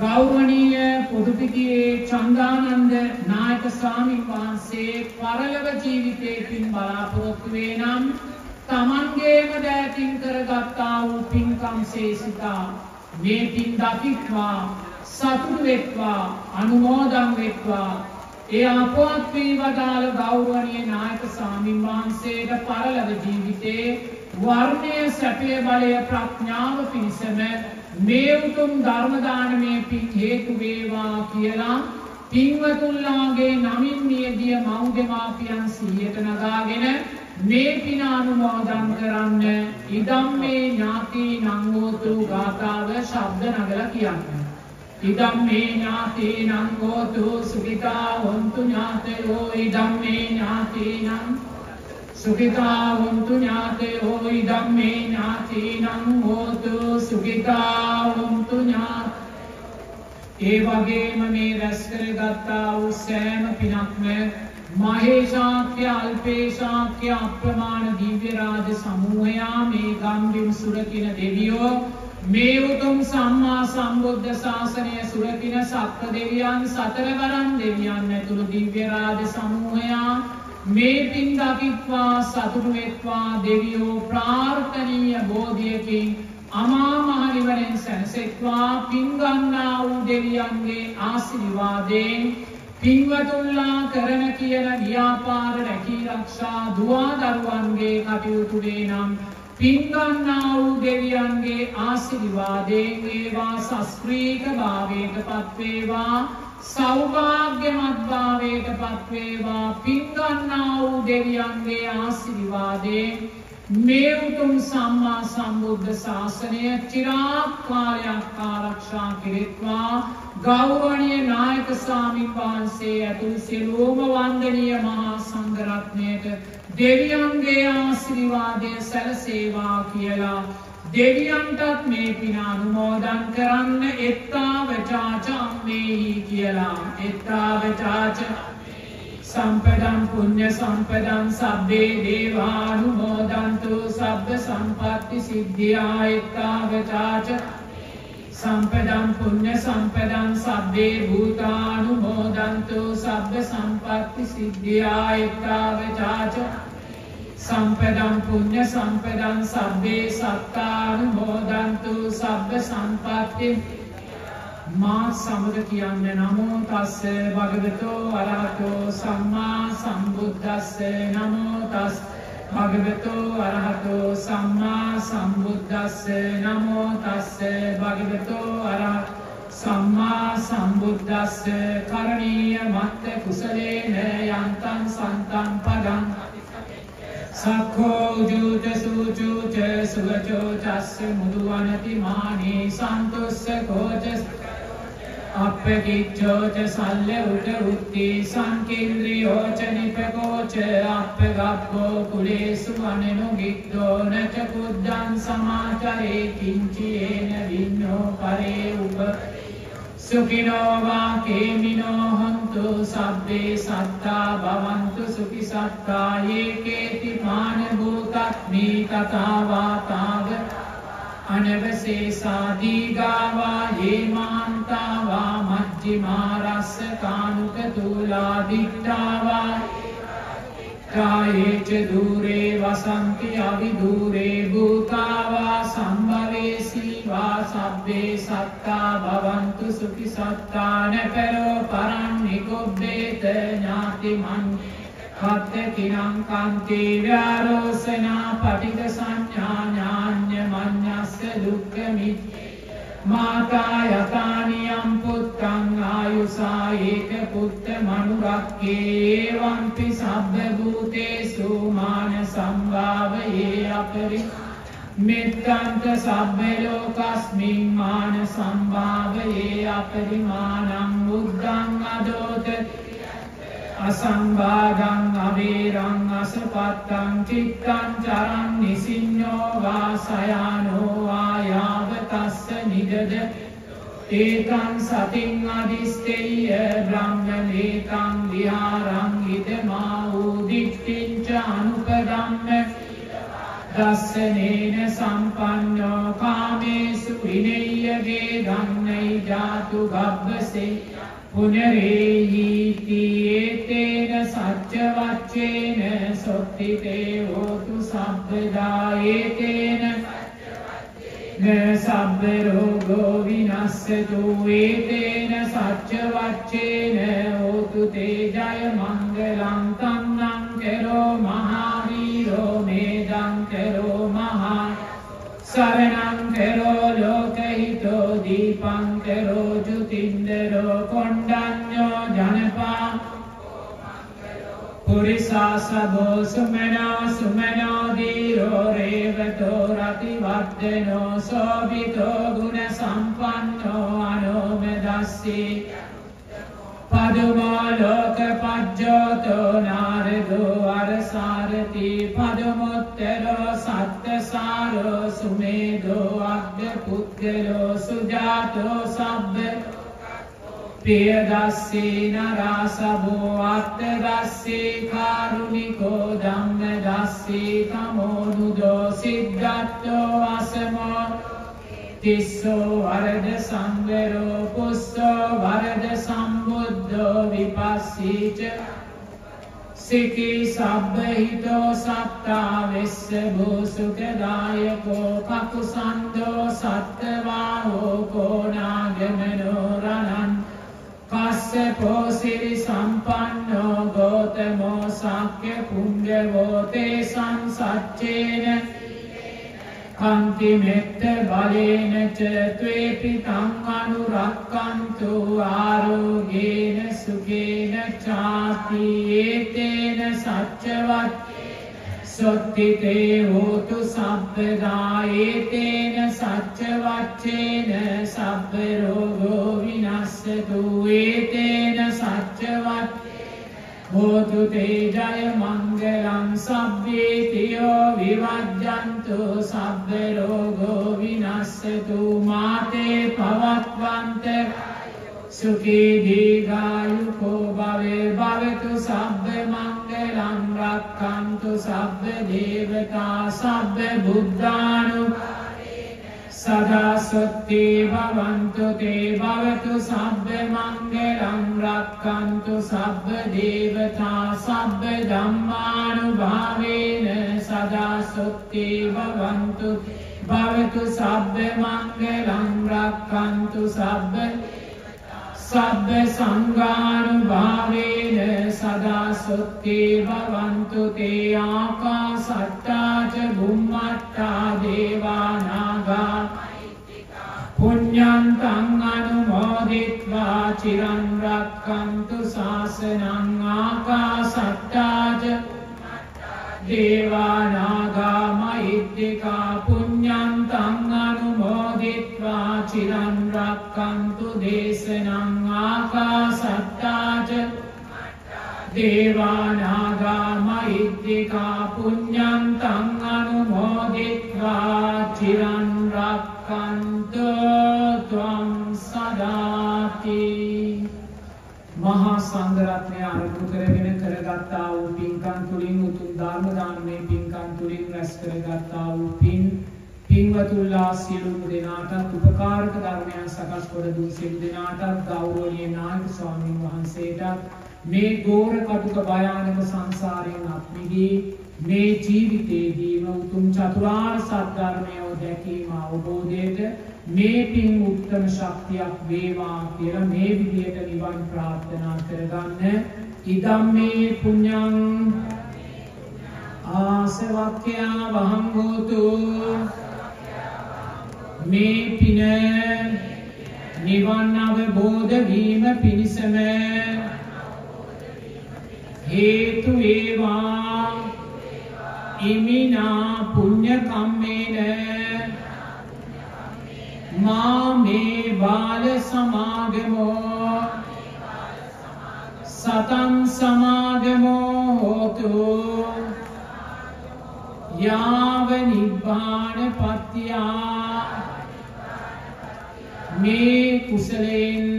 ගෞරවනීය පොදුපිටියේ චන්දානන්ද නායක ස්වාමීන් වහන්සේ පරලොව ජීවිතයෙන් බලාපොරොත්තු වේ නම් තමන්ගේම දෑතින් කරගත්තා වූ පින්කම් සේසිතා මේ පින් දකිත්වා සතුටු වෙත්වා අනුමෝදන් වෙත්වා. ඒ අපවත් වී වදාළ ගෞරවනීය නායක ස්වාමීන් වහන්සේට පරලොව ජීවිතේ වර්ණය, සැපය, බලය, ප්‍රඥාව පිණසම මේ උතුම් ධර්ම දානමය පින් හේතු වේවා කියලා පින්වතුන්ලාගේ නමින් මියගිය මව් දෙමාපියන් සිහියට නගාගෙන මේ පින අනුමෝදන් කරන්න ඉදම්මේ ඥාතීනං හෝතු ගාථාව ශබ්ද නගලා කියන්න. ඉදම්මේ ඥාතීනං හෝතු සුඛිතා හොන්තු ඥාතයෝ ඉදම්මේ ඥාතීනං සුඛිතා වන්තු ඥාතයෝ ඉදම්මේ ඥාතීනං හෝතු සුඛිතා වන්තු ඥාතයෝ. ඒ වගේම මේ රැස් කරගත් ආ වූ සෑම පිනක්ම මහේශාක්‍ය අල්පේශාක්‍ය අප්‍රමාණ දිව්‍ය රාජ සමූහයා මේ ගම්බිම් සුරකින දෙවියෝ මේ උතුම් සම්මා සම්බුද්ධ ශාසනය සුරකින සත්ත්ව දෙවියන්, සතරවරන් දෙවියන් ඇතුළු දිව්‍ය රාජ සමූහයා මේ පින් දකිත්වා සතුටු වෙත්වා. දෙවියෝ ප්‍රාර්ථනීය බෝධියකින් අමා මහ නිවනින් සැනසෙත්වා. පින් ගන්නා වූ දෙවියන්ගේ ආශිර්වාදයෙන් පින්වතුන්ලා කරන කියන ව්‍යාපාර රැකී ආරක්ෂා දුවා දරුවන්ගේ කටයුතු වේ නම් පින් ගන්නා වූ දෙවියන්ගේ ආශිර්වාදයෙන් ඒවා සස්ත්‍රීක භාවයටපත් වේවා, සෞභාග්‍යමත් භාවයට පත්වේවා. පින් ගන්නා වූ දෙවියන්ගේ ආශිර්වාදයෙන් මේ උතුම් සම්මා සම්බුද්ධ ශාසනය චිරාත් කාලයක් ආරක්ෂා කෙරෙත්වා. ගෞරවනීය නායක ස්වාමීන් වහන්සේ ඇතුළු සියලුම වන්දනීය මහා සංඝරත්නයට දෙවියන්ගේ ආශිර්වාදය සැලසේවා කියලා දෙවියන්ටත් මේ පින අනුමෝදන් කරන්න එත්තා වචාච අම්මේහි කියලා. එත්තා වචාච සම්පදං පුඤ්ඤ සම්පදං සබ්බේ දේවානුමෝදන්තු සබ්බ සම්පත්ති සිද්ධියා එත්තා වචාච संपदं पुण्य संपदं सब्बे भूतानुमोदन्तु सब्ब संपत्ति सिद्धिया एतावचाच संपदं पुण्य संपदं सब्बे सत्तानुमोदन्तु सब्ब संपत्ति මා සමග කියන්නේ නමෝ තස්ස භගවතෝ අරහතෝ සම්මා සම්බුද්දස්ස නමෝ තස්ස භගවතෝ අරහතෝ සම්මා සම්බුද්දස්ස නමෝ තස්ස භගවතෝ අරහතෝ සම්මා සම්බුද්දස්ස කරණීය මත්ත කුසලේන යන්තං සන්තං පදං සක්ඛෝ ජූත සූචුච සුවචෝ චස්ස මුදුවනති මානේ සන්තුස්ස කෝච අපපකිච්ඡෝච සල්ල උට උත්ති සංකේන්ද්‍රියෝච නිපකෝච අපපගබ්බෝ කුලේසු අනෙනු ගිද්දෝ නච කුද්ධං සමාචරේ කිංචේන වින්නෝ පරේ උප සුඛිනෝ වාකේමිනෝ හන්තු සබ්බේ සත්තා භවන්තු සුඛි සත්තා ඒකේති මාන භූතස්මි තථා වාතාව අනවශේෂා දීගාවා හේමාන්තාවා මජ්ජිමා රස්ස කානුක තුලා දිට්ඨාවා කායේච දුරේ වසන්ති අවිදුරේ භූතාවා සම්භවේසීවා සබ්බේ සත්තා භවන්තු සුඛි සත්තා නපරෝ පරං නිකොබ්බේත ඥාතිමන් කත්තකිනං කාන්තේ ව්‍යාරෝසනා පටිඝ සංඥාඥාඤ්ඤ මඤ්ඤස්ස දුක්ඛ මිච්ඡේ මාතා යතානියම් පුත්තං ආයුසා ඒක පුත්ත මනුරක්ඛේ එවංපි සබ්බ භූතේසු මාන සම්භාවයේ අපරි මෙත්තං සබ්බ ලෝකස්මින් මාන සම්භාවයේ අපරිමාණං බුද්ධං අදෝත අසම්භාගං අවේරං අසපත්තං චිත්තං චරං නිසිඤ්ඤෝ වාසයානෝ ආයාවතස්ස නිදද ඒකං සතින් අදිස්සෙය්‍ය බ්‍රාහ්මණේකං විහාරං ඉදමා උදිට්ඨින් ච අනුපදම්ම දස්සනේන සම්පන්නෝ කාමේසු විනේය්‍ය වේදන්නයි ජාතු භබ්බසේ පුනරේයිති ඒතේන සච්ච වච්චේන සොත්තිතේ හෝතු සබ්බදා ඒතේන සච්ච වච්චේන සබ්බ රෝගෝ විනස්සතු ඒතේන සච්ච වච්චේන හෝතු තේ ජය මංගලං තන්නං කරෝ මහා වීරෝ මේදං කරෝ මහා සරණං කරෝ ලෝකහිතෝ දීපං කරෝ ජුතින්දරෝ කොණ්ඩඤ්ඤෝ ජනපා පුරිසා සබෝ සුමනෝ සුමනෝ දීරෝ රේවතෝ රතිවර්ධනෝ සෝභිතෝ ගුණ සම්පන්නෝ අනෝමදස්සී පදමෝ ලෝකපජ්ජෝතෝ නාරදෝ අරසාරති පදමුත්තරෝ සත්තසාරෝ සුමේධෝ අග්ගපුත්තරෝ සුජාතෝ සබ්බ පියදස්සී නරාසබෝ අත්තදස්සී කාරුණිකෝ ධම්මදස්සී තමෝනුදෝ සිද්ධාත්තෝ අසමෝ තිස්සෝ වරද සංවරෝ පුස්සෝ වරද සම්බුද්ධෝ විපස්සීච සිකී සබ්බහිතෝ සත්තා වෙස්ස භූ සුඛදායකෝ කකුසන්දෝ සත්තවාහෝ කෝණාගමනෝ රණං පස්සපෝ සිරි සම්පන්නෝ ගෝතමෝ සාක්‍ය පුඤ්ඤවෝ තේසං සච්චේන කන්ති මෙත්ත බලේන ච ත්වේපි තං අනුරක්ඛන්තු ආරෝගේන සුඛේන චාති ඒතේන සච්චවත් සොත්තිතේ හෝතු සබ්බදා ඒතේන සච්චවච්චේන සබ්බ රෝගෝ විනස්සතු ඒතේන සච්චවත් හෝතු තේ ජය මංගලං සබ්බේ තියෝ විවජ්ජන්තු සබ්බ රෝගෝ විනස්සතු මාතේ පවත්වන්ත සුඛී දීඝායුකෝ භවේ භවතු සබ්බ මංගලං රක්ඛන්තු සබ්බ දේවතා සබ්බ බුද්ධානුභාවේන සදා शुद्धि भवन्तु ते भवतु सब्ब मंगलं रक्षन्तु सब्ब देवता सब्ब धम्मानुभावेन सदा शुद्धि भवन्तु भवतु सब्ब मंगलं रक्षन्तु सब्ब सब्ब संगानुभावेन सदा सुखी भवन्तु ते आकाशत्ता च भूमत्ता देवानागा पुण्यन्तं अनुमोदित्वा चिरं रक्षन्तु शासनं आकाशत्ता च देवानागा महीद्दिका पुण्यन्तं अनुमोदित्वा चिरं रक्षन्तु देशनं आकाशत्ता च देवानागा महीद्दिका पुण्यन्तं अनुमोदित्वा चिरं रक्षन्तु त्वं सदाति මහා සංඝරත්නය අනුකූල කරගෙන කරගත්තා වූ පින්කම් තුලින් උතුම් ධර්ම දානමේ පින්කම් තුලින් රැස් කරගත්තා වූ පින් පින්වතුන්ලා සියලුම දෙනාටත් උපකාරක ධර්මයන් සකස් කර දුන් සියලු දෙනාටත් ගෞරවනීය නායක ස්වාමීන් වහන්සේටත් මේ ගෝර කටුක භයානක සංසාරයෙන් අත් මිදී මේ ජීවිතයේදීම උතුම් චතුරාර්ය සත්‍ය ධර්මය දැකීම අවබෝධයට මේ පින් උත්තර ශක්තියක් වේවා කියලා මේ විදියට නිවන් ප්‍රාර්ථනා කරගන්න. ඉදම්මේ පුඤ්ඤං ආසවක්ඛ්‍යා වහං හෝතු, මේ පින නිවන් අවබෝධ වීම පිණිසම හේතු වේවා. ඉමිනා පුඤ්ඤ කම්මේන मामे बाल समागमो सतं समागमो होतु याव निब्बान पत्या मे कुशलेन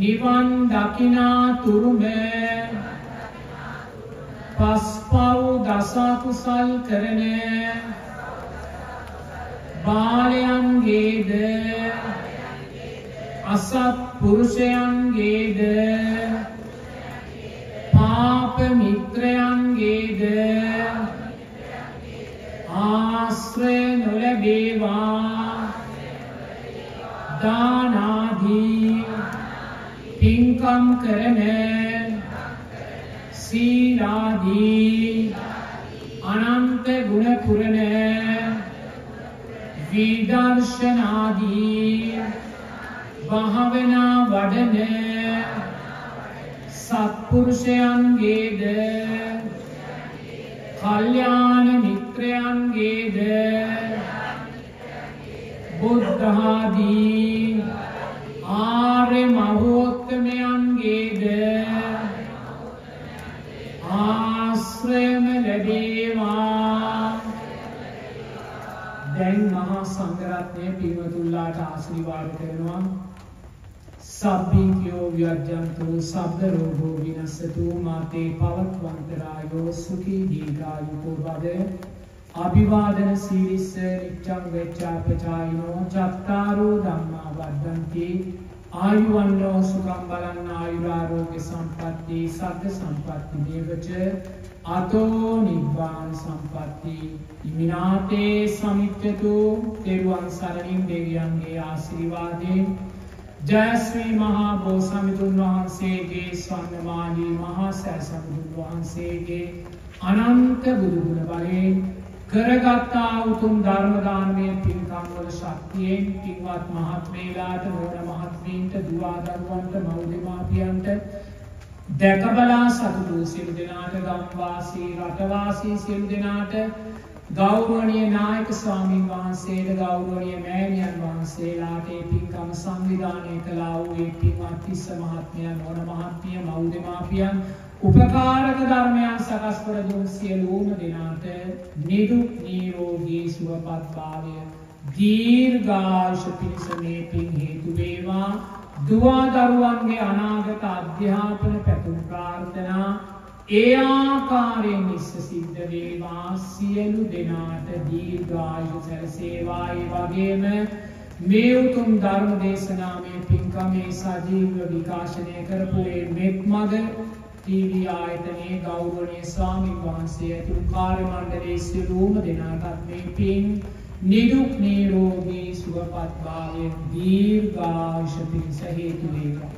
निवन दकिना तुरुमे पस्पव दशा कुशल करने बालयांगेद असत् पुरुषयांगेद पाप मित्रयांगेद आश्रय नुलबेवा दानाधी पिंकम करने सीलाधी अनंत गुण पुरने विदर्शनादि भावना वडने सत्पुरुषयांगेद कल्याण मित्रयांगेद बुद्धादि आर्य महोत्तमयांगेद आश्रम लभेवा. දැන් මහා සංඝරත්නය පින්වතුන්ලාට ආශිර්වාද කරනවා. සබ්බිකෝ විජ්ජන්තෝ සබ්බ රෝගෝ විනස්සතු මාතේ පවත්වන්තරායෝ සුඛී දීර්ඝායුකෝ වදේ. අභිවාදන සීලිස්ස නිච්ඡං වෙච්ඡාපචායිනෝ චත්තාරෝ ධම්මා වද්දන්ති ආයුවන්නෝ සුඛං බලං ආයුරාෝග්‍ය සම්පatti සග්ග සම්පatti දේවච අතෝ නිබ්බාන සම්පatti. ඉමිනාතේ සමිච්ඡතු තෙරුවන් සරණින් දෙවියන්ගේ ආශිර්වාදයෙන් ජයශ්‍රී මහා බෝසත්තුන් වහන්සේගේ ස්වර්ණමාලි මහා සෑසඳුන් වහන්සේගේ අනන්ත බුදු ගුණ බලයෙන් කරගත්තා උතුම් ධර්ම දානමය පින්කම් වල ශක්තියෙන් පින්වත් මහත්මේලාට මෝර මහත්මීන්ට දුවා දරුවන්ට මව්දෙමාපියන්ට දැකබලා සතුටු සියලු දෙනාට ගම්වාසී රටවාසී සියලු දෙනාට ගෞරවනීය නායක ස්වාමීන් වහන්සේට ගෞරවනීය මෑණියන් වහන්සේලාට මේ පින්කම සංවිධානය කළා වූ ඒ පින්වත් තිස්ස මහත්මයා නෝන මහත්මිය මව් දෙමාපියන් උපකාරක ධර්මයන් සකස් කර දුන් සියලුම දෙනාට නිදුක් නිරෝගී සුවපත් භාවය දීර්ඝායුෂ පිණිස මේ පින් හේතු වේවා. දුවා දරුවන්ගේ අනාගත අධ්‍යාපන පැතුම් ප්‍රාර්ථනා ඒ ආකාරයෙන් නිස්සසිද්ධ වේවා සියලු දෙනාට දීර්ඝායු සැලසේවා. ඒ වගේම මේ උතුම් ධර්ම දේශනාවේ පින්කමේ සජීව විකාශනය කරපු මේ මෙත්මග ටීවී ආයතනයේ ගෞරවනීය ස්වාමීන් වහන්සේ ඇතුළු කාර්ය මණ්ඩලයේ සියලුම දෙනාටත් මේ පින් නිරුක් නිරෝගී සුවපත් භාවයෙන් දීර්ඝායුෂ පිණිස හේතු වේවා.